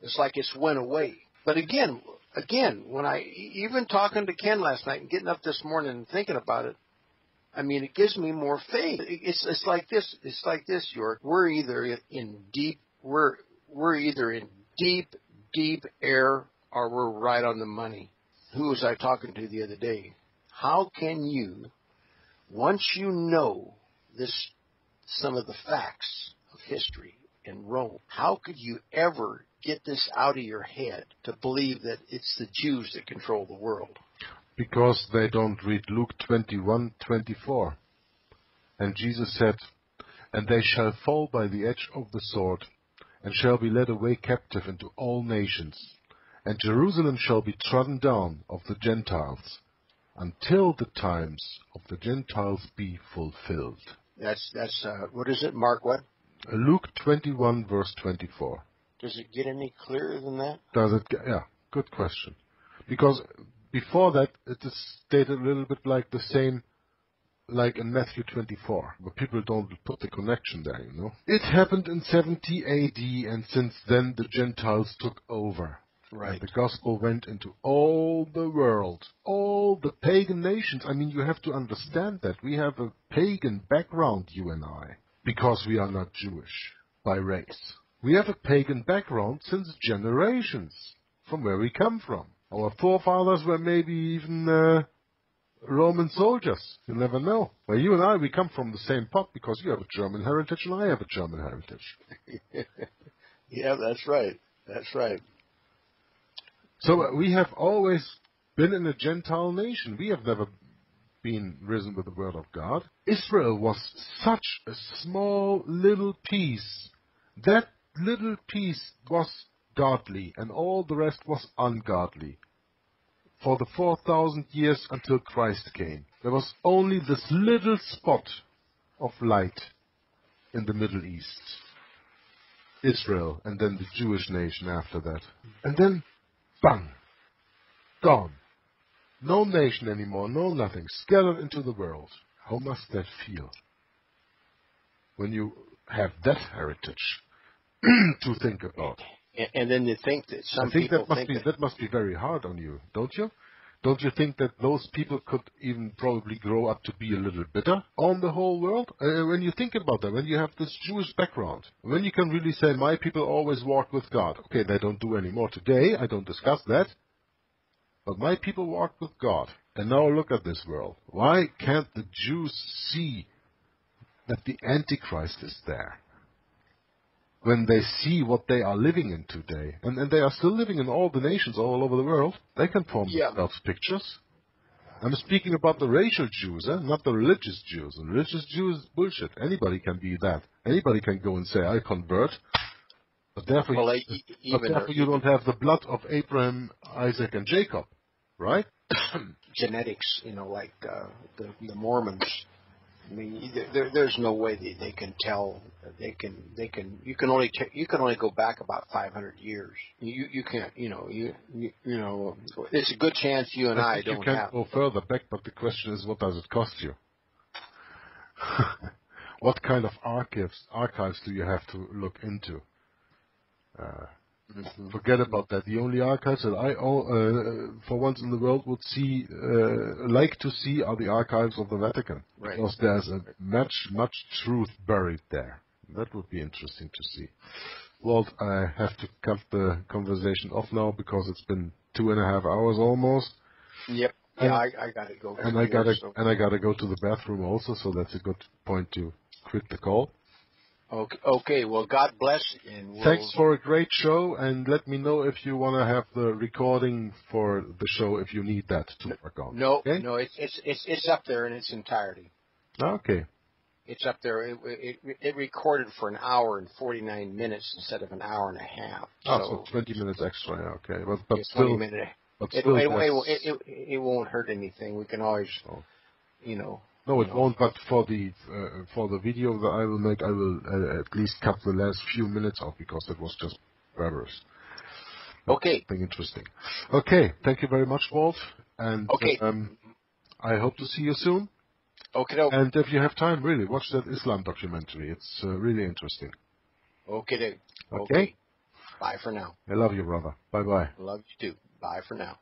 It's like it's went away. But again, again, when I, even talking to Ken last night and getting up this morning and thinking about it, I mean, it gives me more faith. It's it's like this. It's like this, York. We're either in deep, we're we're either in deep, deep air, or we're right on the money. Who was I talking to the other day? How can you, once you know this, some of the facts of history in Rome, how could you ever get this out of your head to believe that it's the Jews that control the world? Because they don't read Luke twenty-one twenty-four. And Jesus said, "And they shall fall by the edge of the sword, and shall be led away captive into all nations. And Jerusalem shall be trodden down of the Gentiles, until the times of the Gentiles be fulfilled." That's, that's uh, what is it, Mark what? Luke twenty-one, verse twenty-four. Does it get any clearer than that? Does it? Yeah, good question. Because before that, it is stated a little bit like the same, like in Matthew twenty-four, but people don't put the connection there, you know. It happened in seventy A D, and since then the Gentiles took over. Right. And the gospel went into all the world, all the pagan nations. I mean, you have to understand that. We have a pagan background, you and I, because we are not Jewish by race. We have a pagan background since generations, from where we come from. Our forefathers were maybe even uh, Roman soldiers. You never know. Well, you and I, we come from the same pot, because you have a German heritage and I have a German heritage. Yeah, that's right. That's right. So uh, we have always been in a Gentile nation. We have never been risen with the word of God. Israel was such a small little piece. That little piece was godly, and all the rest was ungodly. For the four thousand years until Christ came, there was only this little spot of light in the Middle East. Israel, and then the Jewish nation after that. And then, bang, gone. No nation anymore, no nothing, scattered into the world. How must that feel? When you have that heritage to think about, and, and then you think that some I think people that must think be that, that must be very hard on you, don't you? Don't you think that those people could even probably grow up to be a little bitter on the whole world? Uh, when you think about that, when you have this Jewish background, when you can really say, "My people always walk with God." Okay, they don't do any more today. I don't discuss that, but my people walk with God. And now look at this world. Why can't the Jews see that the Antichrist is there? When they see what they are living in today, and, and they are still living in all the nations all over the world, they can form yeah. themselves pictures. I'm speaking about the racial Jews, eh? Not the religious Jews. The religious Jews is bullshit. Anybody can be that. Anybody can go and say, "I convert." But therefore, well, I, but therefore you don't have the blood of Abraham, Isaac, and Jacob, right? Genetics, you know, like uh, the, the Mormons. I mean, there, there's no way they, they can tell. They can, they can. You can only, t you can only go back about five hundred years. You, you can't. You know, you, you, you know. It's a good chance you and I, I don't have. You can't have. Go further back, but the question is, what does it cost you? What kind of archives, archives do you have to look into? Uh, mm-hmm. Forget about that. The only archives that I, uh, for once in the world, would see, uh, like to see, are the archives of the Vatican, right. Because there's a much, much truth buried there. That would be interesting to see. Walt, I have to cut the conversation off now because it's been two and a half hours almost. Yep. Yeah, I, I gotta go. And I gotta so. and I gotta go to the bathroom also, so that's a good point to quit the call. Okay. Okay. Well, God bless. And we'll thanks for a great show, and let me know if you want to have the recording for the show if you need that to no, work on. No, okay? no, it's it's it's it's up there in its entirety. Okay. It's up there. It, it, it recorded for an hour and forty-nine minutes instead of an hour and a half. Oh, so, so twenty minutes extra. Yeah, okay, but, but yeah, still, minute, but it, still it, it, it, it, it won't hurt anything. We can always, oh. you know. No, it you know. won't. But for the uh, for the video that I will make, I will uh, at least cut the last few minutes off because it was just barbarous. Okay. Something interesting. Okay. Thank you very much, Walt. And okay. um, I hope to see you soon. Okay. And if you have time, really, watch that Islam documentary. It's uh, really interesting. Okay, then. Okay. Okay. Bye for now. I love you, brother. Bye-bye. Love you, too. Bye for now.